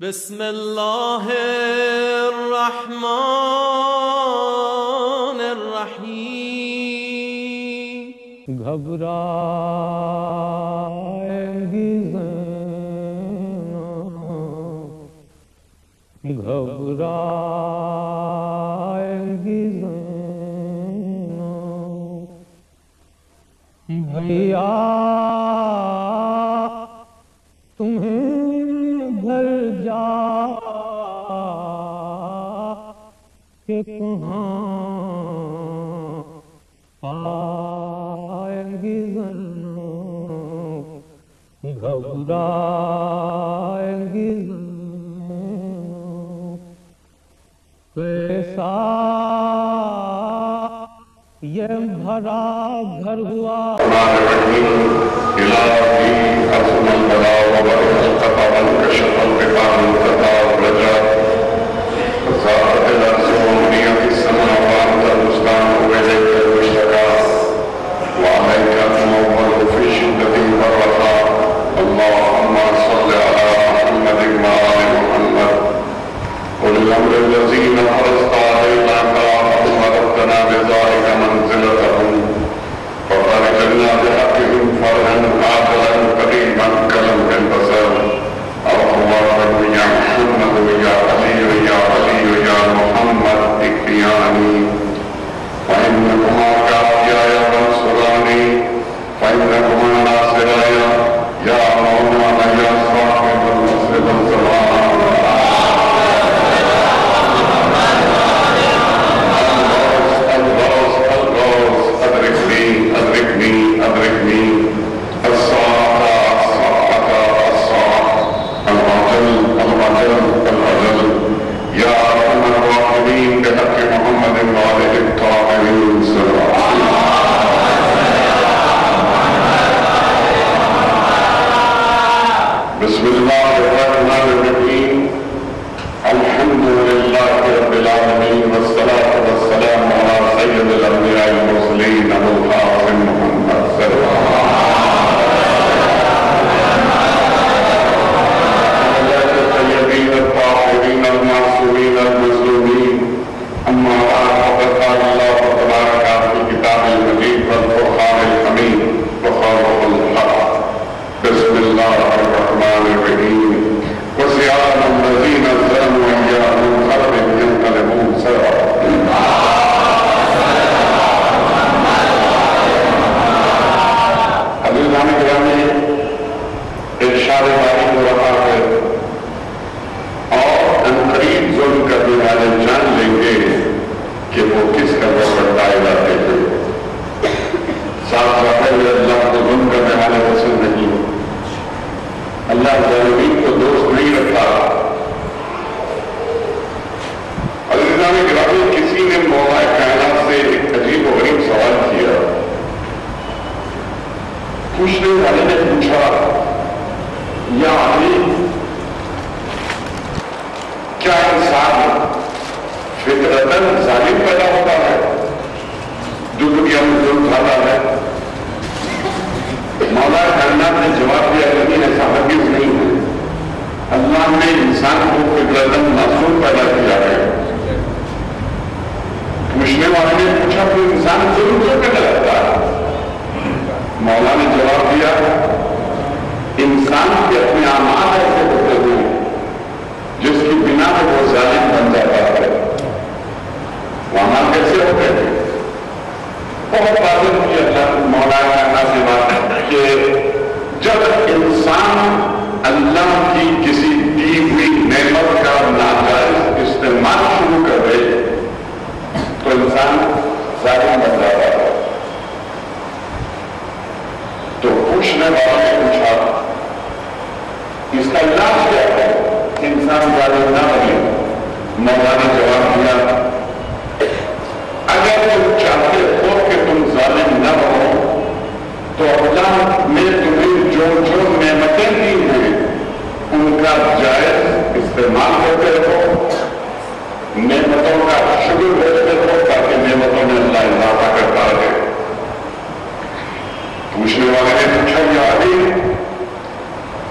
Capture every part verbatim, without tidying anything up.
बिस्मिल्लाहिर्रहमानिर्रहीम। घबराएगी ज़ेनब, घबराएगी ज़ेनब, भैया के कहाँ पाएंगी ज़ेनब, घबराएंगी ज़ेनब। कैसा ये भरा घर हुआ,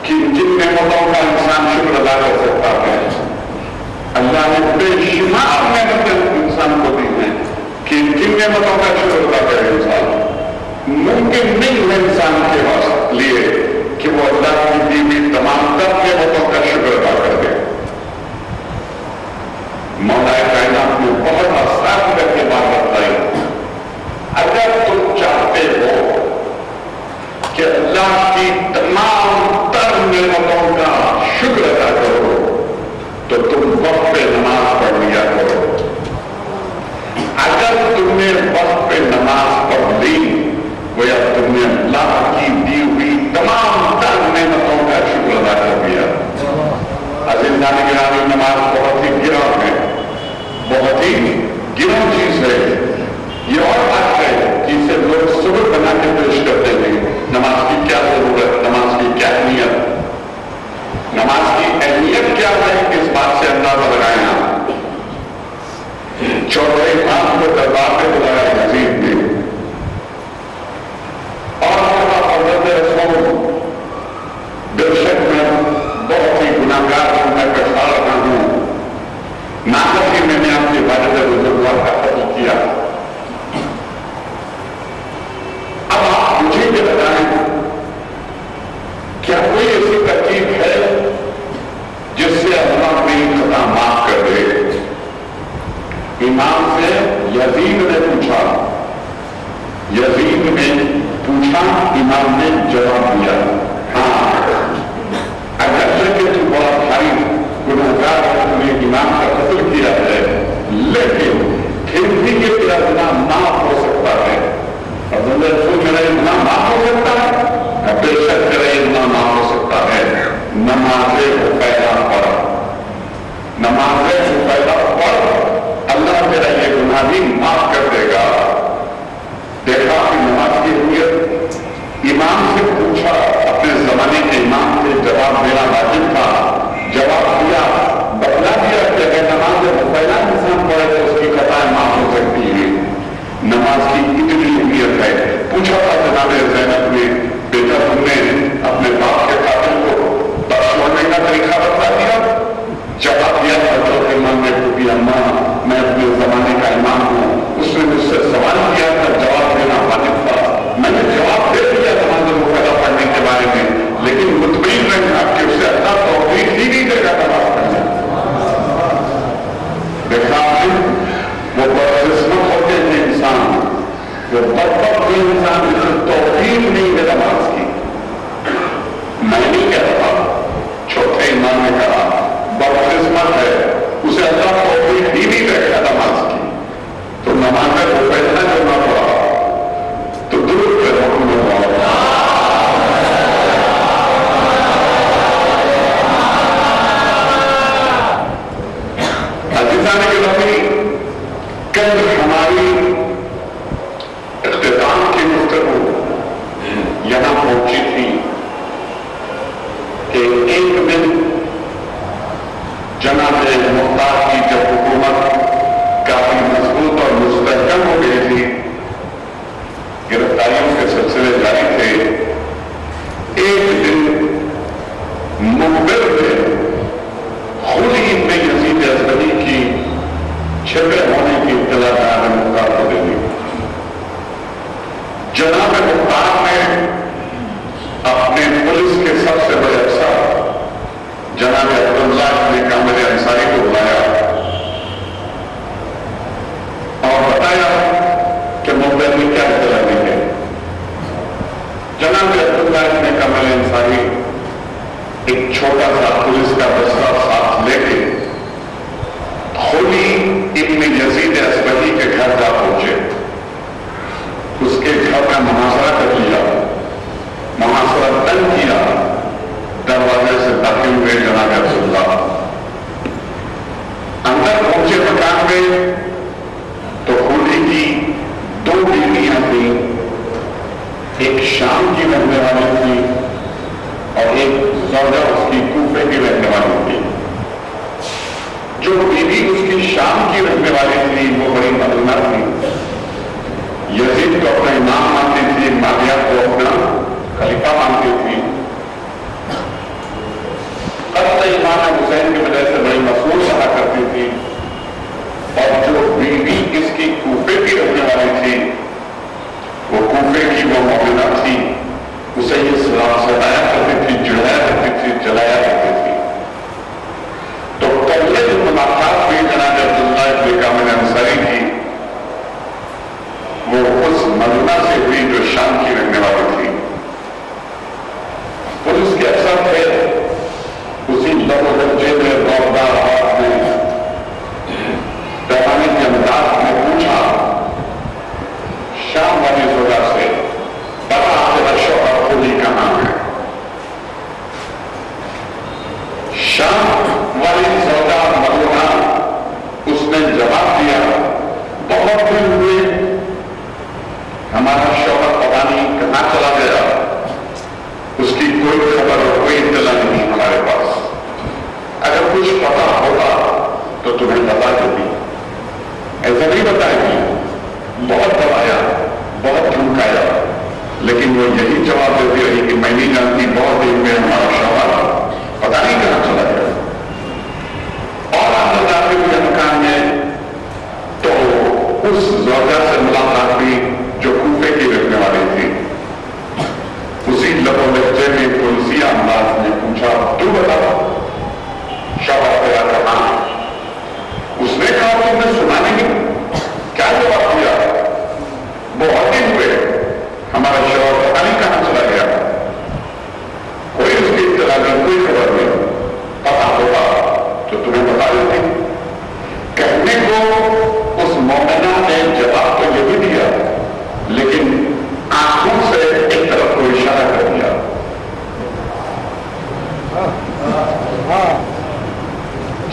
कि जिन नेमतों का इंसान शुक्र अदा कर सकता है नेमतों का जो चलता है इंसान, मुमकिन नहीं है इंसान के वास्ते लिए कि वो अल्लाह की दी हुई तमाम तक नेमतों का शुक्र अदा कर दे। मौलाए कायनात में बहुत आसान करके बात बताई, अगर तुम चाहते हो कि अल्लाह की तमाम तर नेमतों का शुक्र अदा करो तो तुम वक्त पे नमाज पढ़ लिया करो। अगर तुमने वक्त पे नमाज पढ़ ली वो या तुमने अल्लाह की दी हुई तमाम तर नेमतों का शुक्र अदा कर दिया। अज़ीज़ान गिरामी, नमाज बहुत ही गिराव है, बहुत ही गिराव चीज है। ये और बात है कि इसे लोग सुबह बना के पेश करते हैं, नमाज की क्या जरूरत, नमाज की क्या अहमियत, नमाज की अहमियत क्या है, इस बात से अंदाजा लगाए। चौथे इमाम को दरबार में बुलाया हज़ीर ने और दर्शक में बहुत ही गुनाहगार हूं, मैं पछता रहा हूं, नाकस ही मैंने आपके बारे में गुजर का कत्ल किया। अब आप मुझे ये बताएं, क्या कोई ऐसी तरकीब है जिससे अल्लाह मेरी खता माफ कर दे? इमाम से यज़ीद ने पूछा, यज़ीद ने पूछा, इमाम ने जवाब दिया, हाँ, अगर से तू बड़ा भारी गुनहगार है, तूने इमाम का कत्ल किया है, लेकिन फिर भी ये तेरा गुनाह माफ हो सकता है। अब रसूल मेरा गुनाह माफ हो सकता है, बेशक तेरा गुनाह माफ हो सकता है। नमाज़े पैदा पढ़, नमाज़े पैदा पढ़, अल्लाह तेरा ये गुनाह भी माफ कर देगा। देखा कि नमाज की अहमियत। इमाम से पूछा, अपने जमाने के इमाम से, जवाब मेरा वाजिब था, जवाब दिया, बतला दिया कि अगर नमाज पहला इंसान पढ़े तो उसकी खताएं माफ हो सकती है। नमाज की इतनी अहमियत है। पूछा था जनाब ज़ैनब ने, बेटा तुमने अपने बाप के कातिल को बख्श होने का तरीका बता दिया। जवाब दिया हजरत इमाम ने, क्योंकि अम्मा मैं अपने जमाने का इमाम हूं, उसने मुझसे सवाल किया था, जवाब देना वाजिब था, मैंने जवाब दे दिया नमाज़े मुकद्दा पढ़ने के बारे में, लेकिन मुतमईन रहे आपके उससे अल्लाह तौफीक ही नहीं देगा नमाज पढ़ने। देखा वो बदकिस्मत होते हैं इंसान, वो बदबख्त है इंसान जिसे तौफीक नहीं है नमाज की। मैं नहीं कह रहा, छोटे इमाम ने कहा बदकिस्मत है, उसे अल्लाह तौफीक ही नहीं देगा नमाज की। तो नमाज में वो फैसला करना पड़ा, तो दूर पर हमने पड़ा। अजीजान के नबी, कल हमारी इख्तिताम की गुफ्तगू यहां पहुंची थी कि एक दिन जनाब मुख्तार की जब हुकूमत काफी मजबूत और मुस्तहकम हो गई थी, गिरफ्तारियों के सिलसिले जारी थे, एक दिन मुखबिर ने खुद ही में यज़ीद असग़री की छिपे होने की इत्तला जनाब मुख्तार को दे दी। जनाब मुख्तार ने अपने पुलिस के सबसे बड़े अफसर जनाब अब्दुल्लाह ने कामिल अंसारी को बुलाया और बताया कि मुखबिर ने क्या इत्तला दी है। जनाब अब्दुल्लाह ने कामिल अंसारी एक छोटा सा पुलिस का बस्ता साथ लेके खुली इब्न यज़ीद असबही के घर जा पहुंचे, उसके घर का मुहासरा कर लिया, मुहासरा तंग किया, दरवाजे से दाखिल हुए जनाब अब्दुल्लाह। अंदर पहुंचे मकान में तो खुली की दो बीवियां थी, एक शाम की रहने वाली थी और एक सौदा उसकी कूफे की रहने वाली थी। जो बीवी उसकी शाम की रहने वाली थी वो बड़ी मदना थी, यज़ीद को अपना इमाम मानती थी, माविया को अपना खलीफा मानती थी, इमाम हुसैन की वजह से बड़ी मशहूर रहा करती थी। और जो बीवी इसकी कूफे की रहने वाली थी गद्दे में बौदा आवाज में पैमाने के अंदाज में पूछा, शाम वाली जोड़ा से बड़ा तेरा शोहर खुली का नाम है। शाम वाली जोड़ा मरुना उसने जवाब दिया, बहुत दिन हुए हमारा शोहर पता नहीं कहां चला गया, उसकी कोई खबर कोई इत्तला नहीं हमारे पास। अगर कुछ पता होगा तो तुम्हें बता देती, ऐसा नहीं बताएगी। बहुत दबाया, बहुत धमकाया, लेकिन वो यही जवाब देती रही कि मैं नहीं जानती, बहुत दिन में हमारा शोहर पता नहीं कहां चला गया। और अंदर जाते हुए मकान में तो उस जोजा से मुलाकात हुई जो कूफे की रखने वाली थी। उसी लबो लहजे में पुलिस अंदाज ने पूछा, तू बता शोहर तेरा कहां है? उसने कहा, तुमने सुना नहीं? क्या जवाब दिया? बहुत दिन हुए हमारा शोहर पता नहीं कहां चला गया, कोई उसकी इत्तला नहीं, कोई खबर नहीं, पता होगा तो तुम्हें बता देती। कहने को उस मोमिना ने जवाब तो ये भी दिया, लेकिन आंखों से एक तरफ को इशारा कर दिया।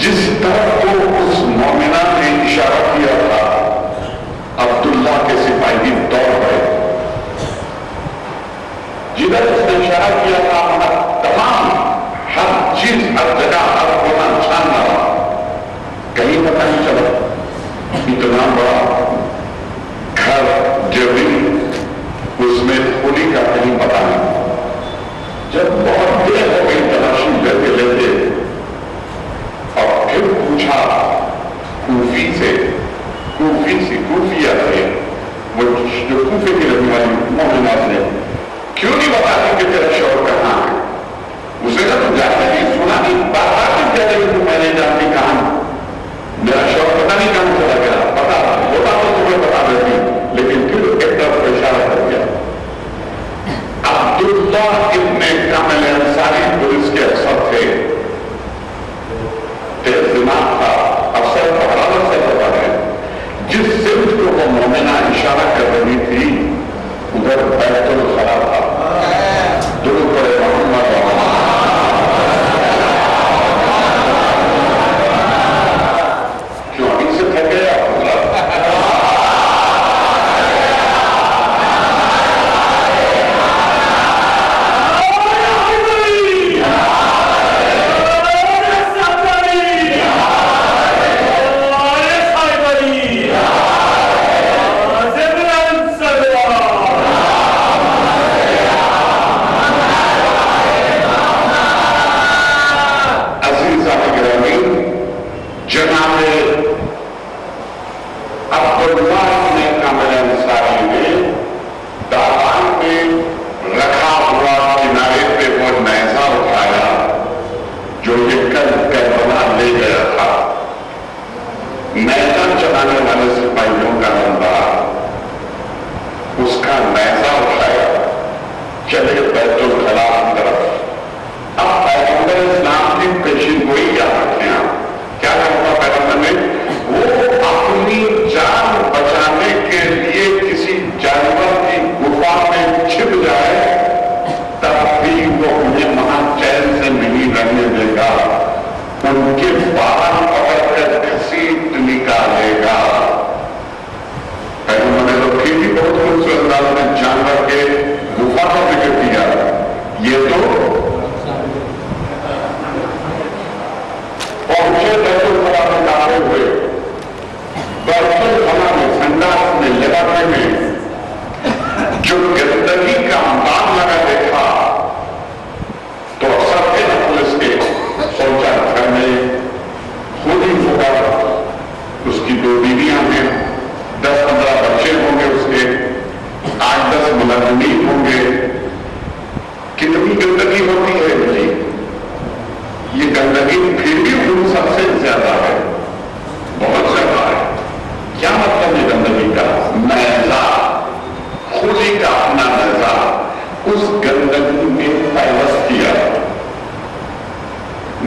जिस तरफ को उस मोमिना ने इशारा किया था, अब्दुल्ला के सिपाही दौड़ गए। जिधर उसने इशारा किया था हमारा तमाम हर चीज, हर जगह, हर कोना छान रहा, कहीं पता नहीं चला। इतना बड़ा घर जमीन उसमें खुली का कहीं पता नहीं। जब बहुत देर हो गई तलाशी लेते लेते और फिर पूछा कूफी से, कूफी से कूफिया से वो जो कूफे की रहने वाली मोहम्मद ने, क्यों नहीं बताती कि तेरा शोहर कहां है? उसे तो तुम जानते नहीं, सुना नहीं, बार बार भी कहते कि तुम मैंने जानती कहां, मेरा शोहर पता नहीं कहां चला गया, पता होता तो तुम्हें बता देती, लेकिन फिर एक तरफ इशारा कर दिया। अब्दुल्ला इब्ने कामिल अंसारी पुलिस के अफसर थे, तेज दिमाग था अफसर, बहरावत से पता है। जिस सिमत को वो मोमिना इशारा कर रही थी उधर बैतुल खला था। दुरूद पढ़े मोहम्मद क्यों अभी से थक गया?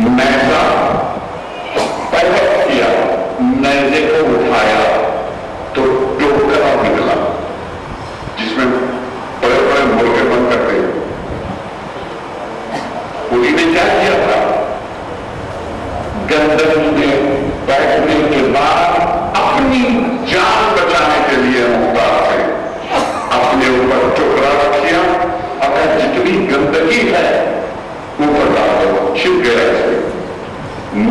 मैं को उठाया तो डूब कर निकला, जिसमें बड़े बड़े मुर्गे बंद करते हैं। उन्हीं ने क्या किया था, गंदगी में बैठने के बाद अपनी जान बचाने के लिए मुख्तार थे, अपने ऊपर टुकड़ा रखिया और जितनी गंदगी है ऊपर डाल दो, छिप गया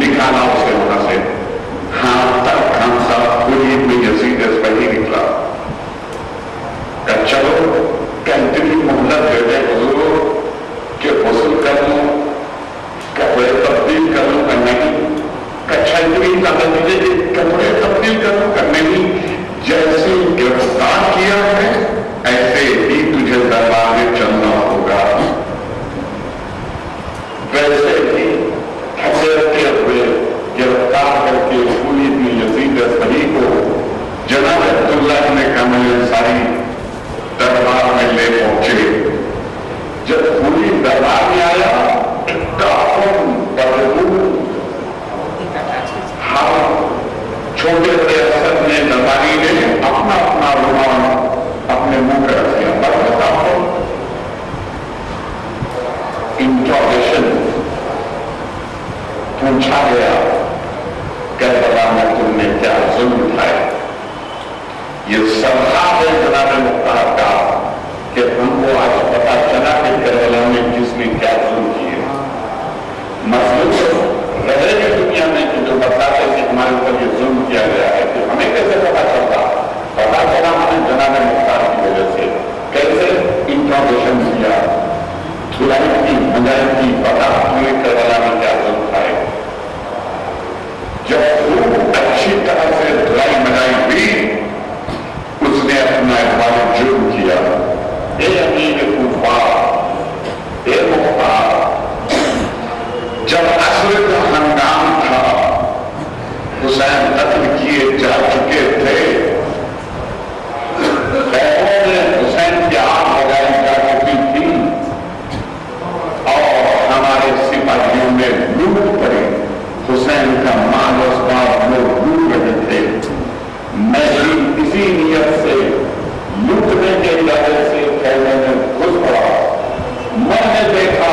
निकाला उसे वहां से। हाथ तक खांसा पूरी में जैसी जैस पर ही निकला। चलो कंटिन्यू मोहम्मद बेटे बुजुर्गो के वसूल कर लू, कपड़े तब्दील कर लू, करने की कक्षा इतनी ताकत दीजिए, कपड़े तब्दील कर लू, करने की जैसे गिरफ्तार किया है ऐसे ही तुझे दरबार में चलना होगा। वैसे ही हजरते हुए गिरफ्तार करके पूरी इतनी यजीद सही को जनाब अब्दुल्लाह ने कमल सारी दरबार में ले पहुंचे। जब पूरी दरबार में आया छोटे बड़े असर ने दरबारी ने अपना अपना रुमाल अपने मुंह पर रख दिया। इंट्रोगेशन पूछा गया, करबला में तुमने क्या जुल्म उठाया। ये सलाह है जनाब मुख्तार का कि हमको आज पता चला कि करबला में किसने क्या जुल्म किए। मजलूम रहेगी दुनिया में कि जो बताते कि हमारे ऊपर ये जुल्म किया गया है, तो हमें कैसे पता चलता? पता चला हमें जनाब मुख्तार की वजह से। कैसे इंट्रोगेशन किया, धुलाई की मजाई की पता हुए करबला में क्या जुल्म खाए। जब खूब अच्छी तरह से धुलाई मजाई हुई, उसने अपना इबाद जुर्म किया। ये अमीर कुफा, ये मुफ्ता, जब असर का हंगाम था, हुसैन कत्ल किए जा चुके थे, बैरों ने हुसैन की आग लगाई जा चुकी थी और हमारे सिपाहियों में लूट पड़े। हुसैन का माल उस बार लोग लूट रहे थे। मैं इसी नियत से लूटने के इरादे से फैलने में घुस पड़ा। मैंने देखा,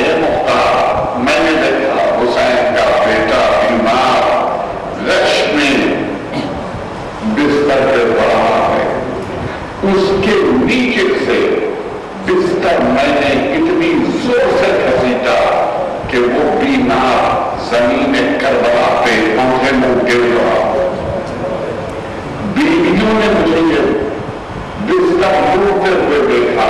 ए मुख्तार, मैंने देखा हुसैन का बेटा बीमार रश में बिस्तर पर पड़ा है। उसके नीचे से बिस्तर मैंने इतनी जोर से घसीटा कि वो बीमार जमीन करबला पे आंखें मुंह गिर पड़ा। बीवियों ने मुझे बिस्तर लूटते हुए देखा,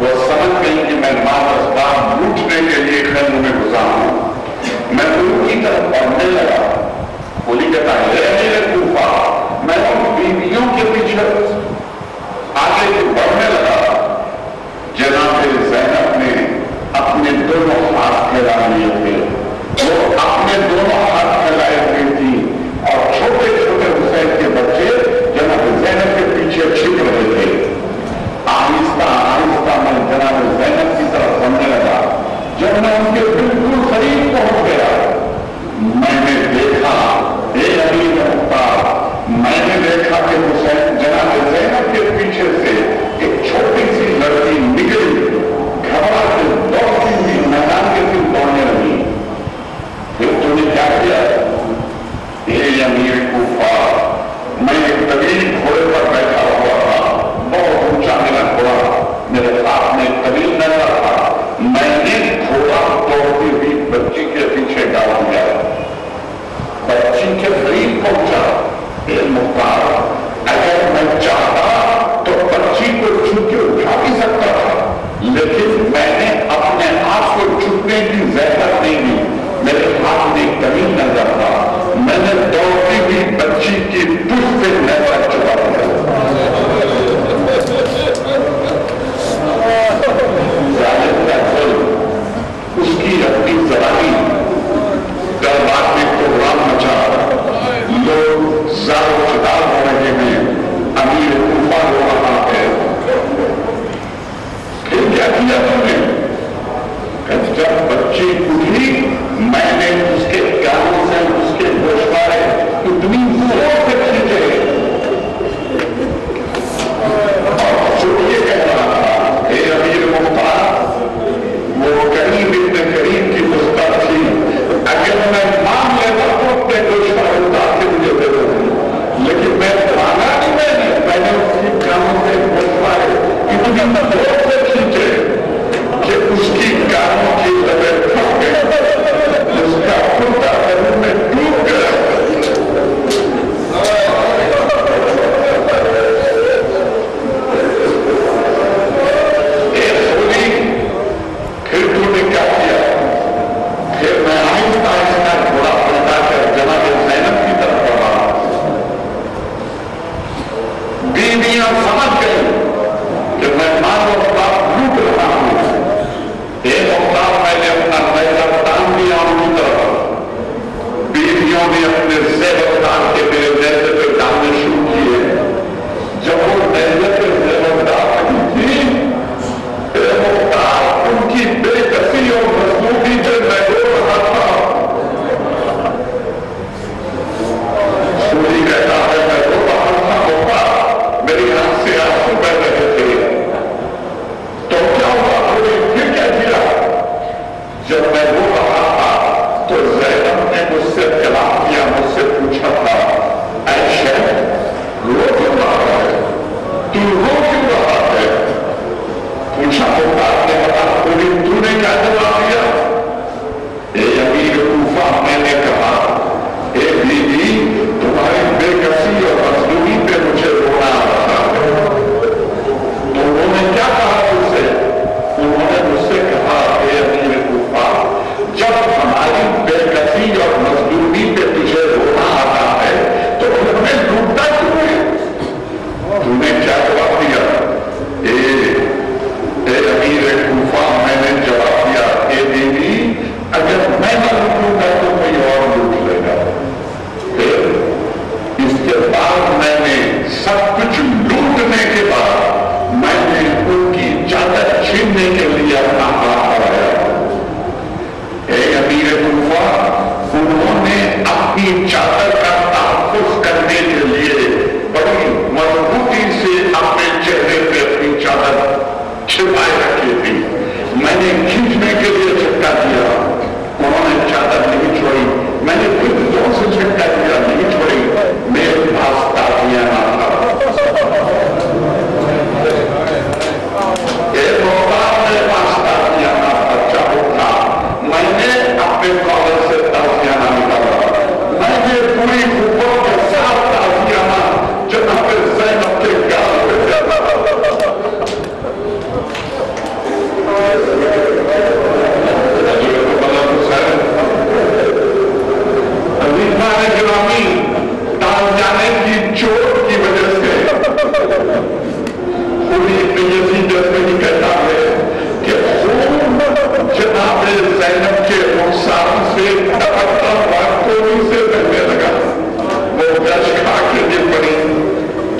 वो समझ गई कि मैं माल-ए-बाप लूटने के लिए खैमों में घुसा हूं। मैं उनकी तरफ बढ़ने लगा। बोली कहता है मेरे कूफा, मैं उन बीवियों के पीछे आगे बढ़ने लगा। जनाबे ज़ैनब ने अपने दोनों हाथ फैला लिए थे, वो अपने दोनों हाथ फैलाए हुए थी और छोटे छोटे हुसैन के बच्चे जनाब ज़ैनब के पीछे छिप रहे थे। आहिस्ता आहिस्ता मैं जनाब ज़ैनब की तरफ बढ़ने लगा। जब मैं उनके बिल्कुल करीब पहुंच गया, मैंने देखा, ए अमीर मुख्तार, मैंने देखा कि हुसैन जनाब ज़ैनब के पीछे से एक छोटी सी लड़की निकली, घबरा के दौड़ती हुई मैदान के सिर दौड़ने लगी। फिर तुमने क्या किया? अमीर कूफा, मैं एक तवील घोड़े पर बैठा हुआ था, बहुत ऊंचा मेरा घोड़ा, मेरे साथ में तवील नजर था। मैंने घोड़ा दौड़ती हुई बच्ची के पीछे डाल दिया, बच्ची के करीब पहुंचा। ये मुख्तार, अगर मैं चाहता तो बच्ची को छू के उठा भी सकता था, लेकिन मैंने अपने हाथ को छूने की जहमत नहीं दी। मेरे हाथ में तवील नजर था, मैंने दौड़ती हुई बच्ची की पुष्ट से नजर चुका। अपनी चादर का तहफ़ुज़ करने के लिए बड़ी मजबूती से अपने चेहरे पे अपनी चादर छिपाए रखी थी। मैंने खींचने के लिए झटका दिया, उन्होंने चादर नहीं छोड़ी। मैंने खुद जोर से झटका दिया, नहीं छोड़ी। मेरे पास तालियां ना था। एक मौका मेरे पास तालियां ना था, चाहो था। मैंने अपने कॉलेज से तालियां ना निकाला। मैंने पूरी खूबों के साथ तालियां ना जनाब ज़ैनब के गाल पे डाला। अज़ीज़ान गिरामी, तालियां की चोट की वजह से पूरी दुनिया जैसे ही कहता है कि जनाब ज़ैनब के नुकसान से टपकता हुआ कोई से बहने लगा। वो गश खाके गिर पड़ी।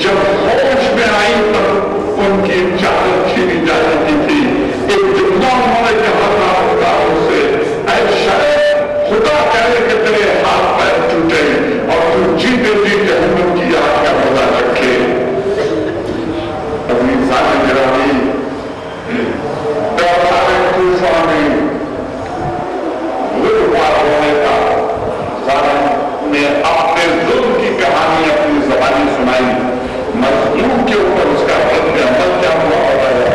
जब होश में आई तब उनकी चादर छीनी जा रही थी। एक जुम्मा उन्होंने कहा था खुदा से, ऐ शायद खुदा करे कि तेरे हाथ पैर टूटे और तू जीते जी जहन्नुम की आग का पता रखे। अपनी सारी गिरावी आपने जुल्म की कहानी अपनी ज़बानी सुनाई। मजलूम के ऊपर उसका रद्द अमल क्या हुआ बताया।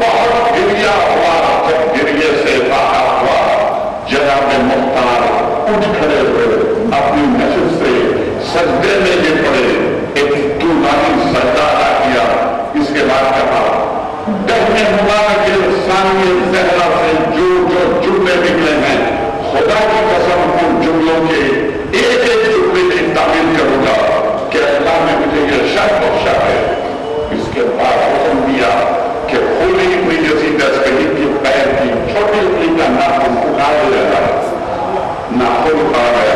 बहुत गिरिया हुआ। जब गिरिये से बाहर हुआ, जनाब मुख्तार उठ खड़े हुए अपनी मस्जिद से। सजदे में ये पड़े, एक तूलानी सजदा अदा किया। इसके बाद कहा, कहने मुबारक के सामने जहरा से जो जो जुमले निकले हैं, खुदा की कसम उन जुमलों के एक एक जुमले की तामील करूंगा कि अल्लाह ने मुझे यह शक बख्शा है। इसके बाद हुक्म दिया कि खुली इब्न यज़ीद अस्करी की पैर की छोटी उंगली का नाखून उखाड़ लेना। नाखून उखाड़ गया,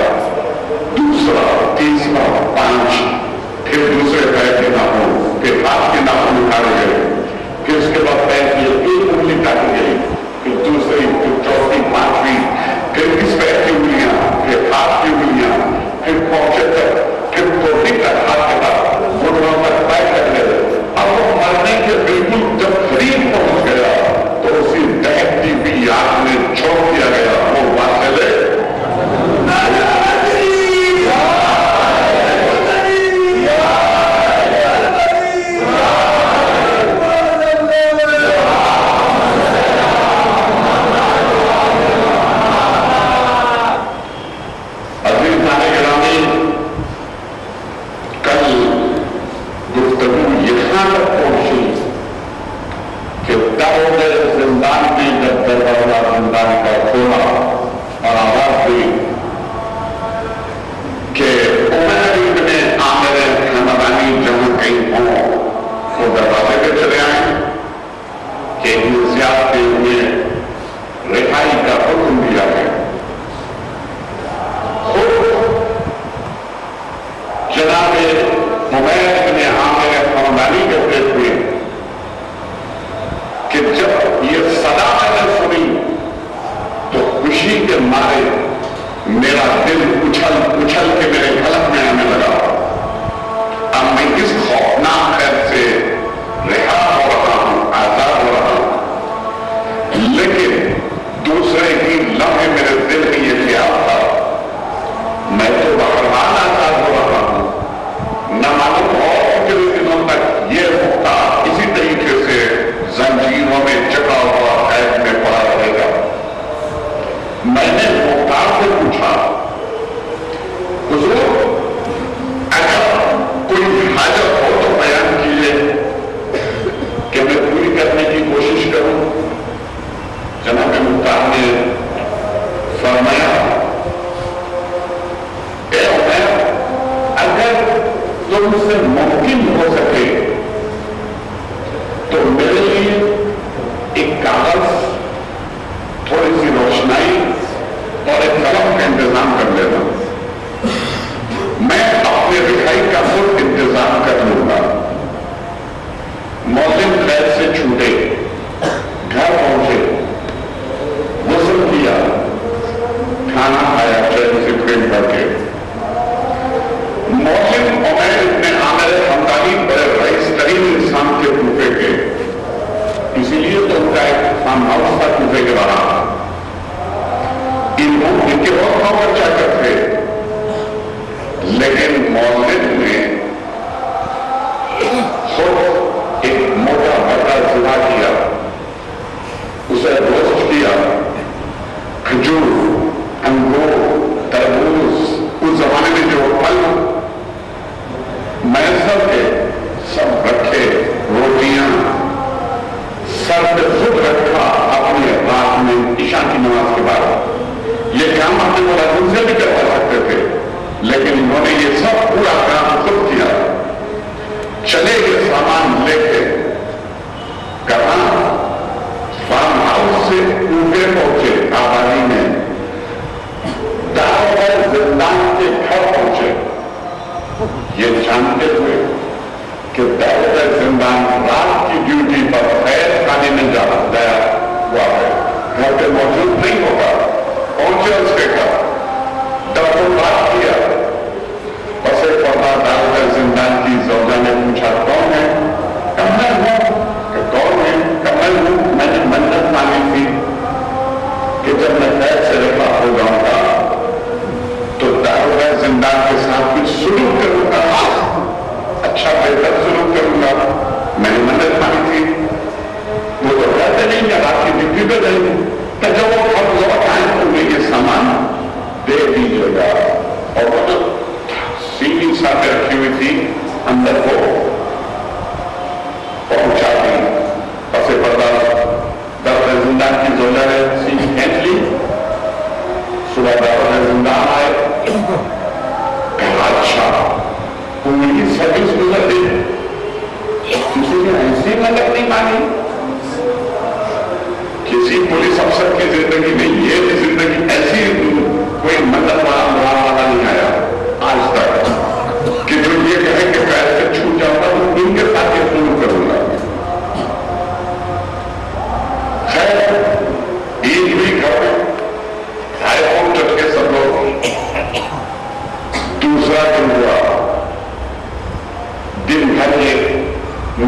दूसरा, तीसरा, पांच, फिर दूसरे पैर के नाखून, फिर हाथ के नाखून उखाड़े गए। फिर उसके बाद पैर की एक उंगली काट गई, फिर दूसरी, फिर चौथी, पांचवीं, फिर किस पैर की उंगलियां, फिर हाथ की उंगलियां, फिर पहुंचे तक, फिर कोटी तक, हाथ के बाद घुटनों तक, पैर तक ले। अब वो मरने के बिल्कुल जब करीब पहुंच गया तो उसी दहकती भी आग में छोड़ दिया गया। वो वासिले क्या करते, लेकिन मौलिक में खुद एक मोटा मोटा जुड़ा किया, उसे रोस्ट किया, खजूर, अंगूर, तरबूज, उस जमाने में जो फल मैसर थे सब रखे, रोटियां सब खुद रखा अपने रात में ईशा की नमाज के बाद। ये काम अपने मुलाजिम से भी करवा सकते थे, लेकिन इन्होंने ये सब पूरा काम खुद किया। चले गए सामान लेके, कहां? फार्म हाउस से ऊपर पहुंचे आबादी में, दारोमदार जिंदान के घर पहुंचे, ये जानते हुए कि दारोमदार जिंदान रात की ड्यूटी पर खैर खाने में जा रहा है, घर पे मौजूद नहीं होगा। पहुंचे उसके घर, डॉक्टर बात किया, बसे पता दारोमदार जिंदान की जौजा ने पूछा कौन है? कमल हूं। कौन है? कमल हूं, मैंने मन्नत मांगी थी कि जब मैं कैद से रिहा हो जाऊंगा तो दारोगा जिंदान के साथ कुछ सुलूक करूंगा, अच्छा बेहतर सुलूक करूंगा, मैंने मन्नत मांगी थी। वो तो कहते नहीं कि आपकी डिग्री पे रहेंगे, तो जब वो हम लौट आए तो उन्हें ये सामान दे दीजिएगा। और वो जो सीवी साथ रखी हुई थी अंदर को पहुंचा दी। पसे पर्दा दारोगा जिंदान की जोला ने सीख खेच ली। सुबह दारोगा जिंदान आए, अच्छा पूरी सर्विस गुजर दी, किसी ने ऐसी मदद नहीं मांगी, किसी पुलिस अफसर की जिंदगी में ये जिंदगी ऐसी कोई मदद वाला बुरा वाला नहीं आया आज तक कि जो ये कहे कि पैर से छूट जाता हूं इनके साथ ये पूर्ण करूंगा। ईद भी घर आईफोन चटके सब लोग। दूसरा दिन हुआ, दिन भर ये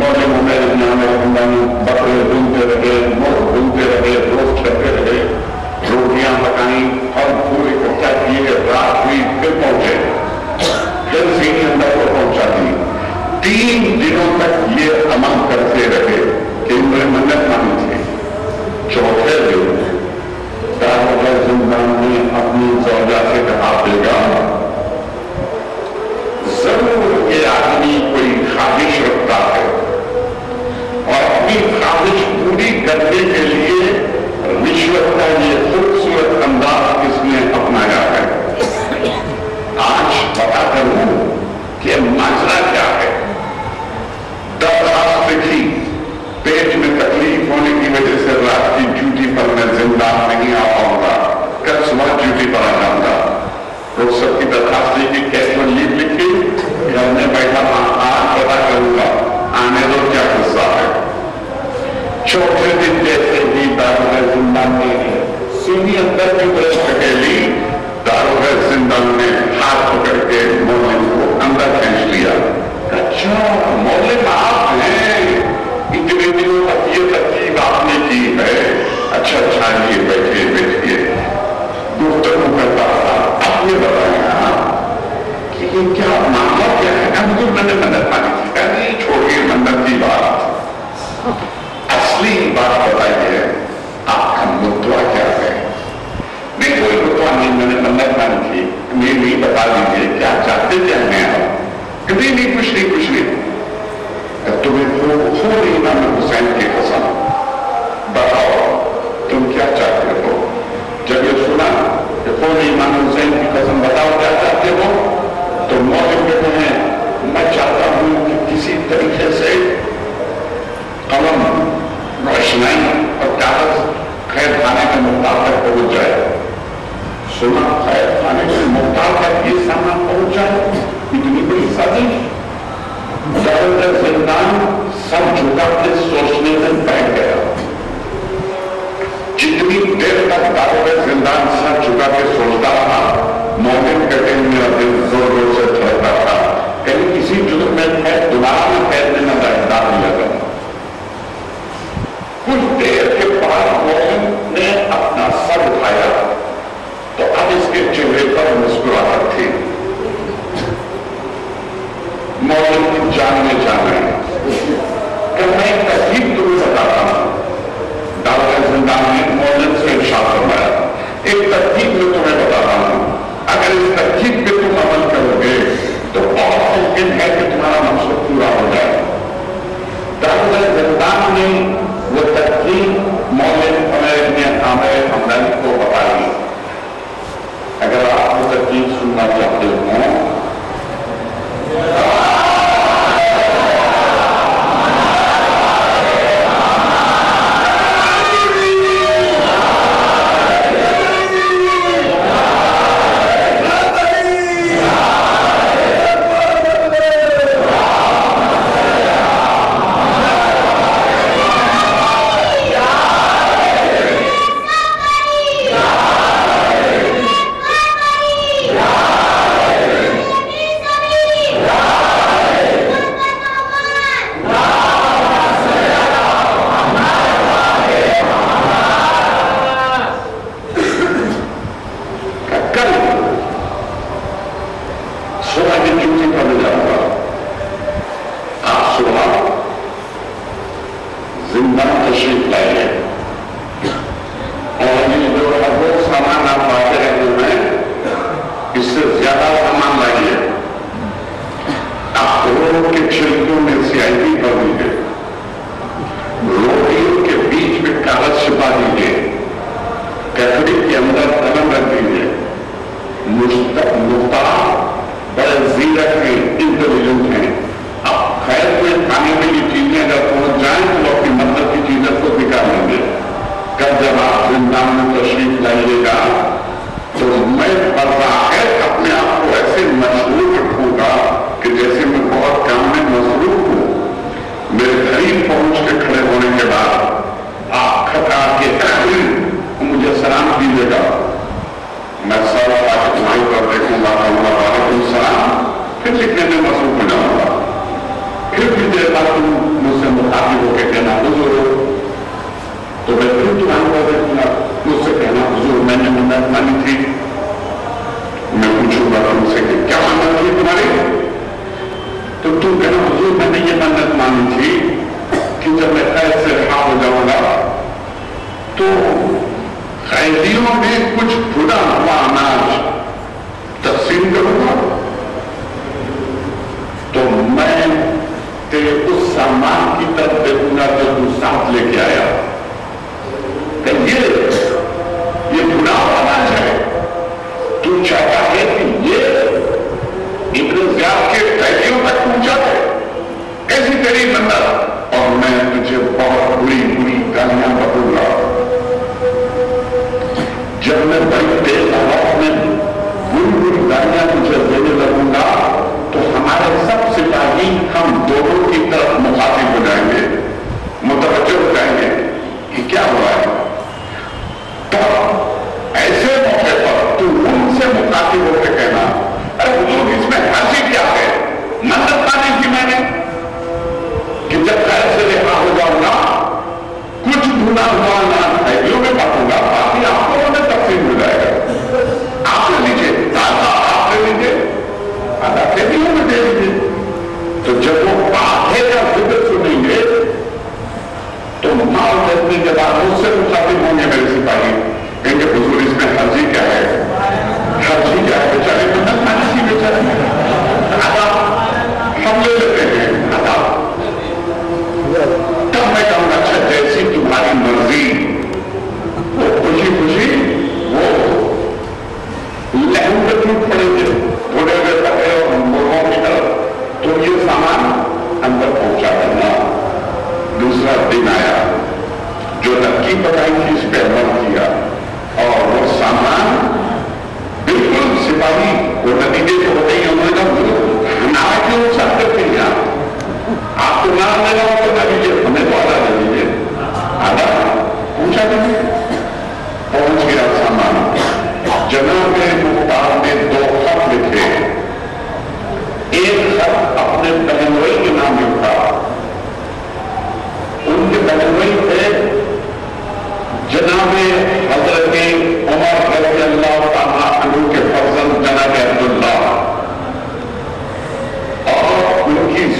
मौजे मोबाइल नामी बकरे ढूंढते रहे, मोर ढूंढते रहे, रोस्ट करते रहे, रोटियां पकाई, फल फूल इकट्ठा किए, रात हुई, फिर पहुंचे, फिर सीनी अंदर को पहुंचा दी। तीन दिनों तक ये अमल करते रहे कि उन्होंने मन्नत मानी थी। चौथे दिन दारोगा जिंदान ने अपनी जौजा से कहा, बेगा जरूर ये आदमी कोई ख्वाहिश रखता है और अपनी ख्वाहिश पूरी करने के लिए रिश्वत का ये खूबसूरत अंदाज इसने अपनाया है। आज पता करूं कि मसला क्या है। दरखास्त लिखी, पेट में तकलीफ होने की वजह से रात की ड्यूटी पर मैं जिंदा नहीं आ पाऊंगा, कल सुबह ड्यूटी पर आ जाऊंगा। लोग सबकी दरखास्त की कैजुअल लीव लिखी, घर में बैठा वहां आज पता करूंगा, आने दो क्या गुस्सा है। चौथे दिन जैसे ही दारोगा जिंदान ने सीधी अंदर की तरफ धकेली, दारोगा जिंदान ने हाथ पकड़ के मोहन को अंदर खींच लिया। अच्छा मोहन आप हैं, इतने दिनों तक ये तरकीब आपने की है, अच्छा अच्छा ये बैठिए बैठिए। गुफ्तगू करता था, आप ये बताया कि ये क्या मामला क्या है? हमको मैंने मदद मानी थी, कहीं छोड़िए मदद की बात, असली बात बताइए आपका मुद्दा क्या है। नहीं कोई मुद्दा नहीं, मैंने मदद मानी थी। नहीं नहीं बता दीजिए क्या चाहते थे हमें आप। नहीं नहीं कुछ नहीं कुछ नहीं, तुम्हें खूब इमाम हुसैन की कसम, बताओ तुम क्या चाहते हो। जब ये सुना कि खूब इमाम हुसैन की कसम बताओ क्या चाहते हो, तो मौजूद कहते हैं मैं चाहता हूं कि किसी तरीके से कलम, रोशनाई और कागज खैर खाने के मुताल तक पहुंच जाए। सुना खैर खाने के मुताल तक ये सामान पहुंच जाए, इतनी बड़ी साजिश। दारोगा जिंदान सब झुका के सोचने में बैठ गया। जितनी देर तक दारोगा जिंदान सब झुका के सोचता था, मोहन कहते मेरा दिल जोर जोर से धड़कता था, कहीं किसी जुर्म में फैल दोबारा में फैलने में दायदार नहीं लगा। कुछ देर के बाद मोहन ने अपना सर उठाया तो अब इसके चेहरे काम में चल रहे हैं कि मैं एक तस्वीर तुम्हें बताता हूं। डॉक्टर जिंदान ने मॉडल से इशारा करवाया, एक तस्वीर में तुम्हें बताता हूं, अगर इस तस्वीर पे तुम अमल करोगे तो बहुत मुमकिन है कि तुम्हारा मकसद पूरा हो जाए। डॉक्टर जिंदान ने वो तस्वीर मौलवी अमर ने आमिर हमदनी को बताई। अगर आप वो तस्वीर सुनना चाहते हो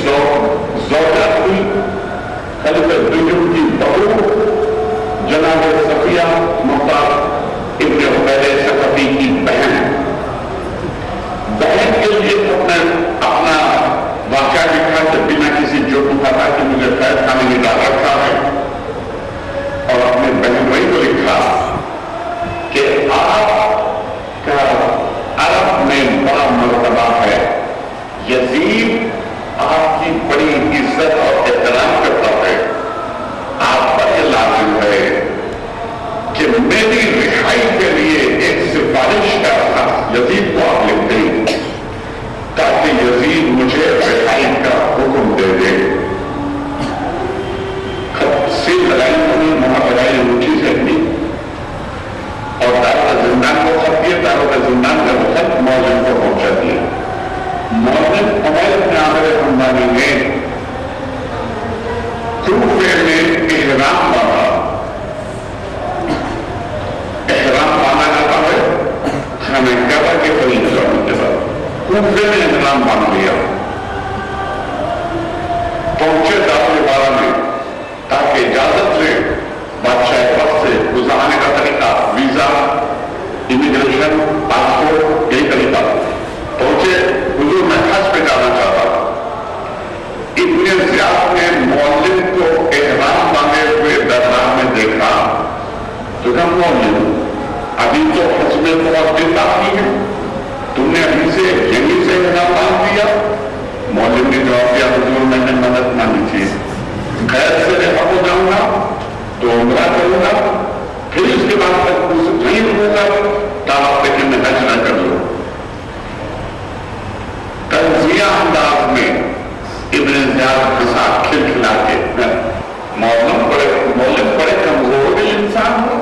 so यजीद को आप लिख दें ताकि यजीद मुझे रिहाई का हुक्म दे दे। खत से लड़ाई होनी वहां लड़ाई ऊंची से नहीं और दारोगा जिंदान को खत दिया, दारोगा जिंदान का खत मौजूद को पहुंचा दिया। मौजूद हमारे अपने आमरे हमदानी में क्रूफे में एहराम बाबा हमें कहा कि कोई इंतजाम के बाद कूफे में इंतजाम मान लिया पहुंचे दारुबारा में ताकि इजाजत से बादशाह वक्त से गुजारने का तरीका वीजा इमिग्रेशन पासपोर्ट यही तरीका पहुंचे। हुजूर मैं हज पे जाना चाहता। इतने ज्यादा ने मौलिक को एहराम बांधे हुए दरबार में देखा तो कम मौलिक अभी तो हजमे बहुत दिन बाकी है, तुमने अभी से यही से मेरा काम दिया। मौलवी ने जवाब दिया हुजूर मैंने मदद मांगी थी, गैर से रिहा हो जाऊंगा तो उम्रा करूंगा फिर उसके बाद तक कुछ नहीं होगा तब आप लेकिन मैं हज न कर लूं। तंजिया अंदाज में इब्न ज़ियाद के साथ खिलखिला के मौलम बड़े मौलम बड़े कमजोर इंसान हो,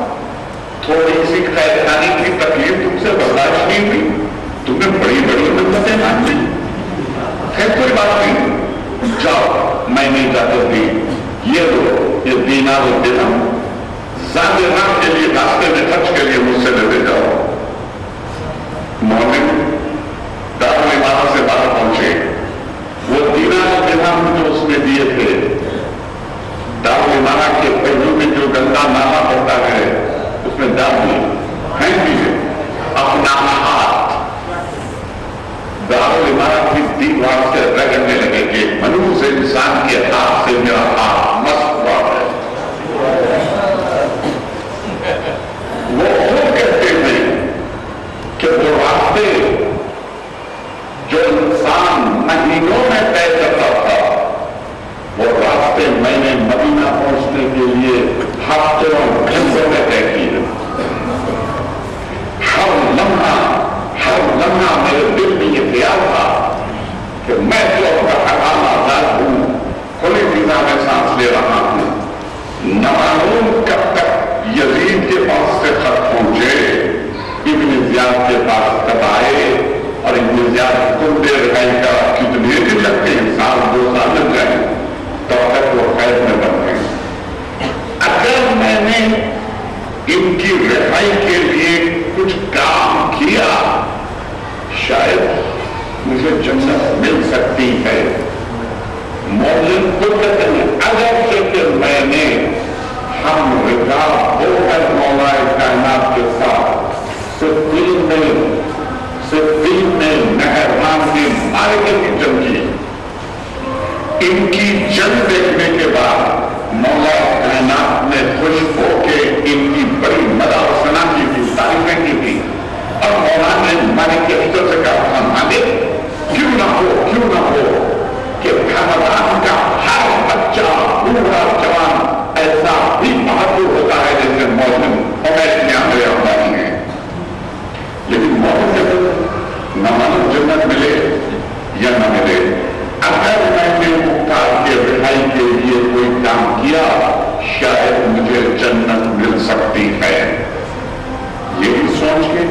थोड़ी सी खैरखानी की तकलीफ तुमसे बर्दाश्त नहीं हुई, तुमने बड़ी बड़ी मदतें मान ली। खैर कोई बात नहीं, जाओ मैंने इजाजत दी, ये लो ये दीनार और दिरहम ज़ाहिर नाम के लिए रास्ते में खर्च के लिए मुझसे लेते जाओ। मोमिन दारुल इमाम से बाहर पहुंचे, वो दीनार और दिरहम जो उसने दिए थे दारुल इमाम के पहलू में जो गंदा नाला पड़ता है उसमें दाम है अपना हाथ दारुल इमारत की दीवार से रगड़ने लगे कि मनुष्य इंसान के हाथ से मेरा हाथ मस्त हुआ है। वो खुद कहते हैं कि वो रास्ते जो इंसान महीनों में तय करता था वो रास्ते मैंने मदीना पहुंचने के लिए हफ्तों घंटों में तय किए। हर लम्हा हर लम्हा मेरे दिल में ये ख्याल था कि मैं तो हराम आजाद हूं, खुली फिजा में सांस ले रहा हूं। नामूम कब तक यजीद के पास से खत पहुंचे, इब्न ज़ियाद के पास कब आए और इब्न ज़ियाद को देर रही का कितने दिन लगते हैं, साल दो साल लग गए तब तक वो कैद में बन गए। अगर मैंने इनकी रिहाई के लिए कुछ काम किया शायद मुझे जन्नत मिल सकती है। मौलिक को कहते हैं अगर से मैंने हम रिदा होकर मौलाए कायनात के साथ सिद्दीन ने सिद्दीन ने नहरान के मार्ग की जंग की। इनकी जंग देखने के बाद मौलाए कायनात ने खुश होके इनकी बड़ी मदासना की थी, तारीफें की थी और मौलाना ने मालिक के हिस्सों से कहा मालिक क्यों ना हो क्यों ना हो कि खानदान का हर बच्चा बूढ़ा जवान ऐसा भी महत्व होता है जैसे मौलवी और ऐसे आंदे अवदानी है। लेकिन मौलवी से न मालूम जन्नत मिले या न मिले, अगर मैंने मुख्तार के रिहाई के लिए कोई काम किया शायद मुझे जन्नत मिल सकती है। यही सोच के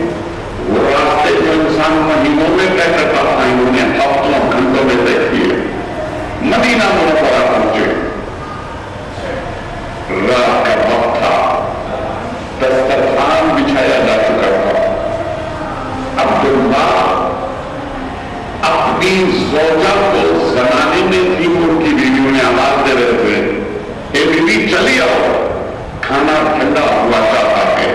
वो रास्ते जो इंसान महीनों में तय करता था इन्होंने हफ्तों घंटों में तय किए। मदीना मुनव्वरा पहुंचे, रात का वक्त था, दस्तरखान बिछाया जा चुका था। अब्दुल्ला अपनी जोजा को जमाने में थी, उनकी बीवियों ने आवाज दे रहे थे बीबी चली आओ खाना ठंडा हुआ चाहता है।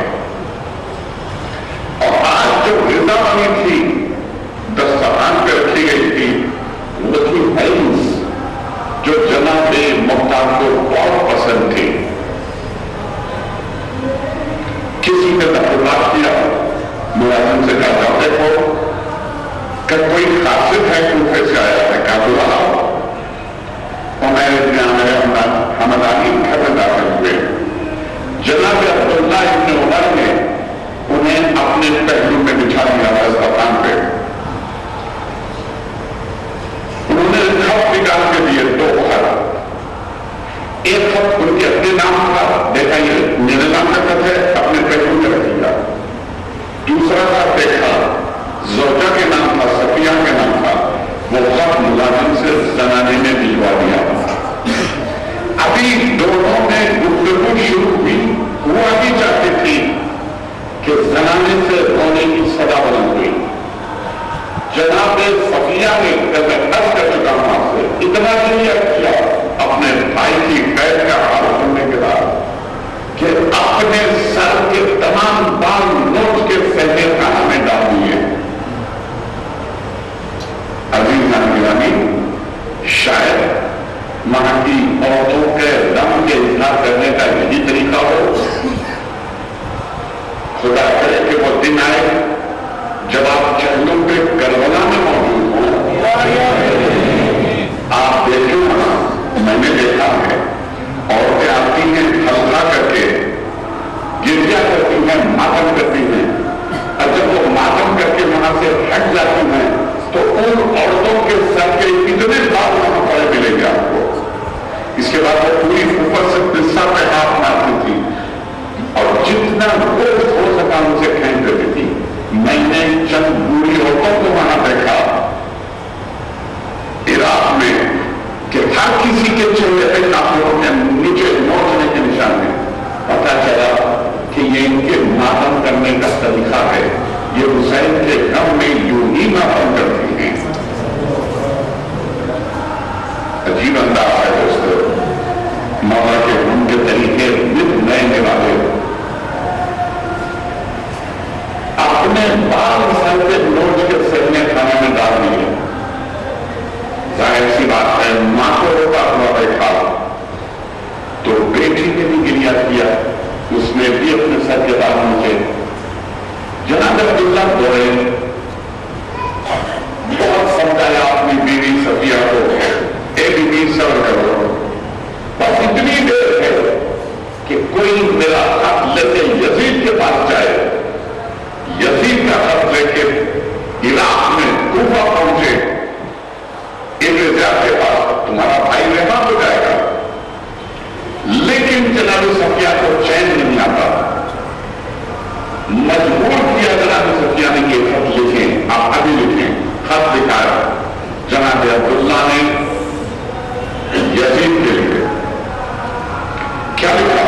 और आज जो रिदा बनी थी दस्तरखान पे रखी गई थी वो थी हंस जो जनाब मुख्तार को बहुत पसंद थी। किसी ने तकरार किया, मुलाजिम से कहा जाओ देखो कल कोई कासिद है कूफे से आया है, काबुल आओ। हमदानी घर में दाखिल हुए, जनाब अब्दुल्ला इब्न उमर ने उन्हें अपने पहलू में बिठा दिया। दफा देखा, जोजा के नाम था, सफिया के नाम था, वो हर मुलाजिम से जनाने में भिजवा दिया। अभी दोनों ने गुफ्तगू शुरू हुई, वो अभी चाहती थी कि जनाने से रोने की सदा बुलंद हुई। जनाब सफिया ने दस कैसे करना से इतना क्लियर किया अपने भाई की कैद का हाल सुनने के बाद कि अपने सर के तमाम बाल नोट के सहने का हमें डाल दिए। अजीज गिरामी, शायद मां की औरतों के दम के इजहार करने का यही तरीका हो। खुदा करे कि वो दिन आए जब आप चंदों पे करबला में मौजूद हो। आप देखो ना, मैंने देखा है, औरतें आती हैं हल्ला करके, गिरजा करती हैं, मातम करती हैं, और जब वो मातम करके वहां से हट जाती हैं तो उन औरतों के सर के इतने बाल वहां पड़े मिलेंगे आपको। इसके बाद वो पूरी ऊपर से पिस्सा पे हाथ मारती थी और जितना कुछ हो सका उनसे खेल करती थी। मैंने चंद बूढ़ी औरतों को वहां देखा इराक में कि हर किसी के चेहरे पे काफिरों ने नीचे लौटने के निशान है। पता चला कि ये इनके मातम करने का तरीका है। ये हुसैन के घर में यूं ही मातम करती हैं। अजीब अंदाज है दोस्तों, मौला के उनके तरीके नित नए वाले। अपने बाल सर पे नोच के सहने खाने में डाल दिए। जाहिर सी बात है, मां को रोता हुआ बैठा तो बेटी ने भी गिरिया किया, उसने भी अपने सर के बाल नोचे। जनाब अब्दुल्ला बोले, बहुत समझाया अपनी बीवी सफिया को, ए बीवी सब्र करो, बस इतनी देर है कि कोई मेरा हाथ लेके यजीद के पास जाए। यजीद का खत लेके इराक में कूफा पहुंचे इब्न ज़ियाद के पास, तुम्हारा भाई रहमा हो जाएगा। लेकिन जनाब सफिया को चैन नहीं आता, मजबूर किया जनाब सफिया ने कि खत लिखें, आप अभी लिखें। खत दिखाया जनाब अब्दुल्ला ने यजीद के लिए। क्या लिखा?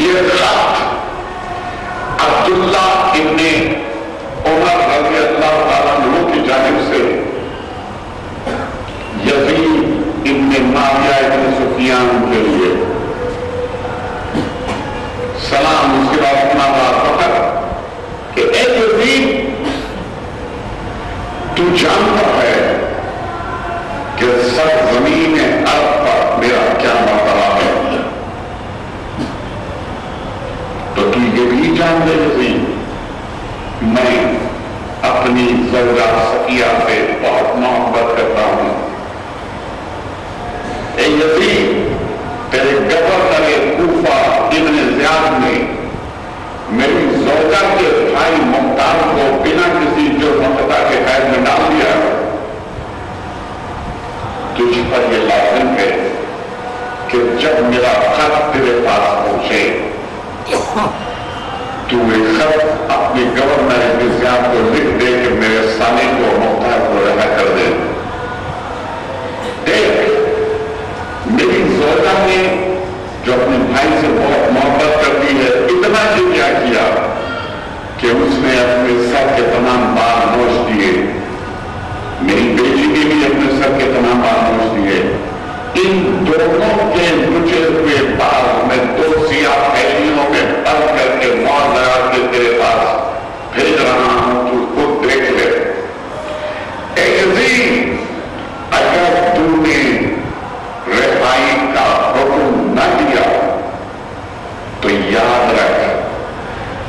यह खत अब्दुल्ला इब्न उमर रज़ियल्लाहु ताला अन्हु की जानिब से यज़ीद इब्न माविया इब्न सुफियान के लिए। सलाम, उसके बाद अपना बात पकड़ कि ए यज़ीद, तू जानता है कि सब जमीन अर्ज़ पर मेरा क्या मरतबा है, तो तू ये भी जान ले यज़ीद, मैं अपनी ज़ौजा सफिया से बहुत मोहब्बत करता हूं। ए यज़ीद, तेरे गवर्नर कूफा इब्न ज़ियाद ने मेरी ज़ौजा के भाई मुख्तार को बिना किसी जुर्म-ए-खता के कैद में डाल दिया। तुझ पर यह लाज़िम है कि जब मेरा खत तेरे पास पहुंचे तू एक खत अपने गवर्नर इब्न ज़ियाद को लिख दे कि मेरे साले को मुख्तार को रिहा कर दे। देख, मेरी ज़ौजा ने जो अपने भाई से बहुत मोहब्बत करती है, इतना जिद्दिया किया कि उसने अपने सर के तमाम बाल नोच दिए। मेरी बेटी ने भी अपने सर के तमाम बाल नोच दिए। इन दोनों के नुचे हुए बाल में दो सियाह फैलियों में बंद करके मौत लगा के तेरे पास भेज रहा हूं, तू खुद देख ले। अगर तूने रिहाई का हुक्म न दिया तो याद रख,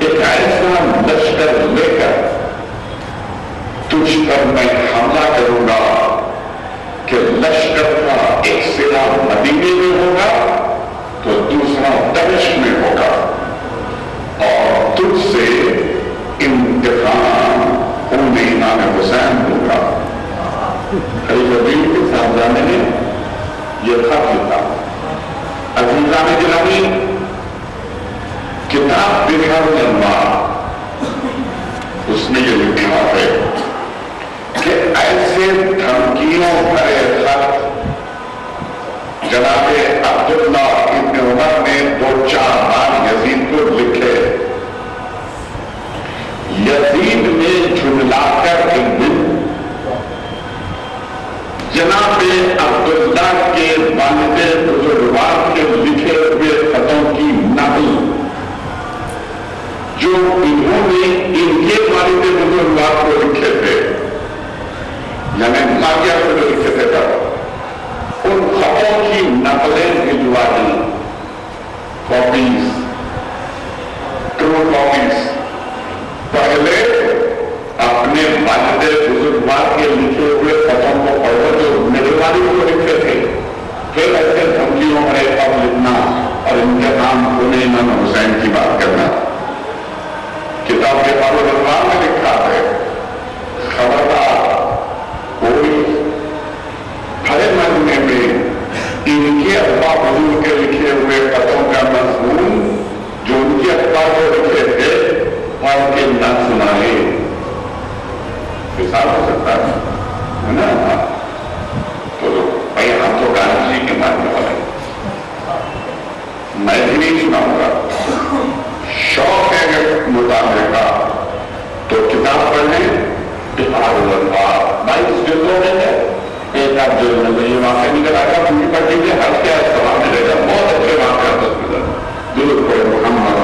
एक ऐसा लश्कर लेकर तुझ पर मैं हमला करूंगा कि लश्कर का एक सिरा मदीने में होगा तो दूसरा दमिश्क में होगा, और तुझसे इंतकाम उन्हें इमाम हुसैन होगा। अलीज़ीद के साहबजादे ने यह खत लिखा। अजीज़ान-ए-गिरामी, कि did not become a mob. उसने जो लिखा है कि ऐसे धमकियों भरे खत जनाब अब्दुल्ला इब्न उमर ने दो चार बार यजीद को लिखे। यजीद ने झुमलाकर एक दिन जनाब अब्दुल्ला के बांधे बुजुर्गवार के लिखे हुए खतों की नकल जो इन्होंने इनके बांधे बुजुर्गवार को लिखे थे, यानी मारिया को जो लिखे थे तब उन खतों की नकलें भिजवा दी, कॉपीज, ट्रू कॉपीज। पहले अपने बांधे बुजुर्गवार के लिखे हुए खतों को पढ़ो जो निर्वाणी को लिखे थे, फिर ऐसे धमकियों पर अब लिखना और इनके नाम पुणे इमाम हुसैन की बात करना। किताब के बाबू दरबार में लिखा है, खबरदार कोई हरे महीने में इनके अब्बा हुजूर के लिखे हुए खतों का मजमून जो उनके अब्बा को लिखे थे और के न सुनाए हिसाब हो सकता है ना। तो भाई हम तो गांधी जी के मानने वाले, मैं भी नहीं सुनाऊंगा। शौक है अगर मुताबे का तो किताब पढ़ने भाई उस जिलों में है, एक आध जिलों में ये वाक्य निकल आएगा, पूरी पढ़ लीजिए, हर क्या सवाल मिलेगा, बहुत अच्छे वाक्य दस मिनट दुरुस्त पड़े मोहम्मद।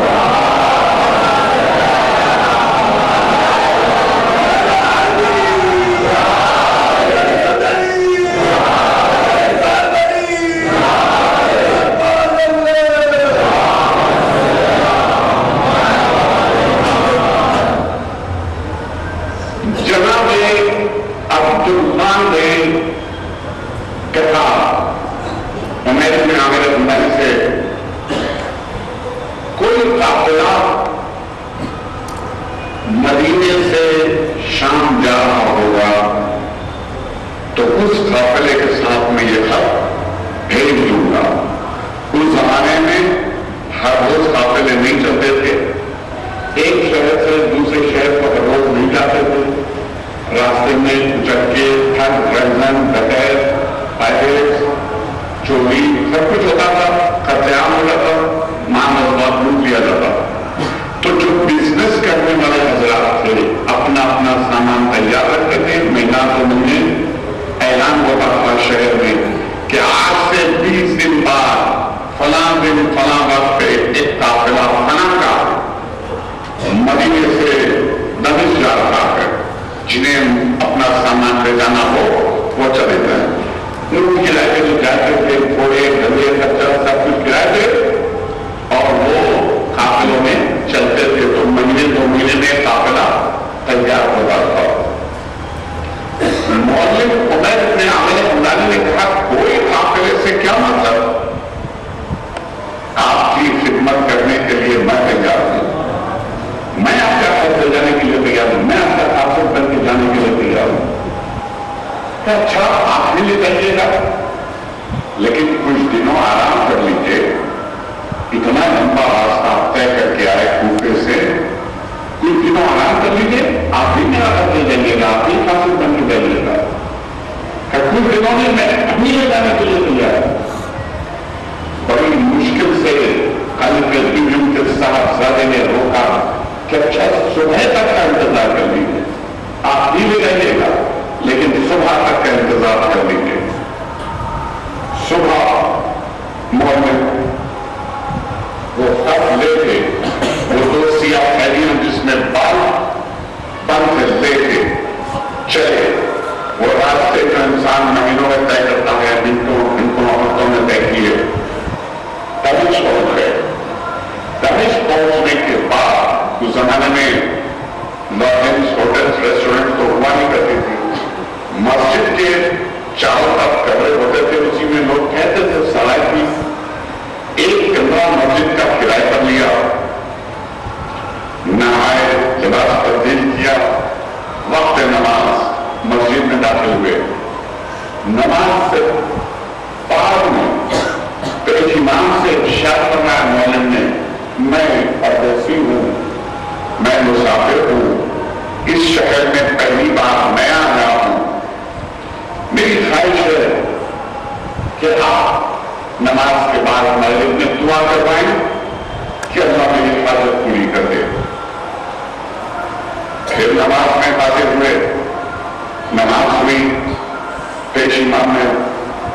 मैं मुसाफिर हूं, इस शहर में पहली बार मैं आ रहा हूं। मेरी ख्वाहिश है कि आप नमाज के बाद मस्जिद में दुआ करवाएं कि अल्लाह मेरी हिफाजत पूरी कर दे। फिर नमाज में हाजिर हुए, नमाज हुई, पेश इमाम ने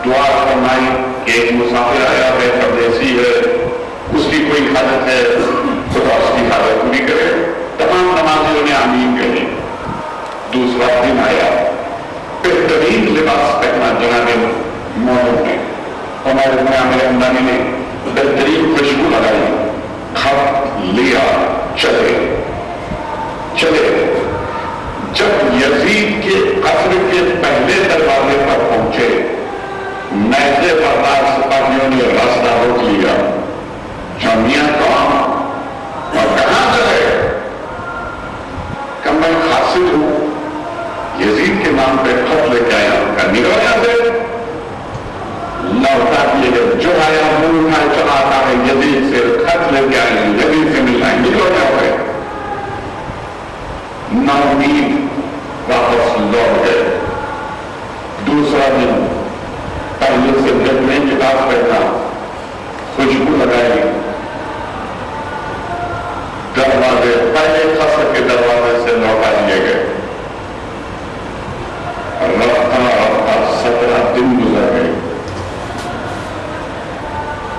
दुआ फरमाई कि एक मुसाफिर आया है, परदेसी है, उसकी कोई हालत है, खुदा उसकी हालत पूरी करे। तमाम नमाजियों ने आमीन कही। दूसरा दिन आया, बेहतरीन लिबास पहना जनाबे मोहन ने, हमारे हमारे हमदानी ने बेहतरीन खुशबू लगाई, खप लिया, चले चले। जब यजीद के कब्र के पहले दरवाजे पर पहुंचे, नैज़े बर्दार सिपाहियों ने रास्ता रोक लिया। शामिया कौन और कहां चले? कब मैं हासिल हूं, यजीद के नाम पर खत लेके आया, उनका निरोया से लौटा दिए गए। जो आया मुंह उठाए चला आता है, यजीद से खत लेके आए, यजीद से मिलना निरोया हो गए। नाउमीद वापस लौट गए। दूसरा दिन पहले से बेहतरीन लिबास पहना, खुशबू लगाई, दरवाजे पहले फंस के दरवाजे से लौटा लिए गए। रफ्ता रफ्ता सत्रह दिन गुजर गए।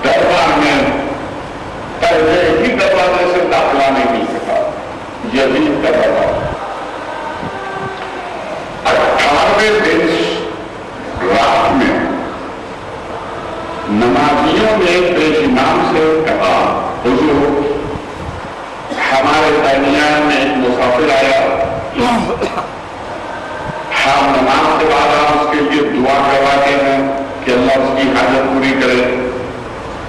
दरबार में पहले ही दरवाजे से दाखिला नहीं मिल सका, यही दरवाजा। अठारहवें दिन रात में नमाजियों ने पेश इमाम से कहा, हुजूर हमारे दरमियान में एक मुसाफिर आया, हम नमाज के बाद आप उसके लिए दुआ करवाते हैं कि अल्लाह उसकी हाजत पूरी करे।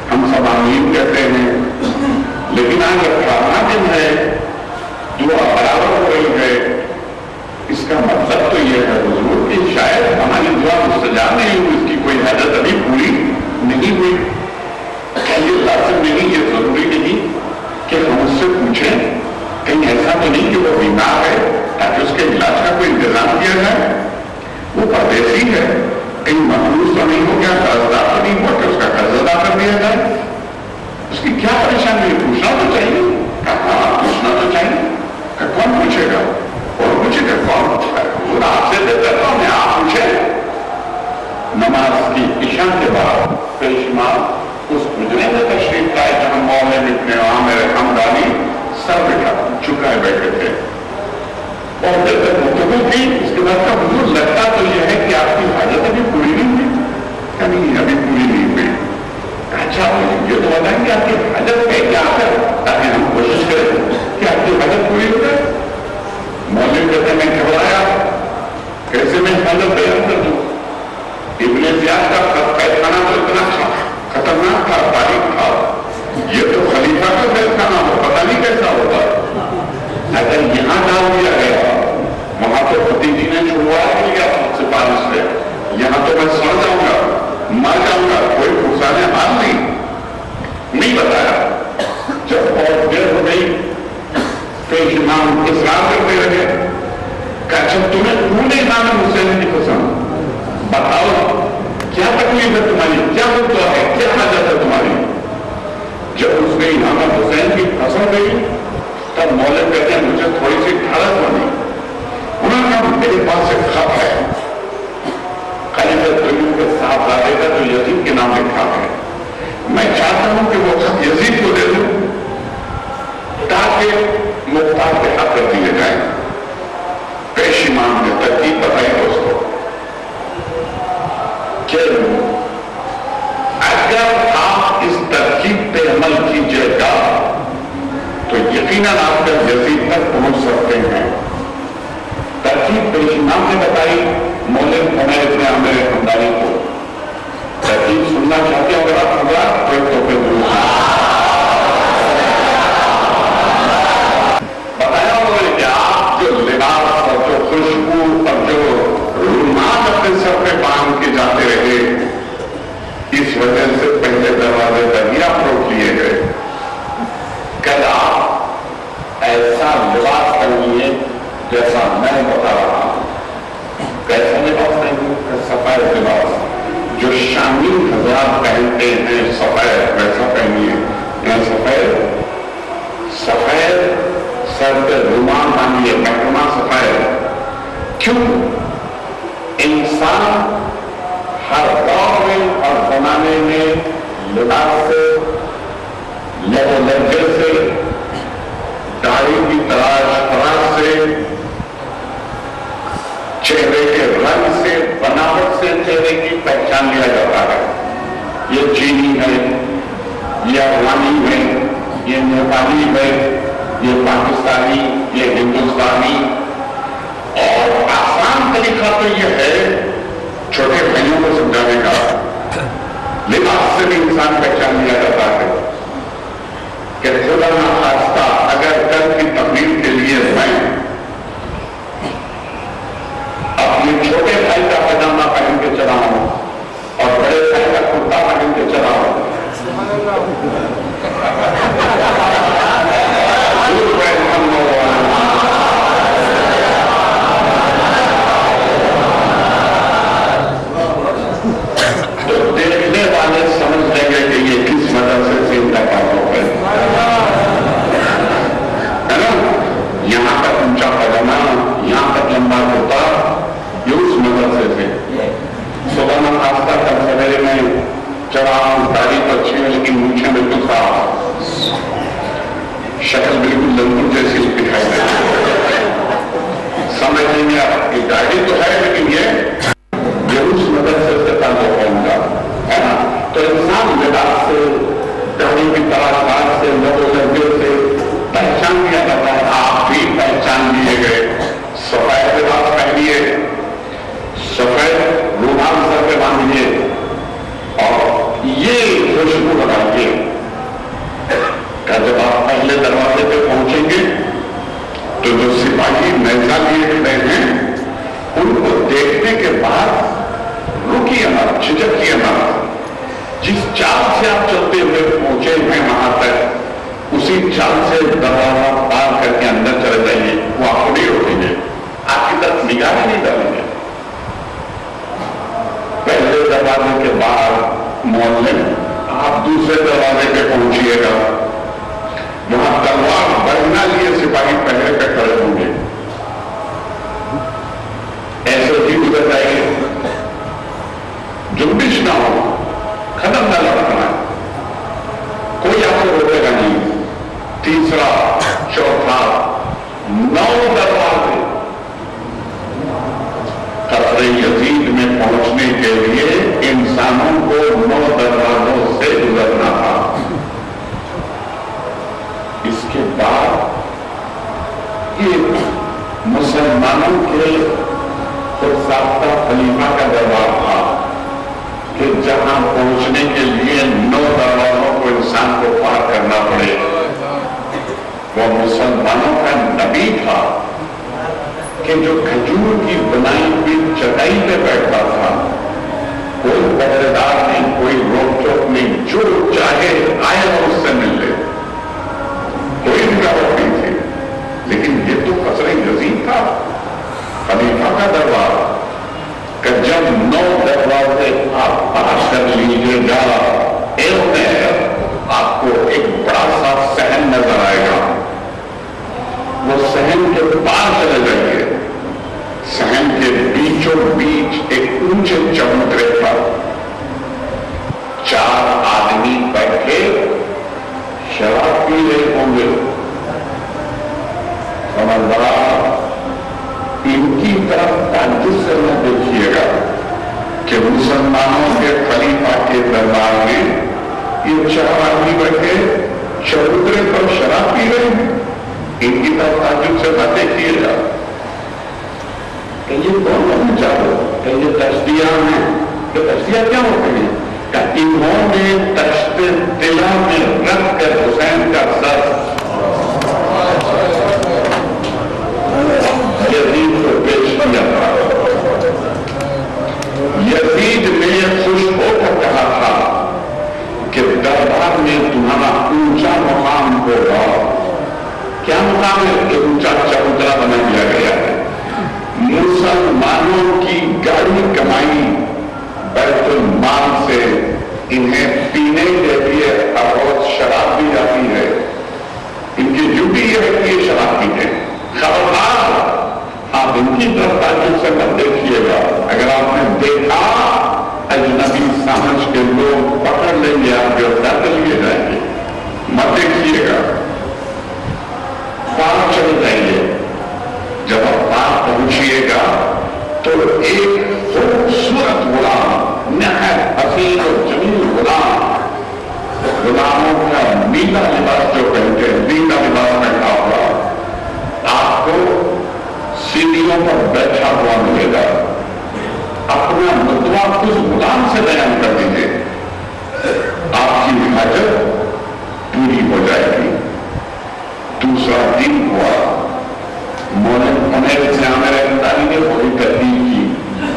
हम सब आमीन कहते हैं, लेकिन आज अठारहवां दिन है, दुआ बराबर हो रही है। इसका मतलब तो यह है हुजूर कि शायद हमारी दुआ मुस्तजाब नहीं हुई, उसकी कोई हाजत अभी पूरी नहीं हुई। ये लाजिम नहीं, ये जरूरी नहीं कि हम उससे पूछें कहीं ऐसा तो नहीं कि वो बीमार है ताकि उसके इलाज का कोई इंतजाम किया जाए, वो परदेसी है, कहीं मखलूस तो नहीं हो गया, कर्जदार तो नहीं हुआ कि उसका कर्ज अदा कर दिया जाए। उसकी क्या परेशानी, पूछना तो चाहिए। कहा पूछना तो चाहिए, कौन पूछेगा? और पूछेगा कौन? वो आपसे देता था, मैं आप पूछे। नमाज की इशा के बाद पेशमा उस गुजरे में तशरीफ लाए जहां मौले निकले, वहां मेरे हमदानी सब बिठा झुकाए बैठे थे और जब तक मुतबल थी। उसके बाद का हुजूर लगता तो यह है कि आपकी हाजत अभी पूरी नहीं हुई। कभी अभी पूरी नहीं हुई। अच्छा, ये तो बताएं कि आपकी हाजत पे क्या है ताकि हम कोशिश करें कि आपकी हाजत पूरी हो जाए। मौलिक कहते मैं घबराया, कैसे मैं हालत बयान कर दूं? इब्ने ज़ियाद का फैसलाना तो इतना खतरनाक था, तारीख था, ये तो खलीफा का फैसलाना हो, पता नहीं कैसा होता। अगर यहां डाल दिया गया, वहां तो भतीजी ने छुड़वाया नहीं गया सिफारिश से, यहां तो मैं सड़ जाऊंगा, मर जाऊंगा, कोई फुकसाने हाल नहीं नहीं बताया। जब और देर हो गई, पेश इमाम इसरार करते रहे, कहा तुम्हें पूरे इमाम हुसैन की पसंद, बताओ क्या तकलीफ है तुम्हारी, क्या मुद्दा है, क्या हाजत है तुम्हारी। जब उसने इमाम हुसैन की पसंद गई, तब मौलवी कहते हैं मुझे थोड़ी सी ठाड़स बनी। उन्होंने कहा मेरे पास एक खत है, के साथ लादेगा तो यजीद के नाम लिखा है, मैं चाहता हूं कि वो खत यजीद को दे दूं ताकि मुख्तार के हाथ कर दिए जाए। पेश इमाम ने तरतीब बताई दोस्तों, अगर आप इस तरकीब पर अमल कीजिएगा तो यकीनन आप यजीद तक पहुंच सकते हैं। तरकीब पेश इमाम ने बताई मौले उमर इब्न आमिर हमदानी को। तरकीब सुनना चाहते हो अगर आप होगा तो एक तोहफे दूँ बताया उन्होंने कि आप जो लिबास और जो खुशबू और जो रुमाल अपने सर पे बांध के जाते रहे, इस वजह से पहले दरवाजे पर ही आप रोक लिए गए। कल आप ऐसा विवाद करिए जैसा मैं बता रहा हूं। कैसा विवाद करिए? सफेद विवाद, जो शामी हजार पहनते हैं सफेद, वैसा पहनिए। या सफेद सफेद सर पे रुमाल बांधिए, पटना सफेद। क्यों? इंसान हर दौर में और जमाने में लिबास से, लहजे से, दाढ़ी की तराश तराश से, चेहरे के रंग से, बनावट से चेहरे की पहचान लिया जाता है। ये चीनी है, ये अफगानी है, ये नेपाली है, ये पाकिस्तानी, ये हिंदुस्तानी। और आसान तरीका तो यह है छोटे बहनों को समझाने का, लिबास से भी इंसान पहचान लिया जाता है। खुदा ना खास्ता अगर कल की तकलीफ के लिए मैं अपने छोटे भाई का पैजामा पहन के चला हूं और बड़े भाई का कुर्ता पहन के चला हूं, तो देखने वाले समझ लेंगे कि ये किस वजह से चिंता का होता। ये उस मदरसे से सुबह में खास्ता कल सवेरे में चढ़ा हूं, तारीफ अच्छी है लेकिन मूछें बिल्कुल साफ, शक्ल बिल्कुल लंदन जैसी दिखाई देती, समझ नहीं आ रही। गाड़ी तो है लेकिन ये ये उस मदरसे से ताल्लुक होगा, है ना। तो इंसान विदास से, गाड़ी की तलाश से, लोगों लगे से पहचान किया जाता है। आप भी पहचान लिए गए। सफेद लिबास पहनिए, सफेद रुमाल सर पे बांधिए और ये खुशबू लगाइए। जब आप पहले दरवाजे पे पहुंचेंगे तो जो सिपाही नैजा लिए खड़े हैं उनको देखने के बाद रुकिए ना, झिझकिए ना। जिस चाल से आप चलते हुए पहुंचे हैं वहां तक, उसी चाल से दरवाजा पार करके अंदर चले जाइए। वो आपको नहीं रोकेंगे, आपकी तरफ निगाह नहीं डालेंगे। पहले दरवाजे के बाहर मोहल्ले आप दूसरे दरवाजे पे पहुंचिएगा, वहां तलवार बढ़ना लिए सिपाही पहले पे खड़े होंगे। ऐसे ही गुजर जाएंगे, जुम्बिश ना हो, खत्म ना लड़ना, कोई आपको रोकेगा नहीं। तीसरा, चौथा, नौ दरवाजे। कब्र यजीद में पहुंचने के लिए इंसानों को नौ दरवाजों से गुजरना था। इसके बाद ये मुसलमानों के खुदसाख्ता खलीफा का दरबार था कि जहां पहुंचने के लिए नौ दरवाजों को इंसान को पार करना पड़े। वो मुसलमानों का नबी था कि जो खजूर की बनाई हुई चटाई पे बैठता था, कोई पहरेदार नहीं, कोई रोकटोक नहीं, जो चाहे आए और उससे मिल ले, कोई रुकावट नहीं थी। लेकिन ये तो कसरे यजीद था, खलीफा का दरबार। जब नौ दरवाजे आप पार कर लीजिएगा, एक में आपको एक बड़ा सा सहन नजर आएगा। वो सहन के पार चले जाइए। सहन के बीचों बीच एक ऊंचे चबूतरे पर चार आदमी बैठे शराब पी रहे होंगे। समझदार इनकी तरफ ताज्जुब से न देखिएगा कि मुसलमानों के खलीफा के दरबार में ये चार आदमी बैठे चबूतरे पर शराब पी रहे हैं। इनकी तरफ ताज्जुब से न देखिएगा। ये कौन करना चाहो, ये तश्तियां हैं। तो तश्तियां क्या होती हैं? इन्होंने तश्ते तिला में रख कर हुसैन का सर यजीद को पेश किया था। यजीद ने खुश होकर कहा था कि दरबार में तुम्हारा ऊंचा मुकाम होगा। क्या मुकाम? में एक ऊंचा चबूतरा बना दिया गया है। मुसलमानों की गाढ़ी कमाई बैतुल माल से इन्हें पीने के लिए अवैध शराब दी जाती है। इनकी ड्यूटी यह है कि शराब पीते। खबरदार, आप इनकी तरफ ताजुब से मत देखिएगा। अगर आपने देखा, अजनबी समझ के लोग पकड़ लेंगे, आप गिरफ्तार कर लिए जाएंगे। मत देखिएगा, पार चले जाएंगे। जब आप पार पहुंचिएगा तो एक खूबसूरत गुलाम, नहायत हसीन और जमीन गुलाम, गुलामों का नीला लिबास जो पहनते हैं, नीला लिबास पहना हुआ आपको सीढ़ियों पर बैठा हुआ मिलेगा। अपना मुद्दा उस गुलाम से बयान कर दीजिए, आपकी हाजत पूरी हो जाएगी। दूसरा दिन हुआ, मोहम्मद से हमारे तारीफ ने पूरी तहदीद की।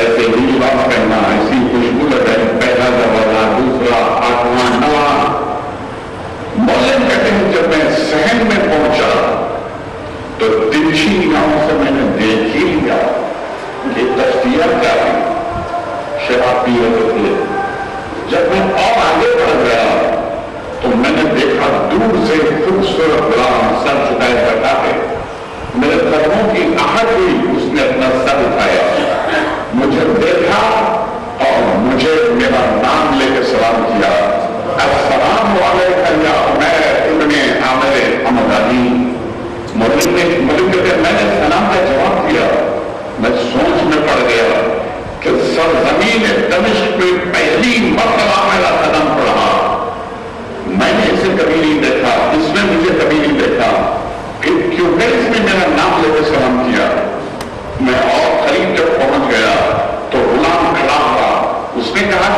ऐसे ही बात करना, ऐसी खुशबू लगाई। पहला दरवाजा, दूसरा, आठवां, नवा। मोहम्मद कहते हैं, जब मैं सहन में पहुंचा तो तिरछी निगाहों से मैंने देख ही लिया कि तस्वीर क्या है, शराब पीने के लिए। जब मैं और आगे बढ़ गया तो मैंने देखा दूर से खूबसूरत गुलाम सर झुकाए बैठा है। मेरे कदमों की आहट हुई, उसने अपना सर उठाया, मुझे देखा और मुझे मेरा नाम लेकर सलाम किया। अस्सलाम वालेकुम या उमैर इब्ने आमिर हमदानी। मलिक के मैंने सलाम का जवाब दिया। मैं सोच में पड़ गया कि सरजमीन दमिश्क में पहली मरतबा मेरा कदम पड़ा। मैंने इसे कभी नहीं देखा, इसने मुझे कभी नहीं देखा। क्योंकि इसने मेरा नाम लेकर सलाम किया। मैं और करीब जब पहुंच गया तो गुलाम खड़ा हुआ। उसने कहा,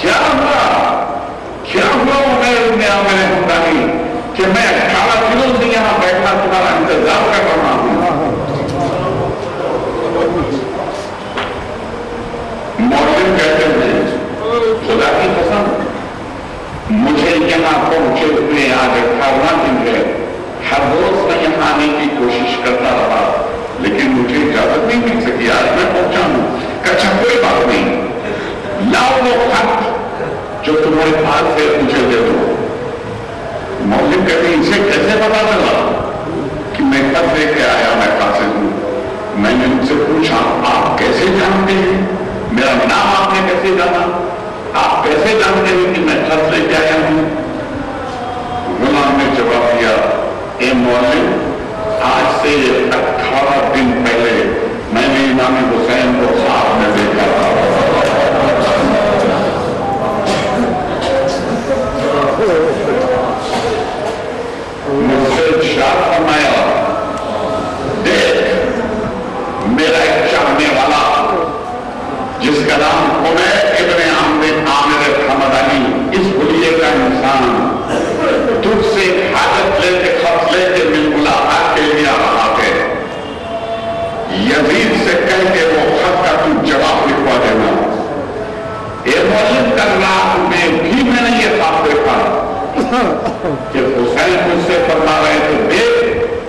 क्या हुआ क्या हुआ मैंने हमदानी कि मैं अठारह किलो से यहां बैठना तुम्हारा इंतजार कर रहा हूं। मौजूद कहते हैं, खुदा की कसम, मुझे यहां पहुंचे हुए आज अठारह दिन है। हर रोज मैं यहां आने की कोशिश करता रहा, लेकिन मुझे इजाजत नहीं मिल सकी। आज मैं पहुंचा हूं। अच्छा, कोई बात नहीं, लाओ वो खत जो तुम्हारे पास है, मुझे दे दो। मौजूद कहते हैं, इसे कैसे पता चला कि मैं खत लेके आया, मैं कासिर हूं। मैंने उनसे पूछा, आप कैसे जानते हैं मेरा नाम? आपने कैसे जाना? आप कैसे जानते हैं कि मैं खत लेके आया हूं? गुलाम ने जवाब दिया, ए मौलवी, आज से अठारह दिन पहले मैंने इमाम हुसैन को ख्वाब में देखा था। मुझसे इशारा फरमाया, देख मेरा एक चाहने वाला जिसका नाम उमैर इब्ने आमिर हमदानी, इस भुलिये का इंसान तुझसे हाजत लेके खत लेके मिल मुलाकात के लिए आ रहा है। यजीद से कह के वो खत का तुम जवाब लिखवा देना। एवं रात में भी मैंने ये साफ देखा कि हुसैन मुझसे फरमा रहे थे, देख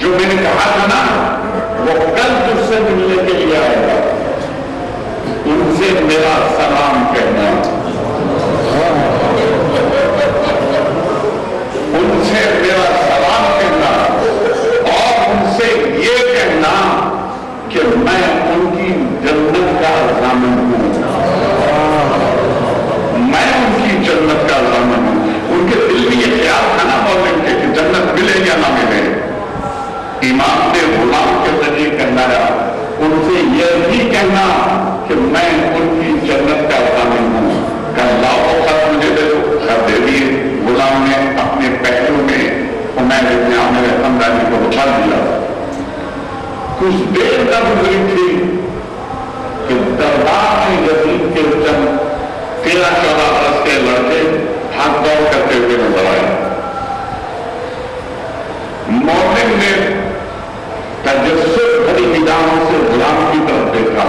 जो मैंने कहा था ना, वो कल तुझसे मिलने के लिए आएगा, उनसे मेरा सलाम कहना, उनसे मेरा सलाम कहना और उनसे ये कहना कि मैं उनकी जन्नत का जामिन हूं। मैं उनकी जन्नत का जामिन हूं। उनके दिल में ये ख्याल था ना मौलिक के कि जन्नत मिले या ना मिले। इमाम ने गुलाम के जरिए कहना, उनसे यह भी कहना कि मैं उनकी जन्नत का दामन हूं। कल लाओ खत मुझे दे दो। खत दे दिए। गुलाम ने अपने पहलू में उमैर इब्ने आमिर हमदानी को बिठा दिया। कुछ देर तक गुजरी थी कि दरबार में यजीद के चंद तेरह चौदह बरस के लड़के हाथ दौड़ करते हुए नजर आए। मोमिन ने तजस्सुस भरी निगाहों से गुलाम की तरफ देखा।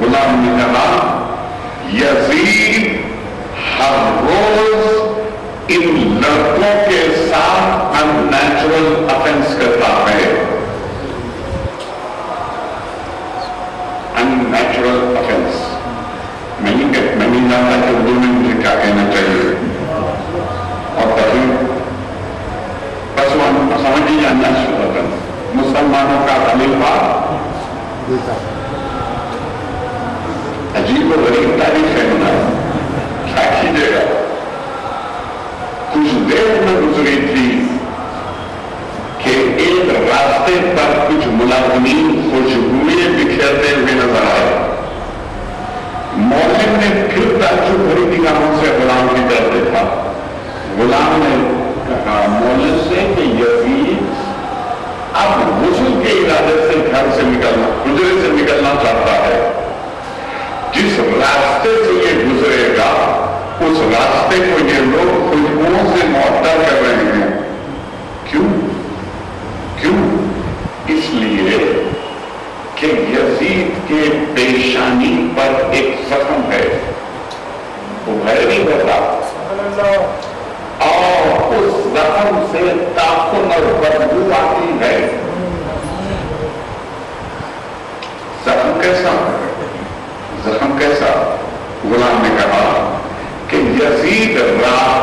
गुलाम ने कहा, यजीद हर रोज इन लड़कों के साथ अननेचुरल अपने मुसलमानों का खलीफा। अजीब और गरीब तारीफ है ना, साक्षी देगा। कुछ देर में गुजरी थी कि एक रास्ते पर कुछ मुलाजमीन खुशबुएं बिखेरते हुए नजर आए। मौसम ने फिर ताजुब भरी निगाहों से गुलाम की तरफ देखा। गुलाम ने कहा मौलवी से कि यजीद अब वजू के इरादे से घर से निकलना, गुजरे से निकलना चाहता है। जिस रास्ते से ये गुजरेगा उस रास्ते को ये लोग खुशबुओं से मुअत्ता कर रहे हैं। क्यों? क्यों? इसलिए कि यजीद के पेशानी पर एक जख्म है, वो गैरी बता, और उस जख्म से ताकुन और बदबू आती है। जख्म कैसा? जख्म कैसा? गुलाम ने कहा कि यजीद रात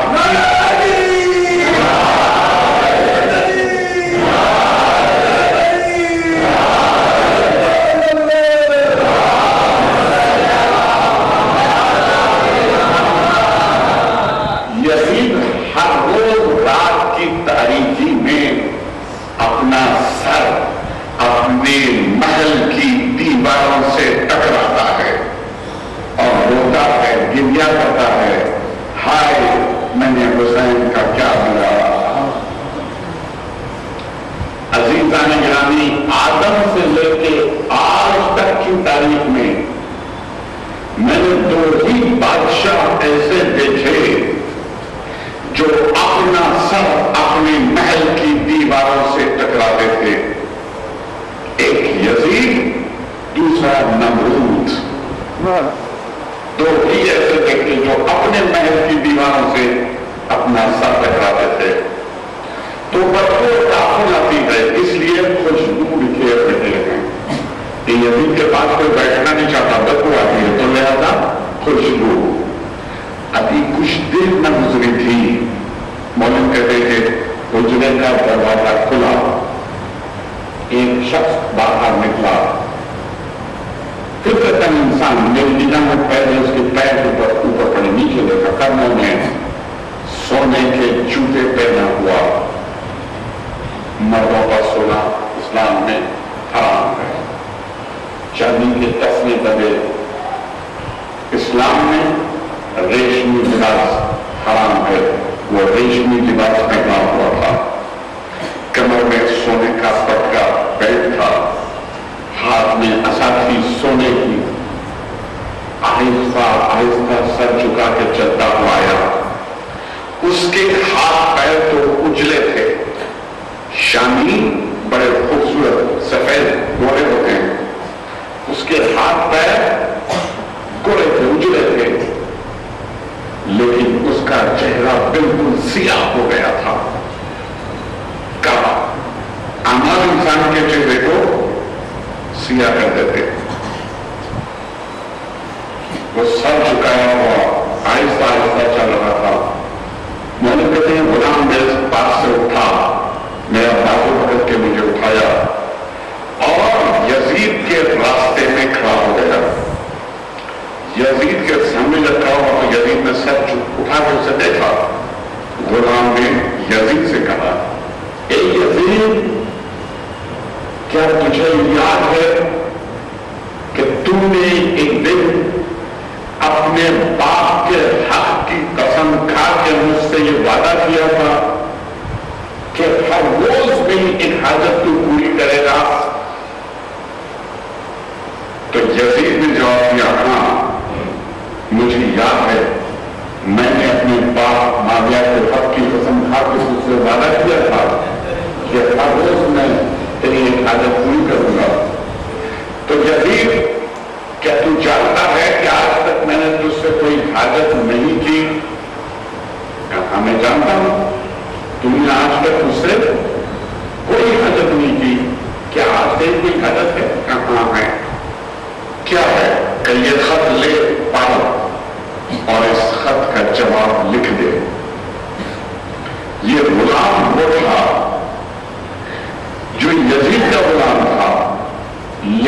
जो यजीद का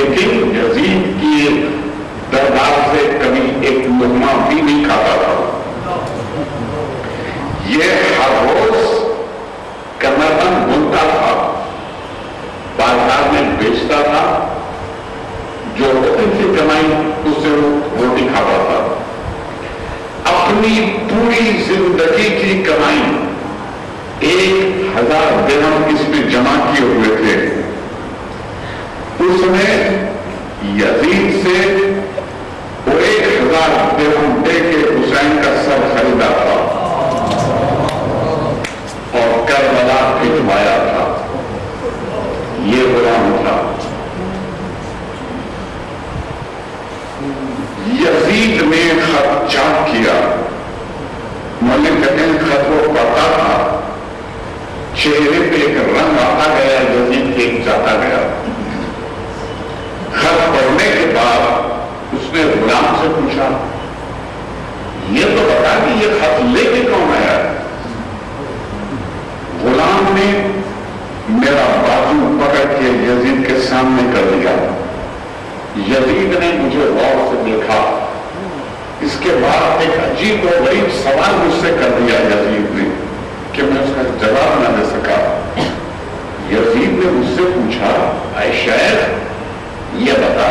लेकिन यजीद की दरबार से कभी एक लुकमा भी नहीं खाता था। यह हर रोज कमरबंद बुनता था, बाजार में बेचता था, जो उनकी कमाई उससे रोटी खाता था। अपनी पूरी जिंदगी की कमाई एक हजार दिरहम इसमें जमा किए हुए थे। उसने यजीद से वो एक हजार दिरहम दे के हुसैन का सर खरीदा था और करबला भिजवाया था। ये गुलाम था। यजीद ने खत चाक किया। मौलाना कहते हैं खत को पढ़ता था, चेहरे पे एक रंग आता गया, यजीद के जाता गया। खत पढ़ने के बाद उसने गुलाम से पूछा, ये तो बता कि ये खत लेके कौन आया? गुलाम ने मेरा बाजू पकड़ के यजीद के सामने कर दिया। यजीद ने मुझे गौर से देखा। इसके बाद एक अजीब और गरीब सवाल मुझसे कर दिया यजीद ने कि मैं उसका जवाब न दे सका। यजीद ने मुझसे पूछा, ऐ शेख, ये बता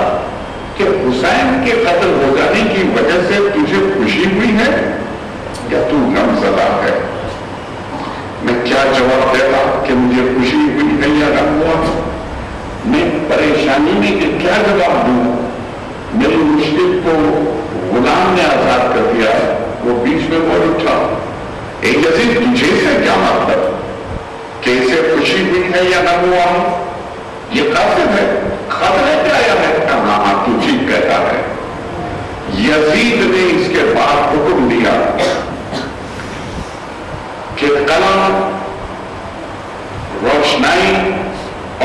कि हुसैन के कत्ल हो जाने की वजह से तुझे खुशी हुई है या तू गमजदा है? मैं क्या जवाब देता कि मुझे खुशी हुई है या गम हुआ? मैं परेशानी में कि क्या जवाब दूं? मेरी मुश्किल को गुलाम ने आजाद कर दिया। वो बीच में बोल उठा, एक जैसे तुझे से क्या मतलब कि इसे खुशी हुई है या गम हुआ? ये काफिर है, खबर है क्या या रहता? हाँ, तू ठीक कहता है। यजीद ने इसके बाद हुक्म दिया कि कलम, रोशनाई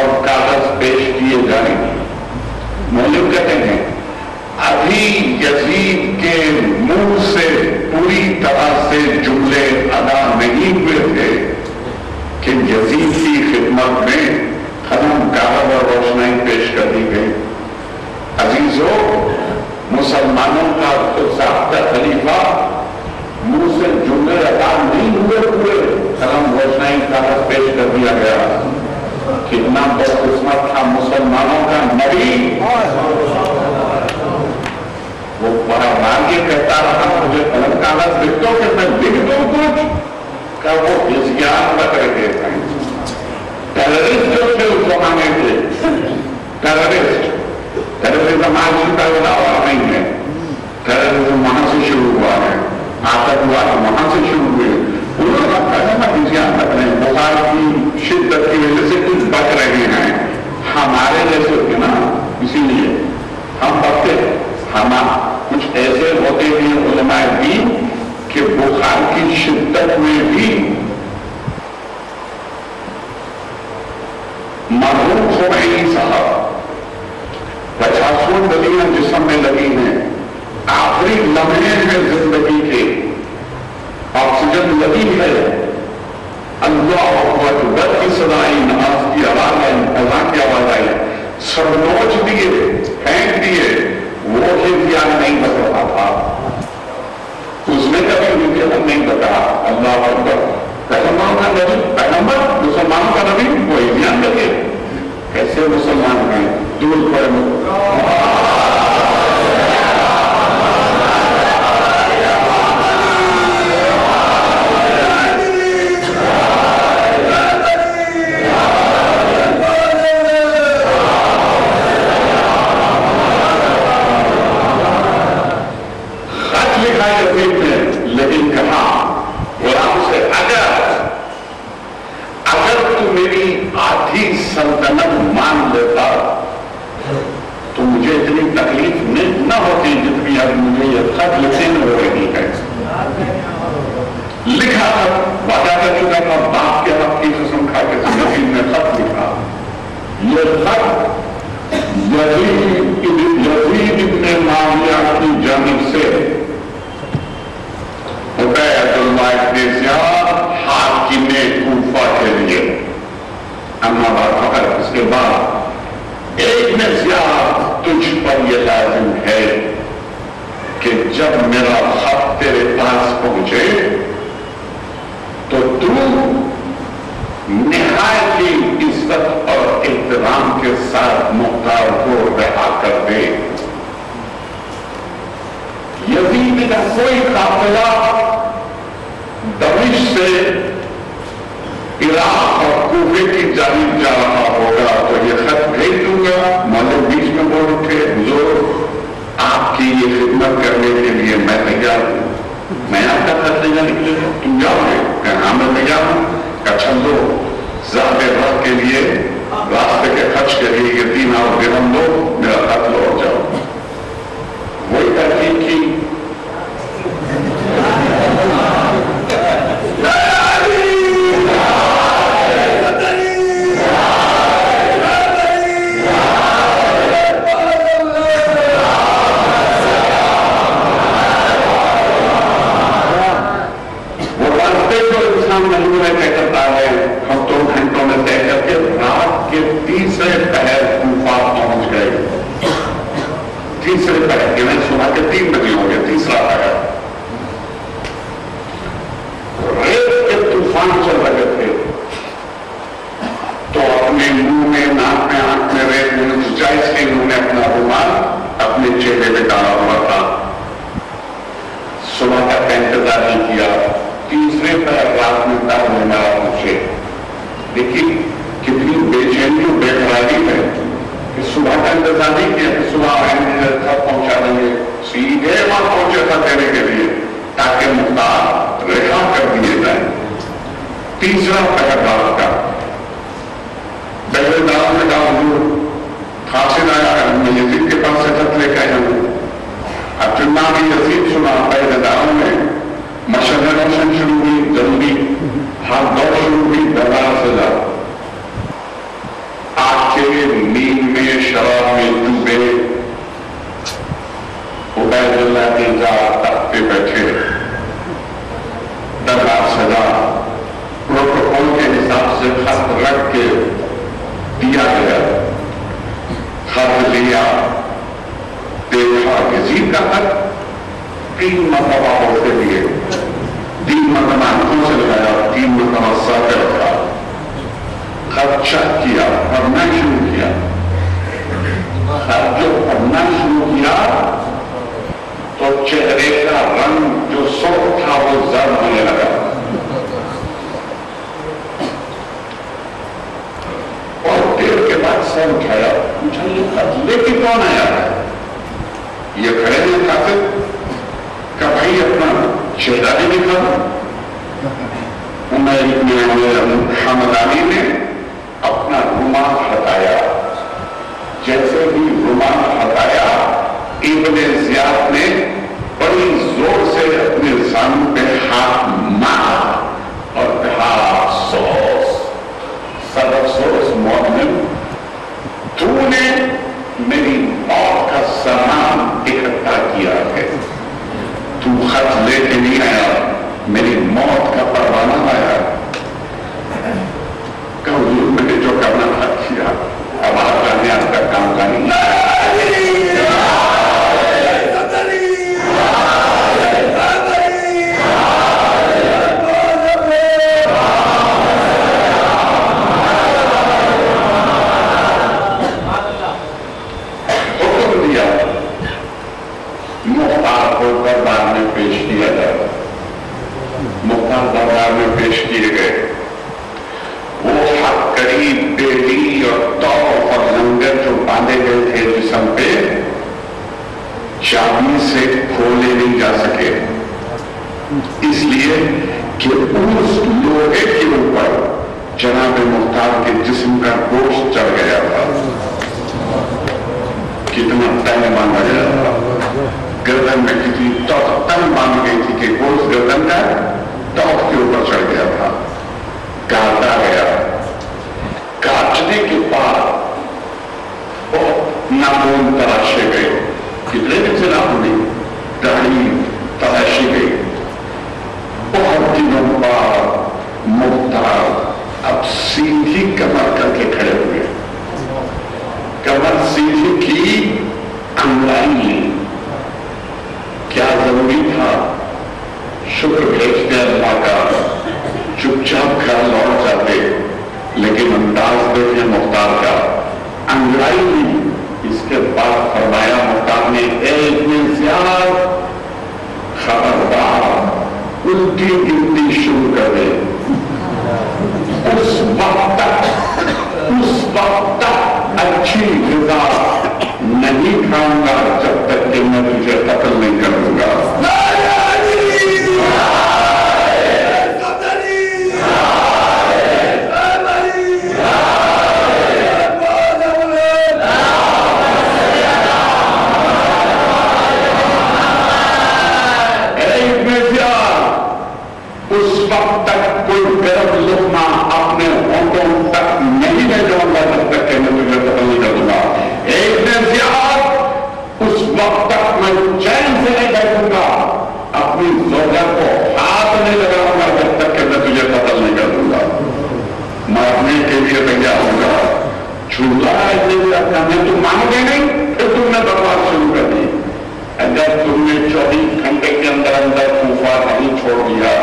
और कागज पेश किए जाने। मौलवी कहते हैं, अभी यजीद के मुंह से पूरी तरह से जुमले अदा नहीं हुए थे कि यजीद की खिदमत में कलम, कागज और रोशनाई पेश कर दी गई। अजीजों, मुसलमानों का खुदसाख्ता खलीफा मुंह से जुमले अदा नहीं हुए हुए कलम, रोशनाई, कागज पेश कर दिया गया। कितना बदकिस्मत था मुसलमानों का नबी। वो बड़ा भाग्य कहता रहा, मुझे कलम कागज लिखो कि मैं लिख दूं कुछ का। वो इज्तिहाद न करके टेररिस्ट जो थे उस जमाने के, टेररिस्ट टेररिज्म आज उनका उदाहरण नहीं है। टेररिज्म वहां से शुरू हुआ है, आतंकवाद वहां से शुरू हुए। उन्होंने कदम इंसान रख रहे हैं, बुखार की शिद्दत की वजह से कुछ बच रहे हैं। हमारे जैसे होते ना, इसीलिए हम बचते। हम कुछ ऐसे होते हैं उलमाए भी कि बुखार की शिद्दत में भी मरहूम खुमैनी साहब, पचासों गलियां जिस्म में लगी हैं। आखिरी लम्हे में जिंदगी के ऑक्सीजन लगी है, अल्लाह अकबर की सदाई, नमाज की आवाज आई, अज़ान की आवाज आई, सब नोच दिए, फेंक दिए। वो इम्तिहान नहीं बच रहा था, उसमें कभी इम्तिहान नहीं बचा। अल्लाह अकबर, पैगम्बरों का नबी, पैगम्बर मुसलमानों का नबी, वो इम्तिहान लगे। कैसे मुसलमान हैं, दूर पर खत लिखा है, लेकिन कहा आधी सल्तनत मान लेता तो मुझे इतनी तकलीफ न होती जितनी आज मुझे यह खत लिखने में हो रही है। लिखा वादा कर चुका था, बाप के हक की कसम खा के जिंदगी में खत लिखा। यह खत यजीद इब्न माविया की जानिब से हाकिम कूफा के लिए अम्मा बात। इसके बाद एक ने ये लाजिम है कि जब मेरा हक तेरे पास पहुंचे तो तू निहायत की इज्जत और एहतराम के साथ मुख्तार को रिहा कर दे। यजीद का कोई काफिला दमिश्क से इराक और कूफे की जानिब जा रहा होगा तो यह खत भेज दूंगा। मौलवी बीच में बोल उठे, हुजूर आपकी ये खिदमत करने के लिए मैं तैयार हूं, मैं आपका खत लेना निकलेगा, तुम जाओगे? कहा मैं तैयार हूं। अच्छा दो ज़ाते रब के लिए, रास्ते के खर्च के लिए ये तीन और दिरहम दो, मेरा खत लो और जाओ। वही तरकीब की बुराई में क्या जरूरी था शुक्र भेजने अल्लाह का? चुपचाप घर लौट जाते, लेकिन अंदाज देखे मुख्तार का। अंगड़ाई में इसके बाद फरमाया मुख्तार ने, खबरदार उल्टी गिनती शुरू कर दे। उस वक्त तक उस वक्त तक अच्छी गजा नहीं खाऊंगा जब तक कि मैं तुझे कत्ल नहीं कर दूंगा। उस वक्त तक कोई गर्व लुकमा अपने होंठों तक नहीं ले जाऊंगा जब तक कि मैं तुझे कत्ल नहीं कर दूंगा। एक दिन ज्यादा उस वक्त तक मैं चैन से नहीं बैठूंगा, अपनी जोजा को हाथ नहीं लगाऊंगा जब तक कि मैं तुझे कत्ल नहीं कर दूंगा। मारने के लिए तैयार होगा, झूला नहीं रखना। मैं तुम मांगे नहीं, फिर तुमने बर्बाद शुरू कर दी। अगर तुमने चौबीस घंटे के अंदर अंदर तूफा नहीं छोड़ दिया,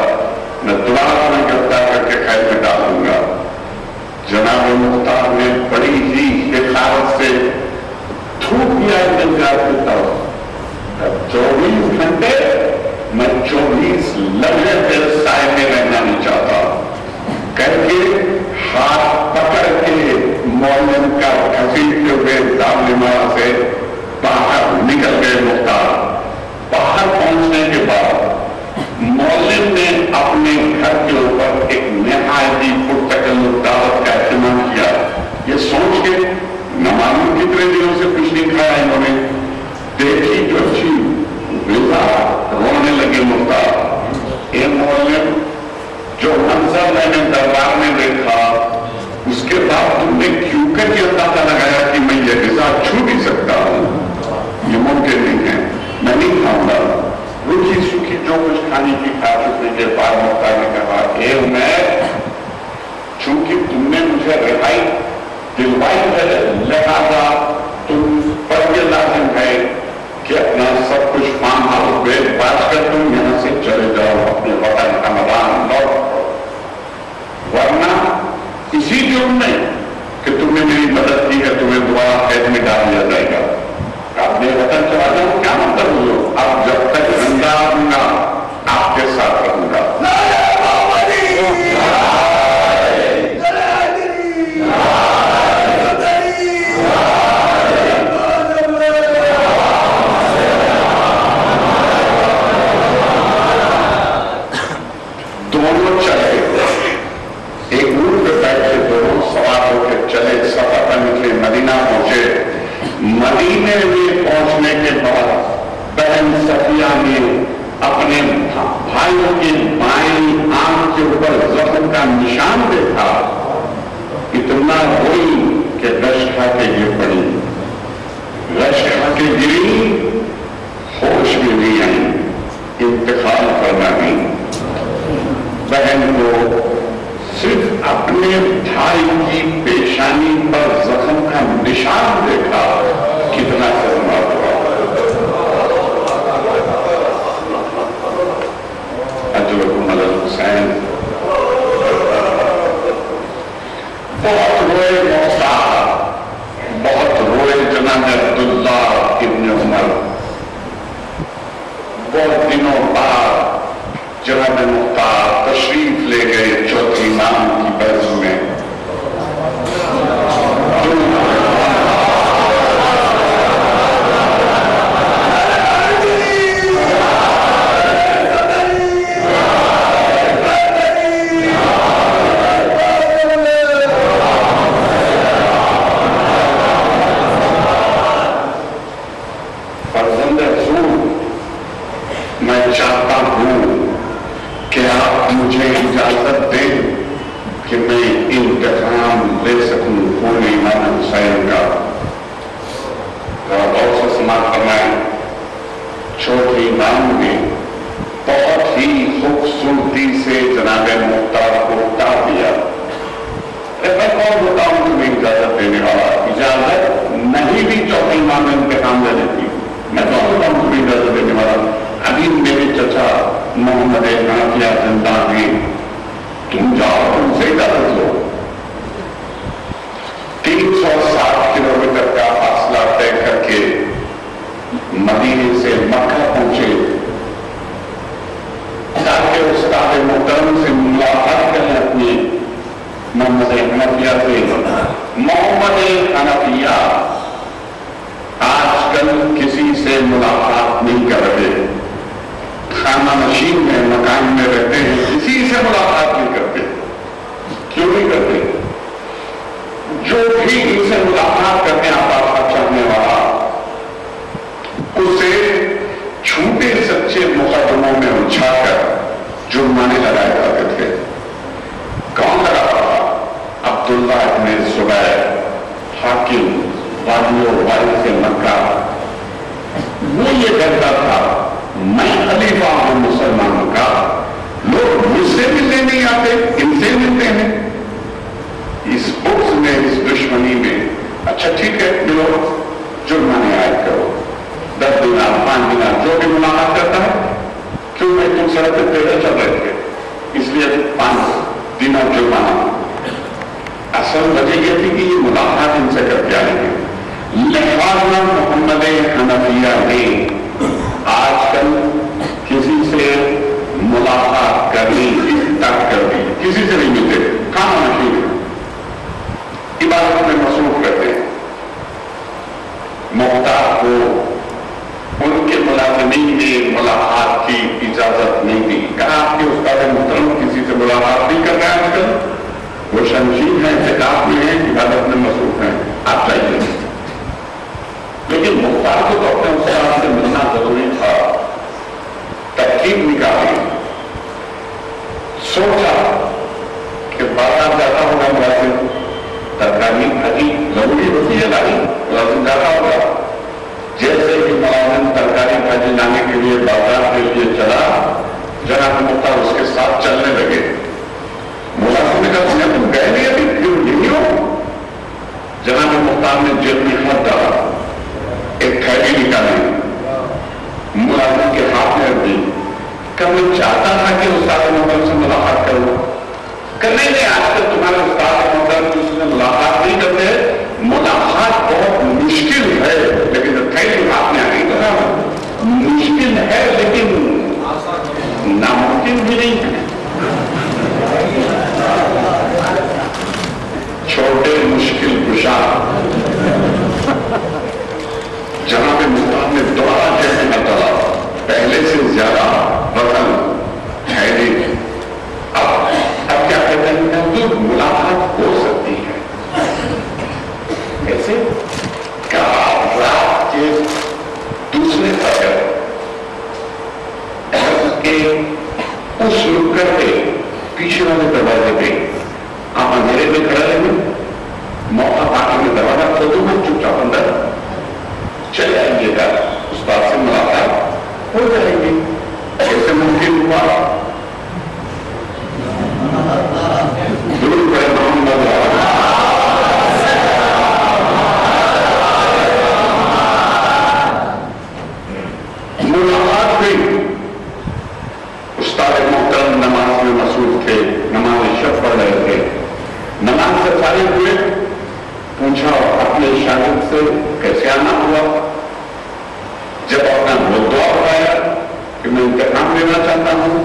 मैं दोबारा में गिरफ्तार करके खैर में डाल दूंगा। जनाब मुख्तार ने बड़ी ही हिफाजत से थूक दिया इंतजार की तरफ। चौबीस घंटे मैं चौबीस लम्हे के साय में रहना नहीं चाहता करके हाथ पकड़ के मौलम का घसीटते हुए दामलिमा से बाहर निकल गए मुख्तार। बाहर पहुंचने के बाद मौलम ने अपने घर के ऊपर एक नहायती पुरतकल्लुफ़ दावत का इस्तेमाल किया। ये सोच के न मालूम कितने दिनों से कुछ नहीं खाया इन्होंने, देखी जो चीज रोजा रोने लगे मुख्तार। ये मौलम जो मंजर मैंने दरबार में देखा, उसके बाद तुमने क्यों कर ये अंदाजा लगाया कि मैं ये गिजा छू भी सकता हूं? ये मुमकिन नहीं है, मैं नहीं खाऊंगा। रूखी सूखी जो कुछ खाने की खा चुके के बाद मुख्तार ने कहा, ए उमैर, चूंकि तुमने मुझे रिहाई दिलवाई है, लिहाजा तुम पर यह लाजिम है कि अपना सब कुछ फार्म हाउस में बात कर तुम यहां से चले जाओ, अपने वतन का मैदान लौट, वरना इसी जुर्म में कि तुमने मेरी मदद की है तुम्हें दोबारा कैद में डाल दिया जाएगा। आपने वतन चला जाओ, क्या मतलब हो? आप जब तक जिंदा रहूंगा आपके साथ रहूंगा। दोनों चले, एक रूम पे बैठ के दोनों सवार होकर चले, सफर पर निकले, मदीना पहुंचे। मदीने में पहुंचने के बाद बहन सफिया ने अपने भाइयों के बाएं आंख के ऊपर जख्म का निशान देखा, इतना रोई कि रश खा के गिर पड़ी। रश खा के गिरी, होश में नहीं आई, इंतकाल करना नहीं। बहन को सिर्फ अपने भाई की पेशानी पर जख्म का निशान देखा, कितना सदमा हुआ। अजरुल हुसैन बहुत रोए, बहुत रोए जनाब अब्दुल्ला इब्न उमर। बहुत दिनों बाद जनाब मुख्तार तशरीफ ले गए चौथे इमाम की बैस में। मैं चाहता हूं क्या आप मुझे इजाजत दें कि मैं इंतकाम ले सकूं पूरे इमाम हुसैन का? और से समाप्त करनाए छोटे इमाम ने बहुत ही खूबसूरती से जनाब मुख्तार को उठा दिया। मैं कौन बताऊं तुम्हें इजाजत देने वाला? इजाजत नहीं भी चौथे इमाम इंतकाम लेने की। वाला अभी मेरे चचा मोहम्मद नाफिया ज़िंदानी तुम जाओ उनसे इजाजत लो। तीन सौ सात किलोमीटर का फासला तय करके मदीने से मक्का पहुंचे, जाके उस्ताद मुहतरम से मुलाकात करें अपनी मोहम्मद हनफिया से। मोहम्मद हनफिया आजकल किसी से मुलाकात नहीं कर रहे, खाना नशीन में मकान में रहते हैं, किसी से मुलाकात नहीं करते। क्यों नहीं करते? जो भी इनसे मुलाकात करने आता था चाहने वाला उसे छोटे सच्चे मुकदमों में उलझा कर जुर्माने लगाए जाते थे। कौन लगाता था? अब्दुल्ला इब्ने सुबैर हाकिम वालियो वाली से मक्का, वो ये कहता था मैं खलीफा हूं मुसलमानों का, लोग मुझसे मिलने नहीं आते, इनसे मिलते हैं। इस बुक्स में इस दुश्मनी में अच्छा ठीक है मिलो, जुर्माने आयद करो, दस दिना पांच दिना जो भी मुलाकात करता है। क्यों? मैं तुम सड़क पे पैदल चल रहे थे इसलिए पांच दिना जुर्माना। असल वजह यह थी कि ये मुलाकात इनसे करके आएंगे। लिहाजा मोहम्मद हनफिया ने आजकल किसी से मुलाकात करनी तक कर दी, किसी से नहीं मिलते, खाना नशीन इबादत में मसरूफ रहते हैं। मुख्तार को उनके मुलाजमीन ने मुलाकात की इजाजत नहीं दी, कहा आपके उस्ताद मुहतरम किसी से मुलाकात नहीं कर रहे आजकल, वो शमशीन है, किताब में है, इबादत में मसरूफ है, आप चाहिए। लेकिन मुख्तार को तो अपने उस्ताद से मिलना जरूरी था। तकलीफ निकाली, सोचा कि बाजार जाता होगा मुलाजिम, तरकारी खरीद जरूरी होती है लाइन, मुलाजिम जाता होगा। जैसे कि मुलाजिम तरकारी खरीद लाने के लिए बाजार के लिए चला, जनाब मुख्तार उसके साथ चलने लगे। मुलाजिम ने कहा तुम गए नहीं अभी, क्यों यही हो? जनाब मुख्तार ने जेब में हाथ डाला, एक थैली निकाली, मुलाजिम के हाथ में रख दी। कभी चाहता था कि उस्ताद मुहतरम से मुलाकात कर लो, करने में आजकल तुम्हारे उस्ताद मुहतरम से मुलाकात नहीं करते, मुलाकात बहुत मुश्किल है। लेकिन थैली हाथ में आने का मुश्किल है, लेकिन नामुमकिन भी नहीं है। छोटे मुश्किल कुशा जनाब मुहतरम ने दोबारा जैसे बताया, पहले से ज्यादा वतन है नहीं। अब अब क्या कहते हैं कि मुलाकात हो सकती है। ऐसे कहा रात के दूसरे तक के उस नुक्कड़ के पीछे वाले दरवाजे पे आप अंधेरे में खड़ा रहेंगे, मौका पाकर के दरवाजा खोलो, मैं चुपचाप अंदर चले आइएगा, उस्ताद से मुलाकात हो जाएगी। ऐसे मुमकिन हुआ? जरूर बड़े मोहम्मद मुलाकात हुई। उस्ताद मुहतरम नमाज में मसरूफ थे, नमाज शब पढ़ रहे थे। नमाज से फारिग हुए, पूछा अपने शागिर्द से कैसे आना हुआ। जब अपना मुद्दा उठाया कि मैं इंतकाम लेना चाहता हूं,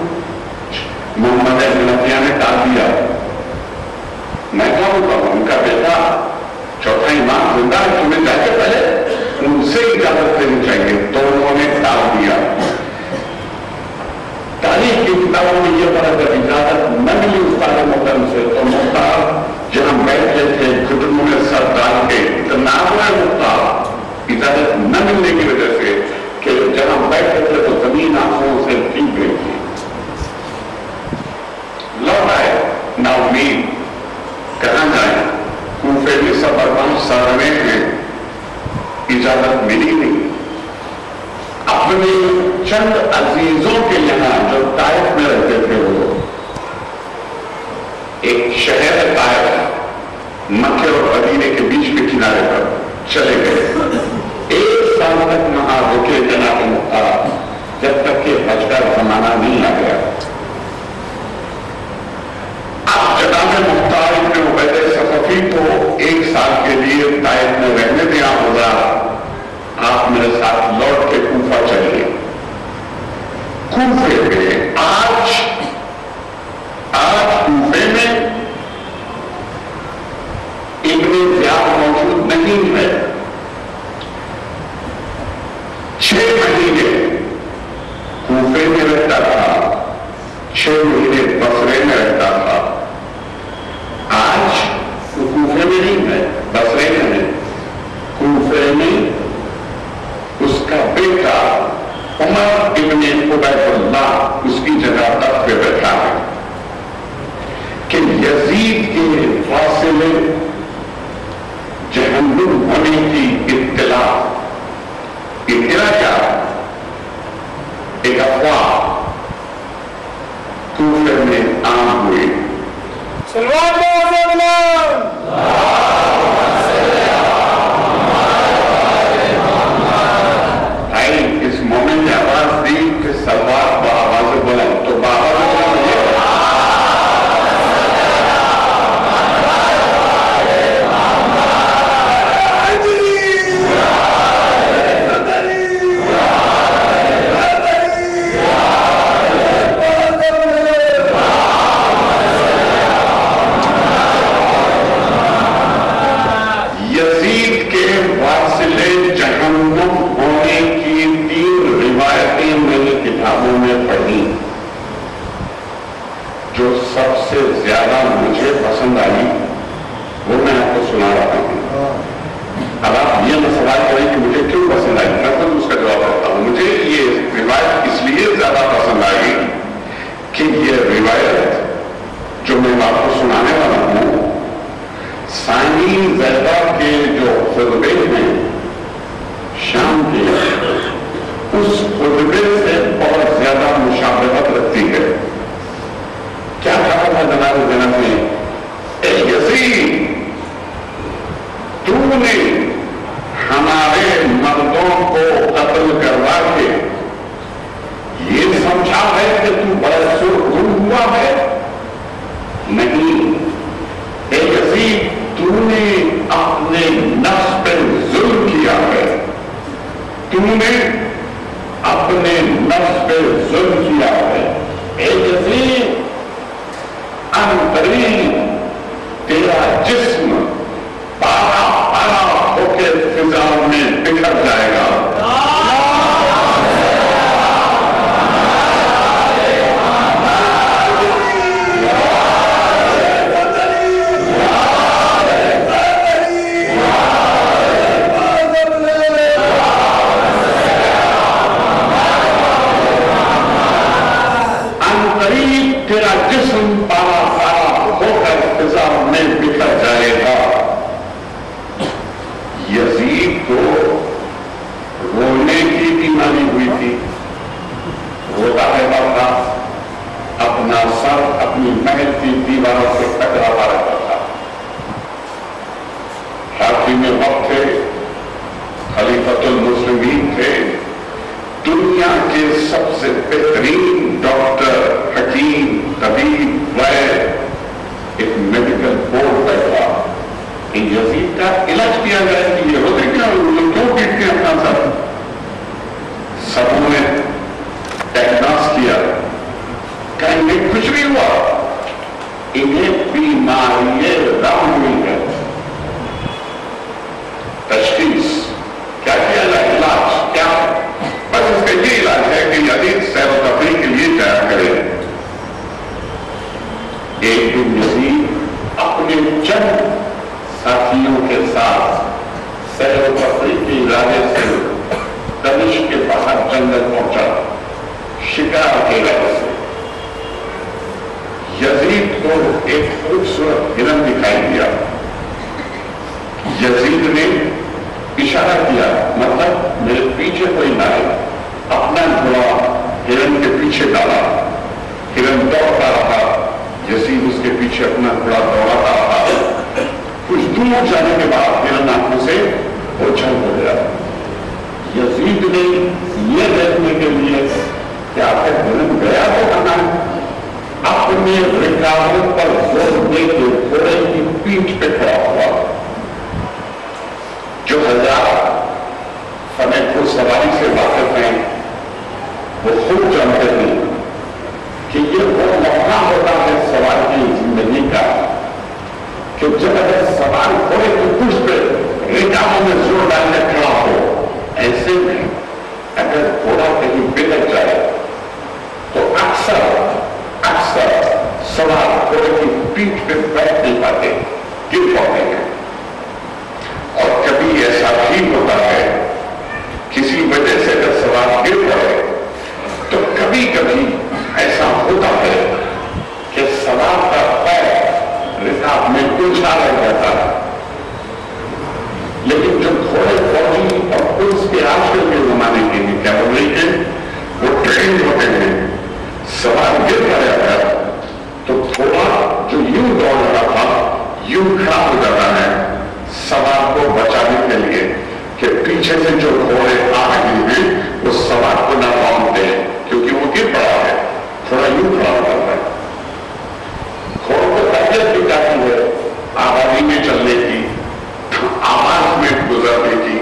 मोहम्मद हनफिया ने टाल दिया। मैं क्या होगा, उनका बेटा चौथा इमाम जिंदा है, तुम्हें जाके पहले उनसे इजाजत लेनी चाहिए। तो उन्होंने टाल दिया। तारीख की किताबों में यह पता जब इजाजत न मिली उस्ताद मुहतरम से तो मुख्तार जहां बैठे थे घुटनों में सर डाल के इतना मुख्तार, इजाजत न मिलने की वजह से कि जहां बैठे थे तो जमीन आंखों से भीग गई थी। लौट आए नाउमीद, कहां जाए, कूफे में सब अरबान सारे हैं, इजाजत मिली नहीं। अपने चंद अजीजों के यहां जो ताइफ में रहते थे, वो एक शहर ताइफ मक्के और मदीने के बीच के किनारे पर चले गए। एक साल तक वहां रुके जनाब बचकर जमाना नहीं आ गया। आप जनाब मुख्तार इब्न उबैद सफी को एक साल के लिए ताइफ में रहने दिया होगा, आप मेरे साथ लौट के कूफा चलिए। कूफे में आज आज कूफे में इब्न ज़ियाद मौजूद नहीं है। छह महीने कूफे में रहता था, छह महीने बसरे में रहता था। आज वो कूफे में नहीं है, बसरे में है। कूफे में उसका बेटा उमर इब्न उबैदुल्लाह उसकी जगह तक पे बैठा है कि यजीद के फासिले जहन्नुम होने की इत्तला इतना क्या एक अफवाह कूफे में आम हुई। भाई इस मोमिन ने आवाज दी कि सलवार को आवाज बोला तो बाबा सबसे ज्यादा मुझे पसंद आई वो मैं आपको सुना रहा हूं। अब आप ये न सवाल करें कि मुझे क्यों पसंद आई, मैं खुद उसका जवाब देता हूं। मुझे ये रिवायत इसलिए ज्यादा पसंद आई कि ये रिवायत जो मैं आपको सुनाने वाला हूं सानी ज़ैदा के जो खुतबे हैं शाम के, उस खुतबे से बहुत ज्यादा मुशाबहत रखती है। क्या कहा था जनाब जनाब ने, ए यज़ीद तूने हमारे मर्दों को कत्ल करवा के ये समझा है कि तू बड़ा सुरगुम हुआ है? नहीं, ए यज़ीद तूने अपने नफ्स पर जुल्म किया है, तूने अपने नफ्स पर जुल्म किया है। ए यज़ीद अंतरीन तेरा जिस्म पारा पारा होके फिजा में बिखर जाएगा। कि आपका जन्म गया हो करना है। अपने रिकावों पर जोर देके घोड़े की पीठ पे खड़ा हुआ जो हजार समय को सवारी से वाकिफ हैं, वो खुद जानते हैं कि ये वो मौका होता है सवार की जिंदगी का कि जब अगर सवार घोड़े की पीठ पे रिकावों में जोर डालने खड़ा हो, ऐसे में अगर घोड़ा कहीं बिगड़ जाए तो अक्सर अक्सर सवार घोड़े की पीठ पे बैठ नहीं पाते, गिर पाते हैं। और कभी ऐसा भी होता है किसी वजह से अगर सवार गिर पड़े तो कभी कभी ऐसा होता है कि सवार का पैर रिकाब में उलझा रह जाता है, लेकिन जो घोड़े फौजी और पुलिस के आजकल के जमाने के लिए क्या बोल रही है, वो ट्रेन होते हैं। सवार गिर गया है तो घोड़ा जो यूं दौड़ रहा था यूं खड़ा हो जाता है सवार को बचाने के लिए कि पीछे से जो घोड़े आ रहे हैं वो सवार को ना बांधते क्योंकि वो गिर पड़ा है, थोड़ा यूं खड़ा हो जाता है। घोड़ों को ताकत भी काफी है आबादी में चलने की, आवाज में गुजरने की,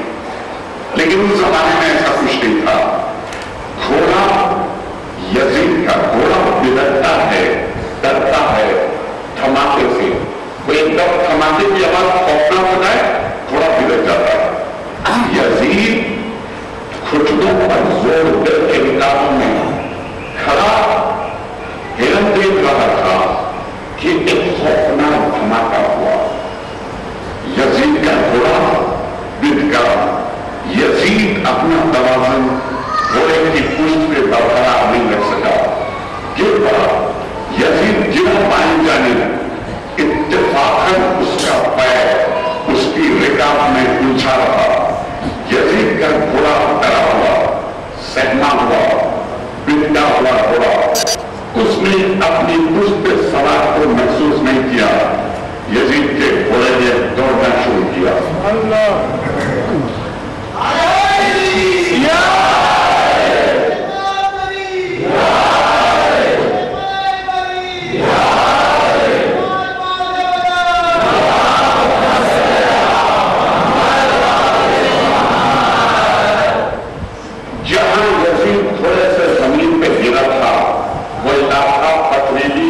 लेकिन उस जमाने में ऐसा कुछ नहीं था। घोड़ा यजीद का घोड़ा बिगड़ता है, डरता है धमाके से, कोई एकदम धमाके की आवाज पकड़ा होता है घोड़ा बिगड़ जाता है। यजीद घुटनों पर जोर दर के निकालों में खड़ा हिरन देख रहा था कि एक खौफनाक धमाका हुआ। यजीद का घोड़ा बिगड़ा, यजीद अपना तवाज़ुन घोड़े की पुष्ट पे बरकरार नहीं रख सका, गिर पड़ा। यजीद गिरा पानी जाने इत्तेफाकन उसका पैर उसकी रिकाब में उलझा रहा। यजीद का घोड़ा डरा हुआ, सहमा हुआ, बिगड़ा हुआ घोड़ा, उसने अपनी पुष्ट पे सवार को महसूस नहीं किया। यजीद के घोड़े ने दौड़ना शुरू किया। जहां यजीद घोड़े से जमीन पे गिरा था वो इलाका पथरीली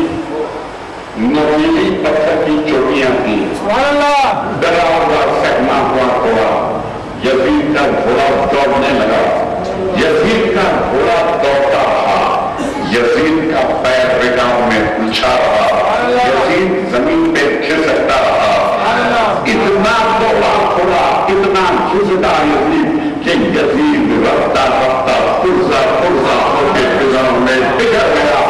नोरीली पत्थर की चोटियां थी। डरा हुआ सहमा हुआ घोड़ा, यजीद का घोड़ा दौड़ने लगा। यजीद का घोड़ा दौड़ता था, यजीद का पैर रिकाब में उलझा रहा, यजीद जमीन पे खिसकता रहा। इतना दौड़ा घोड़ा, इतना खिसका यजीद कि यजीद रफ्ता रफ्ता पुर्जा पुर्जा होके फिजाओं में बिगड़ गया।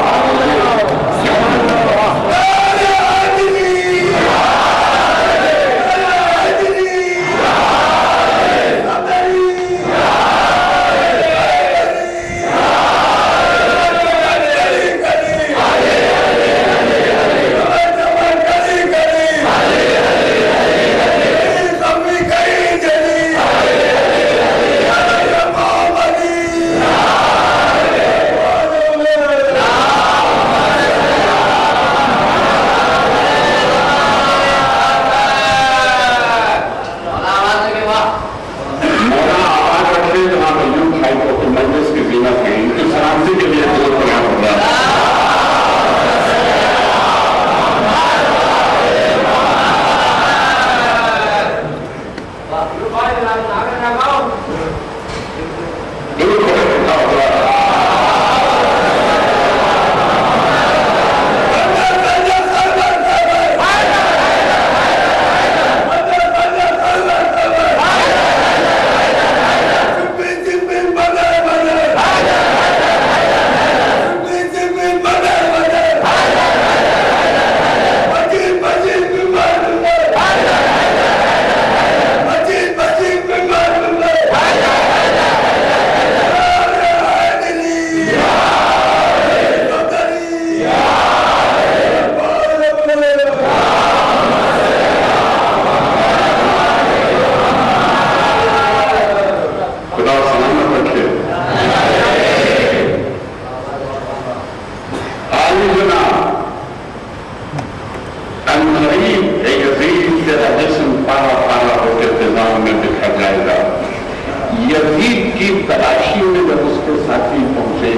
तलाशी में जब उसके साथी पहुंचे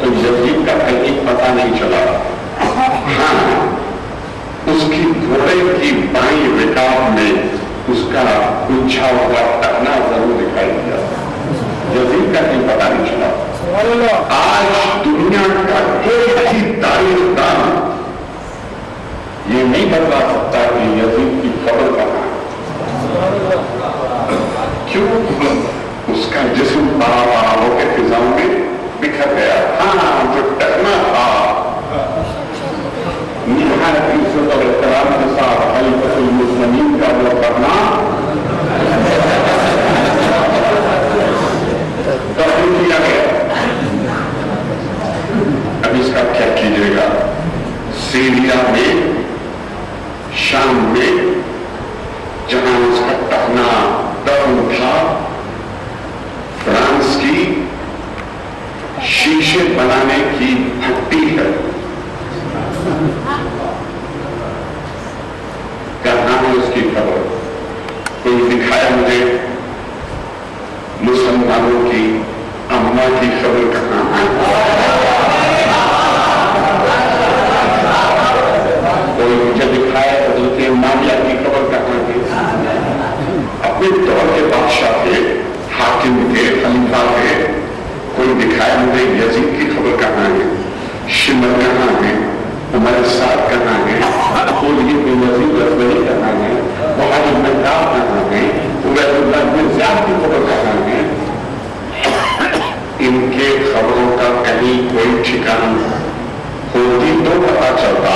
तो यजीद का कहीं पता नहीं चला। हाँ, उसकी घोड़े की बाई रिकाब में उसका गुच्छा हुआ टकना जरूर दिखाई दिया। यजीद का कहीं पता नहीं चला। आज दुनिया का कोई भी तारीखदान ये नहीं बता सकता कि यजीद की खबर कहां, क्यों उसका जिस्म बड़ा बड़ा होकर फिजाओं में बिखर गया। हाँ, जो टकना था निहायत इज्जत और एहतराम के साथ खलीफतुल मुस्लिमीन का वो करना कबूल किया गया। अब इसका क्या कीजिएगा? सीरिया में, शाम में, जहां उसका टकना दम था, फ्रांस की शीशे बनाने की भट्टी है। कहां है उसकी खबर? कोई दिखाया मुझे मुसलमानों की अम्मा की खबर कहां है? कोई मुझे दिखाया हजरत माविया की खबर कहां है? अपने दौर के बादशाह थे, हाकिम थे, खलीफा थे, कोई दिखाया मुझे यजीद की खबर कहां है? शिमर कहां है? उमर साद कहां है? कहां है? बहारी मंदाब कहां है? उबैदुल्लाह की खबर कहां है? इनके खबरों का कहीं कोई ठिकाना होती तो पता चलता।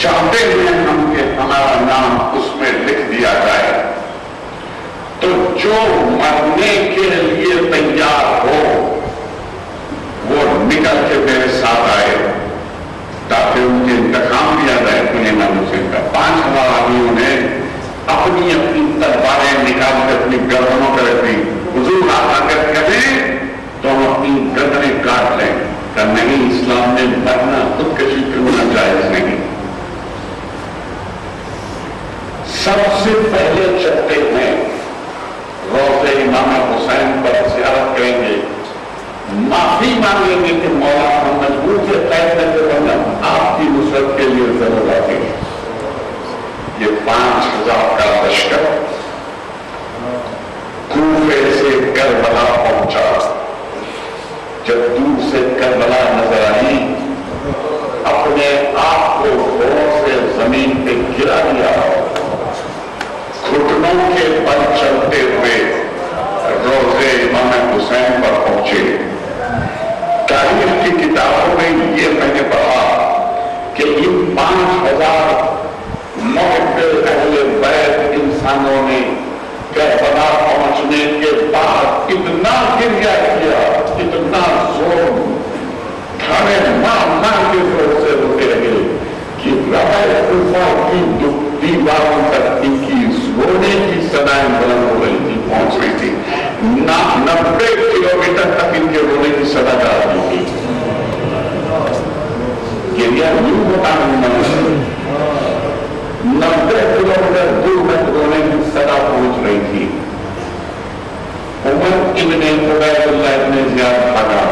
चाहते हैं हम कि हमारा नाम उसमें लिख दिया लड़ने के लिए तैयार हो वो निकल के मेरे साथ आए ताकि उनके इंतकाम भी याद आए सुलेमान हुसैन का। पांच हजार आदमियों ने अपनी अपनी तलवारें निकाल कर अपनी गर्दनों पर रखी। हुजूर आकर कहें तो हम अपनी गर्दनें काट लें। कहा नहीं, इस्लाम में मरना खुदकशी करना जायज नहीं। सबसे पहले चलते हैं रोज़े इमाम हुसैन पर ज़ियारत करेंगे, माफी मांगेंगे कि मौला हम मजबूर से कैद न करना, आपकी नुसरत के लिए जरूर आते हैं। ये पांच हजार का लश्कर कूफे से करबला पहुंचा। जब दूर से करबला नजर आई अपने आप को गोर से जमीन पे गिरा दिया, घुटनों के बल चलते हुए रोजे इमाम हुसैन पर पहुंचे। तारीख की किताबों में ये मैंने पढ़ा कि इन पांच हजार मोहब्बे अहले बैत इंसानों ने करबला पहुंचने के बाद इतना गिरिया किया, इतना जोर खाने मार मार के जोर से रोते रहे कि दीवारों तक इनकी रोने की सदाएं बुलंद हो गई थी, पहुंच गई थी। ना नब्बे किलोमीटर तक इनके रोने की सदा जा रही थी। गिरिया यूं होता नब्बे किलोमीटर दूर तक रोने की सदा पहुंच रही थी। Umar ibne Ubaidullah ibne Ziyad भागा,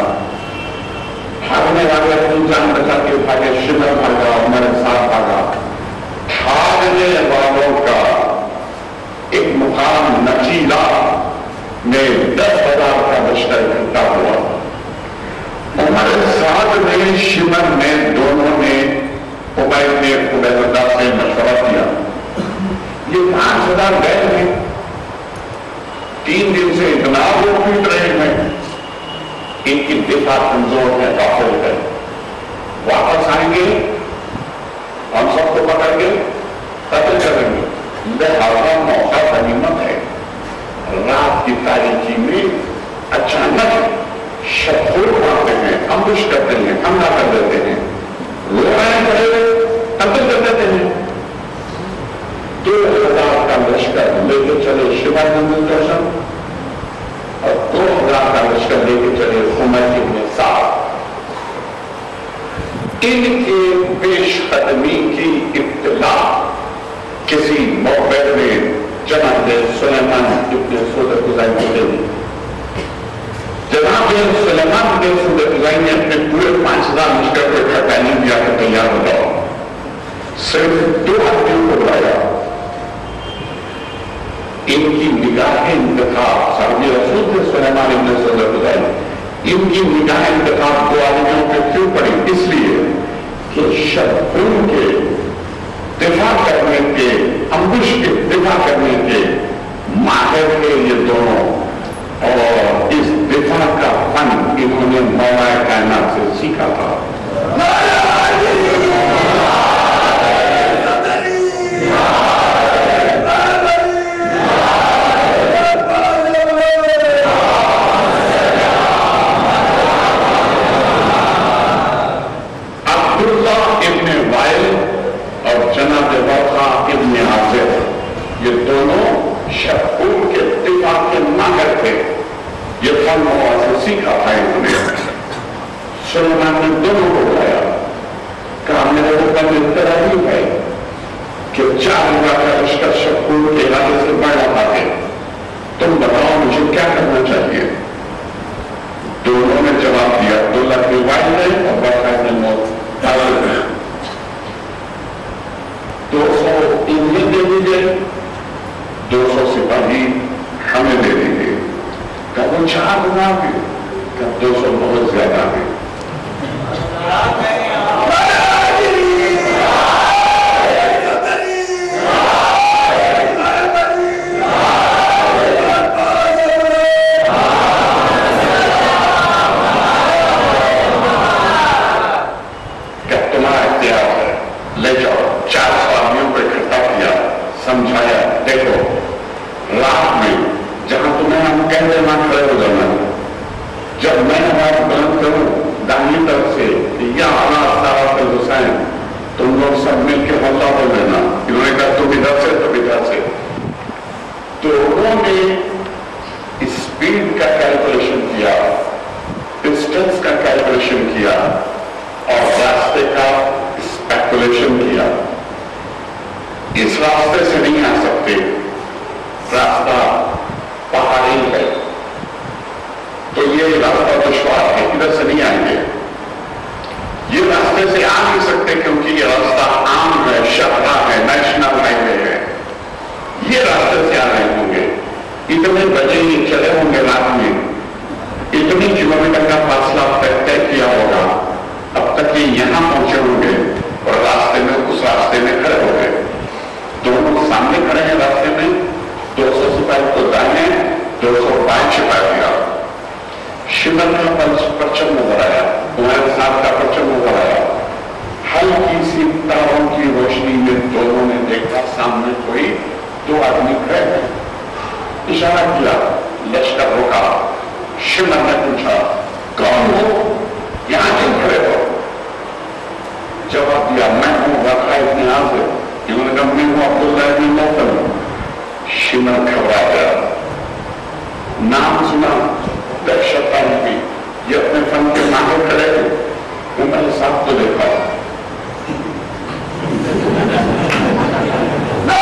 भागने वाले अपनी जान बचा के भागे, शिमर भागा, उमर साथ भागा। भागने वालों का एक मुकाम नचीला में दस हजार का लश्कर इकट्ठा हुआ। उमर साथ में शिमर में दोनों ने उबैद ने उबैदुल्लाह से मशवरा किया। ये पांच हजार गए थे, तीन दिन से इतना वो पीट रहे हैं, इनकी दिफा कमजोर है, गाफिल है। वापस आएंगे हम सबको पकड़ेंगे, कत्ल करेंगे। लिहाजा मौका गनीमत है। रात की तारीखी में अचानक शत्रु आते हैं, अंकुश करते हैं, हमला कर देते हैं, कत्ल कर देते हैं। दो हजार का लश्कर लेके चले शिवाय मंदिर दर्शन और दो हजार का लश्कर लेके चले उमर इब्ने साद। इनके पेश कदमी की इब्तला किसी मौके में जनाब सुलेमान इब्ने सूदकुज़ैनी ने दी। जनाब सुलेमान इब्ने सूदकुज़ैनी ने अपने पूरे पांच हजार लश्कर को इकट्ठा करने दिया कि तैयार हो जाओ। सिर्फ दो आदमी को बुलाया। इनकी निगाह इंतखाब सामने रसूल सुलेमान इब्ने सूदकुज़ैनी, इनकी निगाह इंतखाब को आदमियों पे क्यों पड़ी? इसलिए कि शत्रु के दिफा करने के, अंकुश के दिफा करने के माहिर थे ये दोनों। और इस दिफा का फन इन्होंने मौलाए कायनात से सीखा था। ये दोनों शहूर के दिफा के माहिर थे। ये फल से सीखा था इन्होंने। सुलेमान ने दोनों को बुलाया, कहा मेरे ऊपर जिम्मेदारी है कि चार हजार का लश्कर शहूर के इरादे से बढ़ रहा है, तुम बताओ मुझे क्या करना चाहिए? दोनों ने जवाब दिया, अब्दुल्लाह के वाइल ने और बरखा ने मौत आए दो सौ इंजन दे दीजिए, दो सौ सिपाही हमें दे देंगे। कब वो चार बना गए, कब दो सौ बहुत ज्यादा गए। कब तुम्हारा इख्तियार है, ले जाओ। चार सौ आदमियों पर इकट्ठा किया, समझाया, देखो रात में जहां तुम्हें हम कहते हैं हाथ खड़े हो जाना। जब मैं हाथ बुलंद करूं दाहिनी तरफ से या आवाज सारा पर घुसाए, तुम लोग सब मिलकर हल्ला बोल देना। इन्होंने कहा तुम इधर से तुम इधर से। तो उन्होंने स्पीड का कैलकुलेशन किया, डिस्टेंस का कैलकुलेशन किया और रास्ते का स्पेकुलेशन किया। इस रास्ते से नहीं आ सकते, रास्ता पहाड़ी है तो ये रास्ता दुश्वार है, इधर से नहीं आएंगे। ये रास्ते से आ नहीं सकते क्योंकि ये रास्ता आम है, शहरा है, नेशनल हाईवे है। ये रास्ते से आ रहे होंगे, इतने बजे ही चले होंगे रात में, इतनी किलोमीटर का फासला तय किया होगा। अब तक ये यहां पहुंचे होंगे और रास्ते में उस रास्ते में खड़े हो गए। दोनों सामने खड़े हैं रास्ते में, दो सौ सिपाही को दाएं, दो सौ बाएं छिपा दिया। शिमर का परचम नजर आया, कुमार साहब का परचम नजर आया। हल्की सी तारों की रोशनी में दोनों ने देखा सामने कोई दो आदमी खड़े हैं। इशारा किया, लश्कर रोका। शिमर ने पूछा कौन हो, यहां क्यों खड़े हो? जवाब दिया मैं हूं वाक़ा इतिहास है। इन्होंने कहा मैं हूं अब्दुल्लाह इब्न मौतम। शिमर घबरा गया, नाम सुना दहशत आदमी, ये अपने फन के माहिर खड़े थे। उमर साहब को देखा, मैदान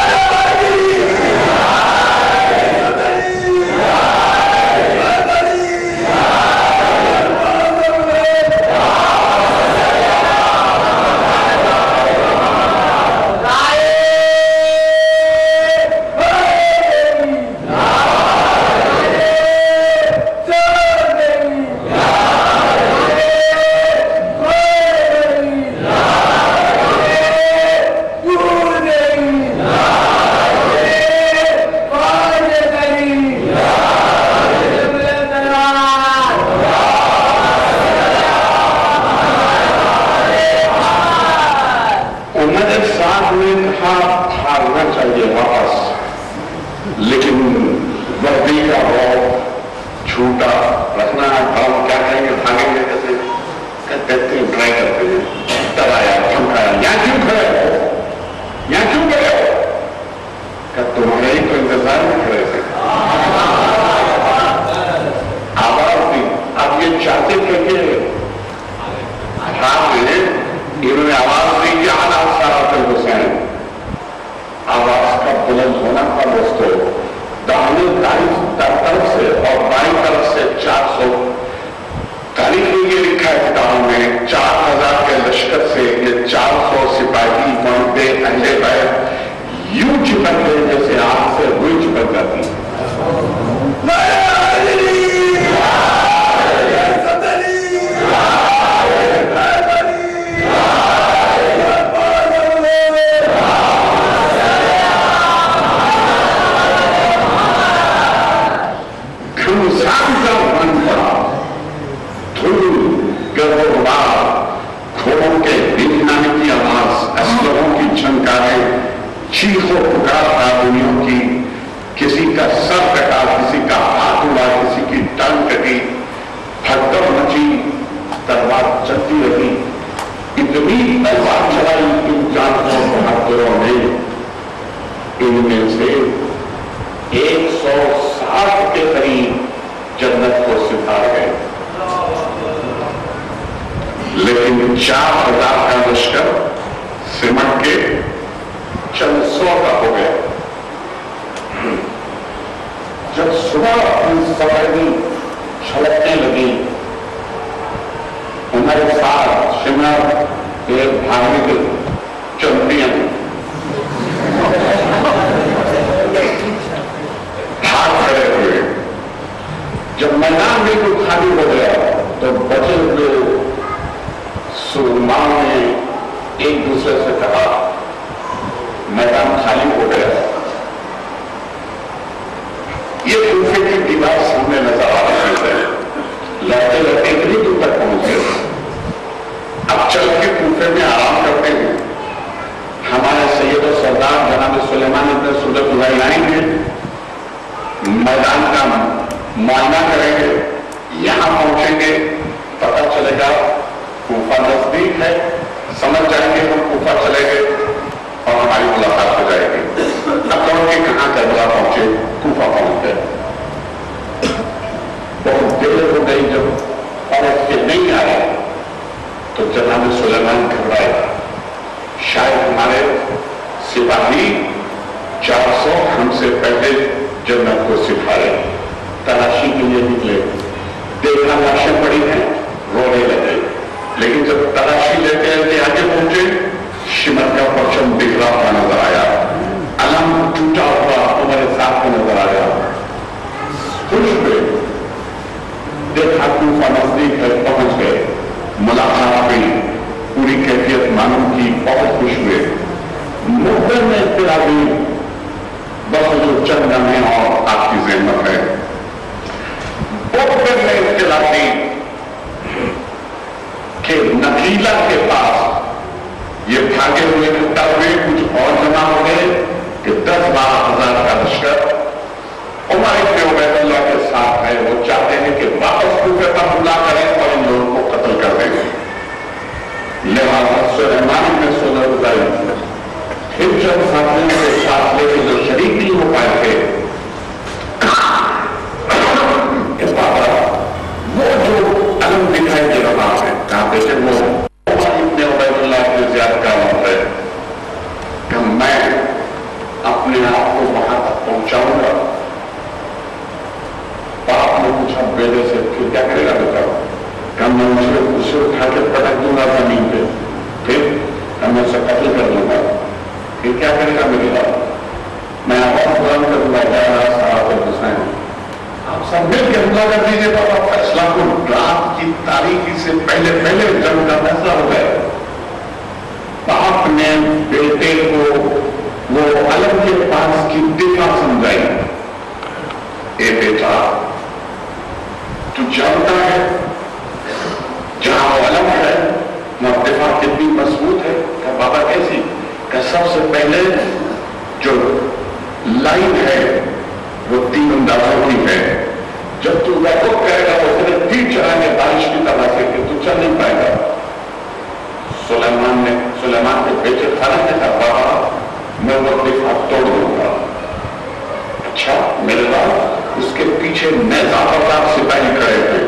का मानना करेंगे, यहां पहुंचेंगे, पता चलेगा कोफा नजदीक है, समझ जाएंगे हम कोफा चले गए और हमारी मुलाकात हो जाएगी। अब के कहां करबला पहुंचे, कोफा पहुंच गए। बहुत देर हो गई जब और उसके नहीं आ रहे तो जनाब सुलेमान घबराए, शायद हमारे सिपाही चार सौ हमसे पहले जन्नत को सिखा रहे, तलाशी के लिए निकले, देखना लाशें पड़ी है, रोने लगे। लेकिन जब तलाशी लेते लेते आगे पहुंचे, श्रीमद का परचम बिखरा हुआ नजर आया, अलम टूटा हुआ हमारे साथ में नजर आया। खुश हुए, देखा तूफा नजदीक है, पहुंच गए, मुलाकात हुई, पूरी कैफियत मालूम की, बहुत खुश हुए। मुद्दे में इतना भी बस जो चंद है और आपकी ज़हमत है। मुद्दे में इतना भी कि नकीला के पास ये भागे हुए कुत्ता हुए कुछ और जमा हो गए कि दस बारह हजार का लश्कर उमर इब्न उबैदुल्लाह के साथ है। वो चाहते हैं कि वापस कुफे पर हमला करें और इन लोगों को कत्ल कर देंगे। लिहाजा सुलेमान में सोलह गुजारी इन चंद साथियों के साथ लेके जो शरीक नहीं हो पाए थे, इस बात पर वो जो अलग दिखाई दे रहा है, कहा बेटे वो इतने उबैदुल्लाह के ज्यादा काम है कि मैं अपने आप को वहां तक पहुंचाऊंगा। बाप ने पूछा बेटे से फिर क्या करेगा बेटा? क्या मैं मुझे उसे उठा के पटक दूंगा जमीन पे, फिर हम उसे कत्ल कर दूंगा, क्या करेगा मेरे बाप? मैं आपको बुरा करूंगा, क्या साहब हुसैन आप सब मिलकर हमला कर दीजिए। तो आपका फैसला को रात की तारीखी से पहले पहले जंग का फैसला हो गया। बाप ने बेटे को वो अलग के पास की दिफा समझाई, ए बेटा तू जानता है जहां वो अलग है वहां दिफा कितनी मजबूत है। क्या बाबा कैसी? सबसे पहले जो लाइन है वो तीन अंदाजों की है, जब तू वैकअप करेगा तो तेरे तीर चलाने बारिश की तरह से तू चल नहीं पाएगा। सुलेमान ने सुलेमान को बेचे खाना देखा, बाबा मैं वो दिफा तोड़ दूंगा। अच्छा मेरे बाप, उसके पीछे नजाफरदार सिपाही खड़े थे,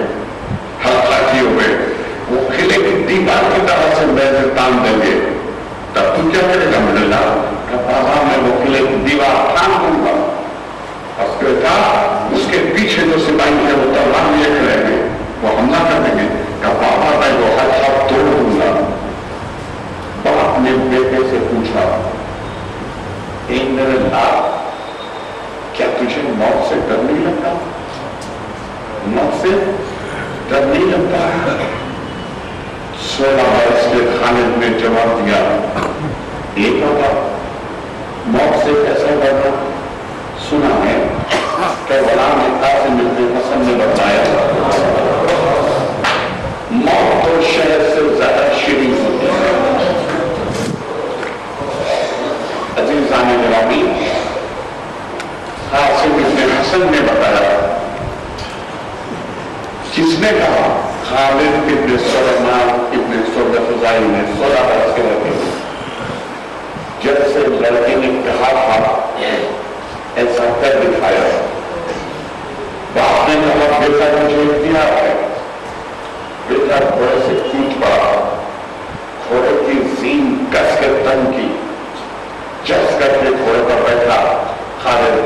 हल्का किए हुए, वो किले की दीवार की तरह से मैं तान देंगे। तब तू क्या करेगा मेरे लाभ? बाबा मैं वो किले की दीवार ठान दूंगा। उसके पीछे जो सिपाही है वो तलवार लिए खड़े, वो हमला कर देंगे। बाबा मैं वो हर सब तोड़ दूंगा। बाप ने बेटे से पूछा, ए मेरे लाभ क्या तुझे मौत से डर नहीं लगता? मौत से डर नहीं लगता है? सोलह वर्ष के खालिद ने जवाब दिया, एक होगा मौत से कैसे डरना? सुना है कि गुलाम से मिलते हसन ने बताया मौत तो शहर से ज्यादा शीरीन होती है। अजीजाने गिरामी कासिम इब्न हसन ने बताया, किसने कहा? खालिद इब्न सुलेमान इब्न सुरदफुज़ाई ने सोलह बरस के लड़के में, जैसे लड़के ने कहा था ऐसा कर दिखाया। बाप ने कहा बेटा मुझे इख्तियार है, बेटा घोड़े से कूद पड़ा, घोड़े की जीन कस के तन की चस करके घोड़े पर बैठा खालिद,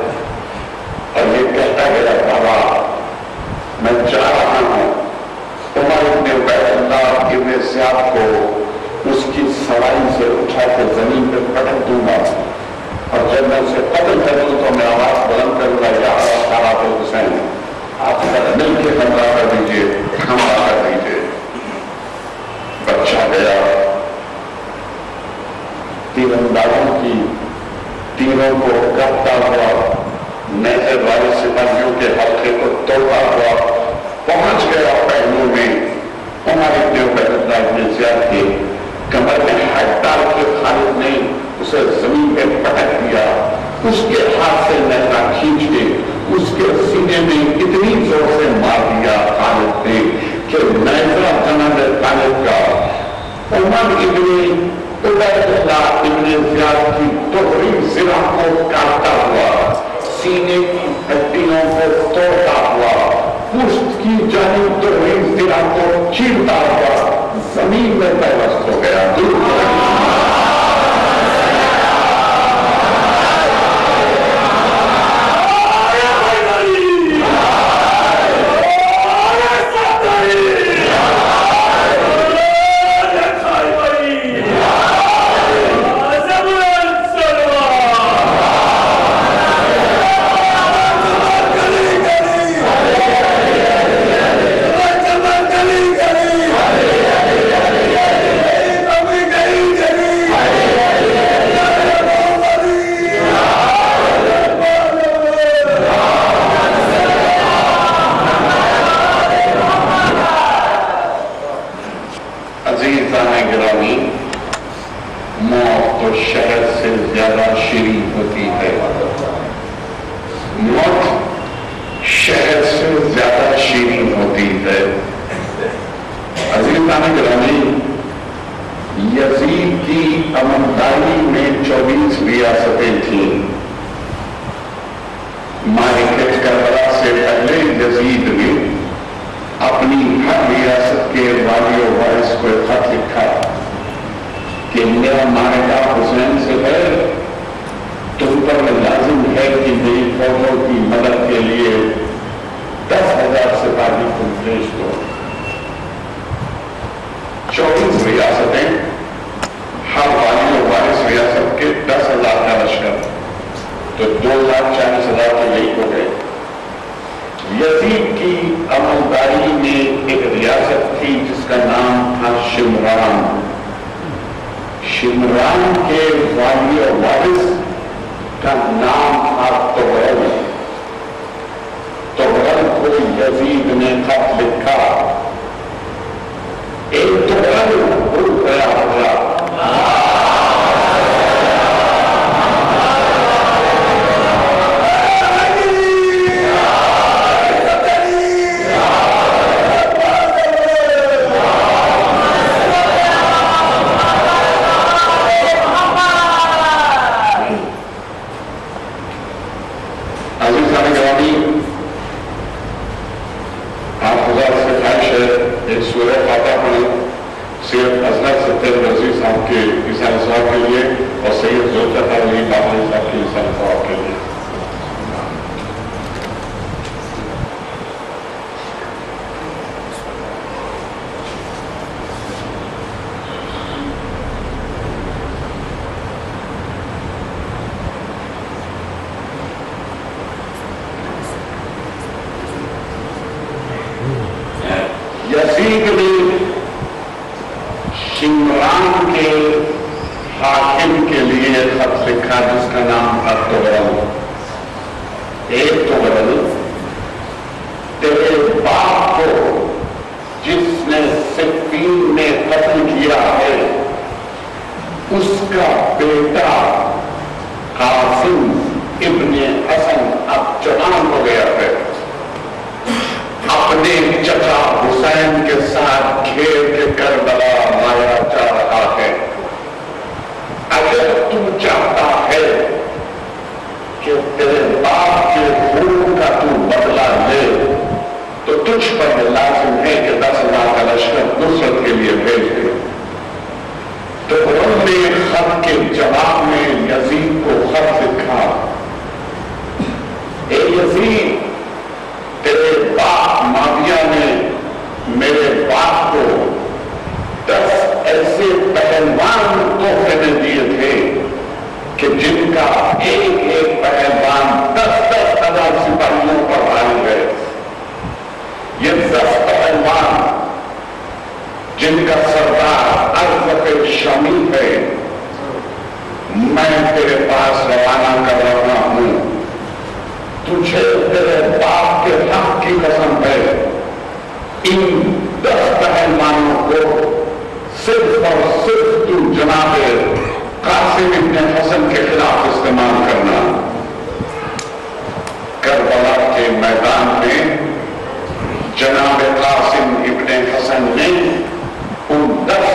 और ये कहता गया बाबा मैं जा रहा हूं Umar ibn Ubaidullah ibn Ziyad को उसकी सवारी से उठाकर जमीन पर पटक दूंगा, और जब मैं उसे कत्ल कर दूं तो मैं आवाज बुलंद करूंगा, या साहब हुसैन आप मिल के हमला कर दीजिए, हमला कर दीजिए। बच्चा गया, तीरंदाजों की तीरों को काटता हुआ, नए वाले सिपाहियों के हल्के को तोड़ता हुआ पहुंच गया पहलू में हमारे ज़ियाद के कमर में हाथ डाल के खालिद ने उसे जमीन पर पटक दिया, उसके हाथ से नैना खींच के उसके सीने में इतनी जोर को काटता हुआ, सीने की हड्डियों को तोड़ता हुआ, पुष्ट की जानिब तो इन सिरा को चीरता हुआ जमीन में पैवस्त हो गया।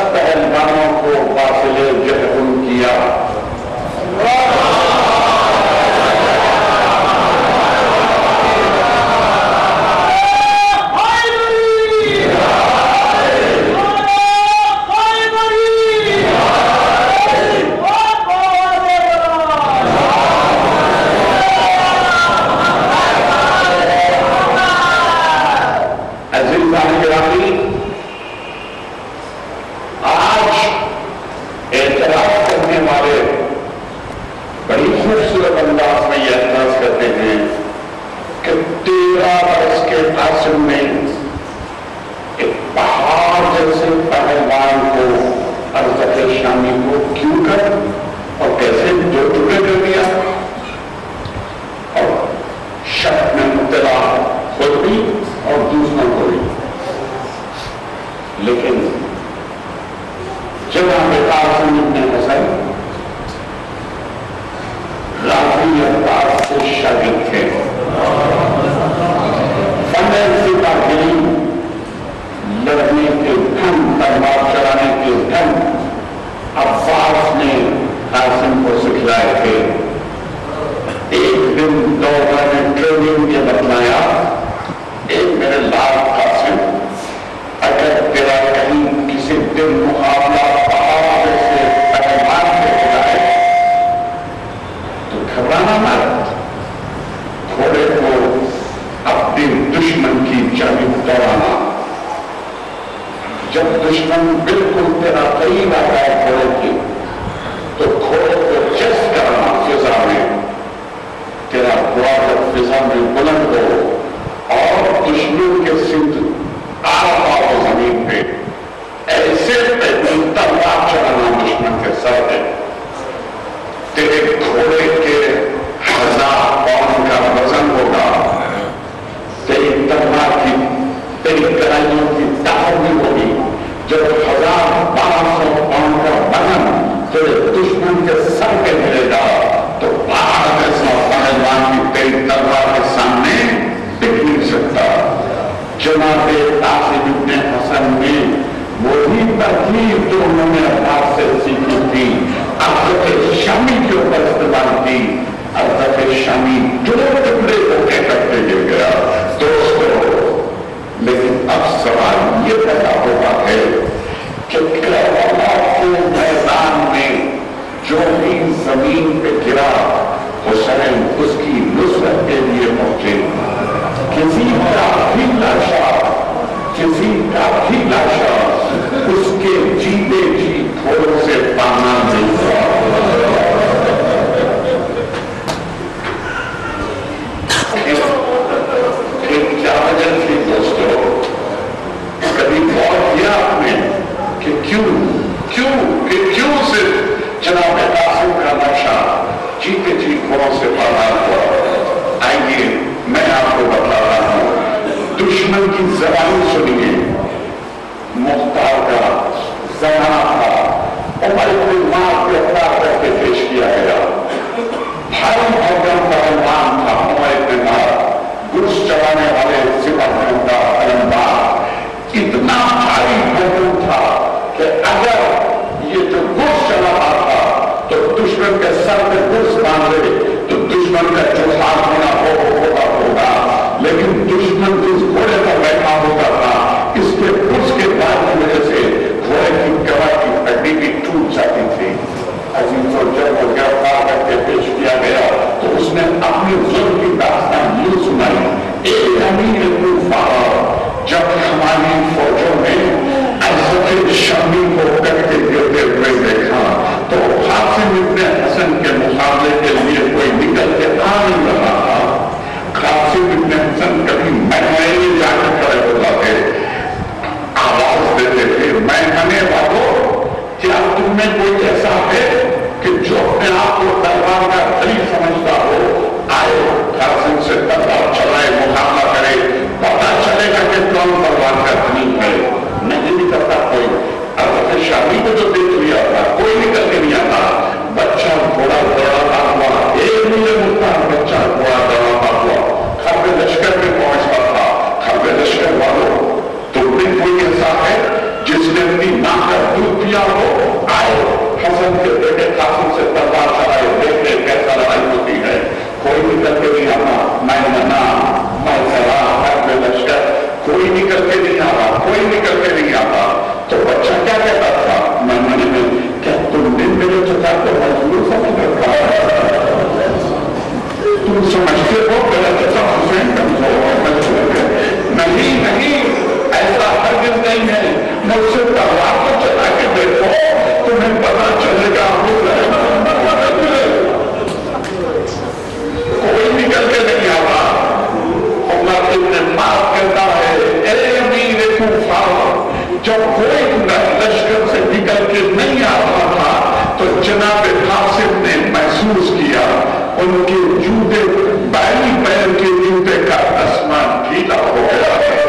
पहलवानों को वासिले जहरून किया। अंदाज में यह अर्ज करते हैं कि तेरह वर्ष के भाषण में एक पहाड़ जैसे पहलवान को अरसद शामी को क्यों कर और कैसे दो टुकड़े कर दिया और शक में मुब्तला खुद भी और दूसरों को भी। लेकिन जब हम कासिम इब्न हुसैन राज से शागिर्द थे, लड़ने के धन तलवार चलाने के धन अब्बास ने कासिम को सिखलाए थे। एक दिन दौरा ने ट्रेनिंग के बतलाया, एक मेरे लाल कासिम, अगर तेरा कहीं किसी दिन मुकाबला दौराना, जब दुश्मन बिल्कुल तेरा करीब आता है घोड़े की तो घोड़े को चस करना फिजा में, तेरा घोड़ा जब फिजा में बुलंद हो और दुश्मन के सिंध आवा हो जमीन पे ऐसे तलवार चलाना दुश्मन के सर पे, तेरे घोड़े के हजार पाउंड का वजन होगा, तेरी तलवार की तेरी कड़ाइयों की ताकत भी होगी। जब हजार बारह सौ पाउंड का बंधन तेरे दुश्मन के सर पे मिलेगा तो बारह पैसा पहलवान की तेरी तलवार के सामने टिक नहीं सकता। जनाब कासिम इब्न हुसैन ने वही तरकीब जो उन्होंने अब्बास से सीखी थी अरसद शामी के ऊपर इस्तेमाल की। अरसद शामी दो टुकड़े होकर कटते गिर गया दोस्तों। लेकिन अब सवाल ये पैदा होता है कि मैदान में जो भी जमीन पे गिरा हुसैन उसकी नुसरत के लिए पहुंचे। किसी का भी लाशा किसी का भी लाशा उसके जीते जी घोड़ों से पाना नहीं थी। दोस्तों कभी गौर किया आपने कि क्यों क्यों कि क्यों सिर्फ जनाब कासिम का नक्शा जीते जी घोड़ों से पाला हुआ? आइए मैं आपको बता रहा हूं। दुश्मन की जबानी सुनिए। मुख्तार का जमाना था, उमर इब्न मार गिरफ्तार करके पेश किया गया। भाई भगवान का मान था उमर इब्न मार, गुरुष चलाने वाले सिपाहियों का अलंबार इतना भारी बंदूक था कि अगर ये जो गुरुष चला रहा था तो दुश्मन के सर पे गुरुष बांधे तो दुश्मन का चौथार होना होगा होगा होगा लेकिन दुश्मन जिस घोड़े पर बैठा होता था इसके गुरुष के बाद की वजह से घोड़े की कमर की हड्डी भी टूट जाती थी। अजीज और जब वो गिरफ्तार करके पेश किया गया तो उसने अपनी जुर्म की दास्तान सुनाई। एक अमीर कूफा जब हमारी फौजों में अरसद शामी को करके गिरते हुए देखा तो कासिम इब्न हुसैन के मुकाबले के लिए कोई निकल के आ नहीं रहा था। कासिम इब्न हुसैन कभी मैदान में जाकर खड़े होता थे, आवाज देते थे, मैं मने वालों क्या तुम में कोई ऐसा है कि जो अपने आप को दरबार का खलीफा समझता हो? आए कासिम से तलवार चलाए, मुकाबला करे, पता चलेगा कि कौन तलवार का धनी है। नहीं निकलता कोई। अरसद के जूते, बैली पैर के जूते का आसमान गीला हो गया है। जिस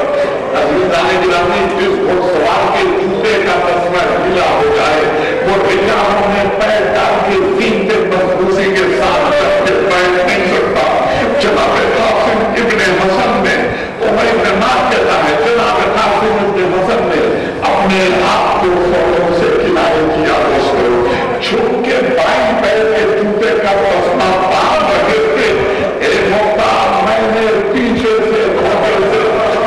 घुड़सवार के जूते का आसमान गीला हो जाए, वो बेटा हमने पैर डाल के सीधे मजबूती के साथ रखते पैर नहीं सकता। जनाब कासिम इब्ने हसन ने उमर इब्ने मार कहता है, जनाब कासिम इब्ने हसन ने अपने आप को फौलों से किनारे किया। छुप के बाई पैर के जूते का तस्मा बाहर रखे थे। एक होता मैंने पीछे से धोखे से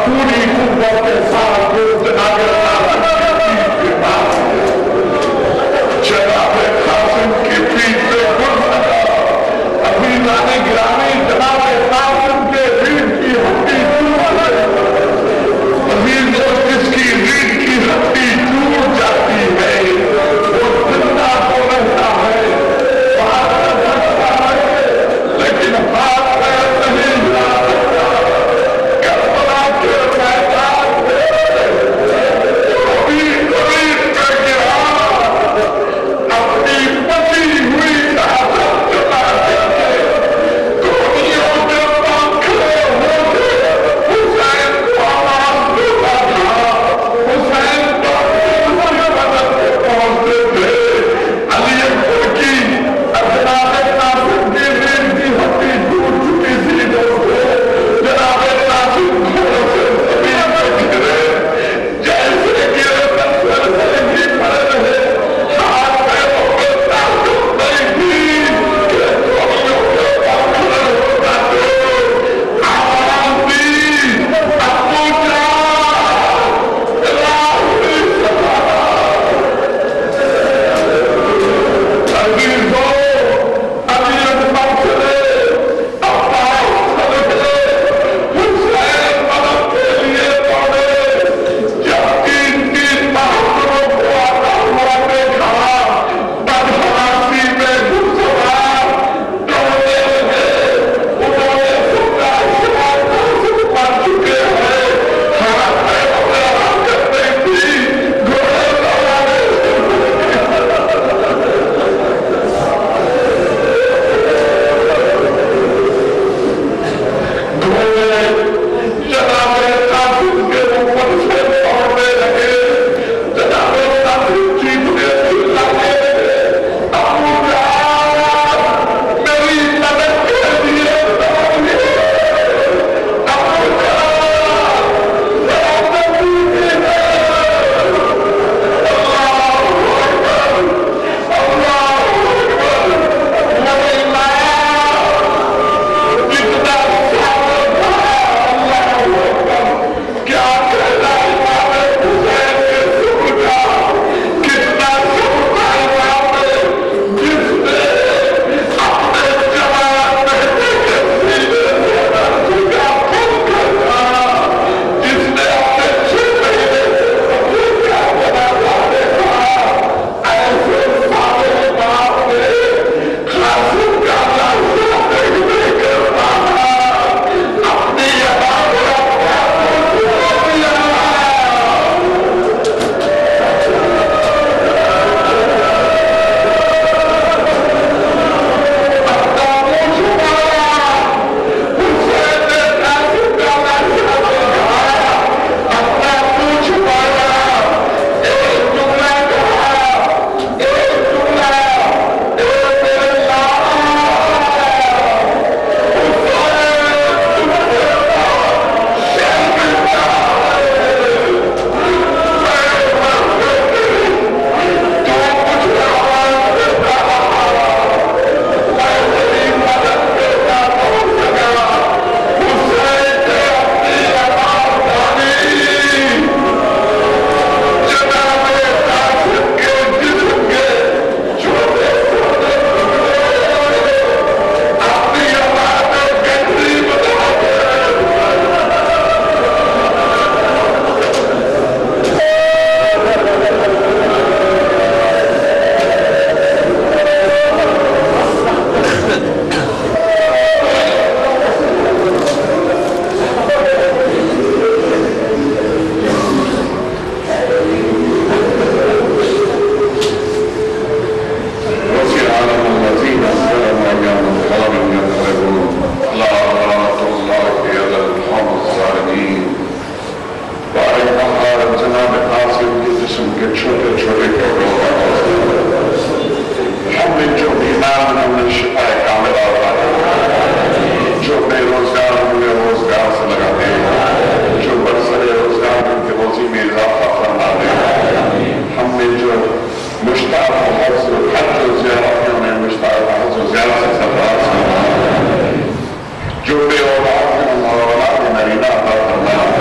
पूरी कुब्बत के साथ दोस्त आगे चला। मुश्ताक बहुत से हर जो ज्यारतों में मुश्ताक बहुत से ज्यादा से सरदार से जो बे औलाद हैं और औलाद नरीना अता फरमाया।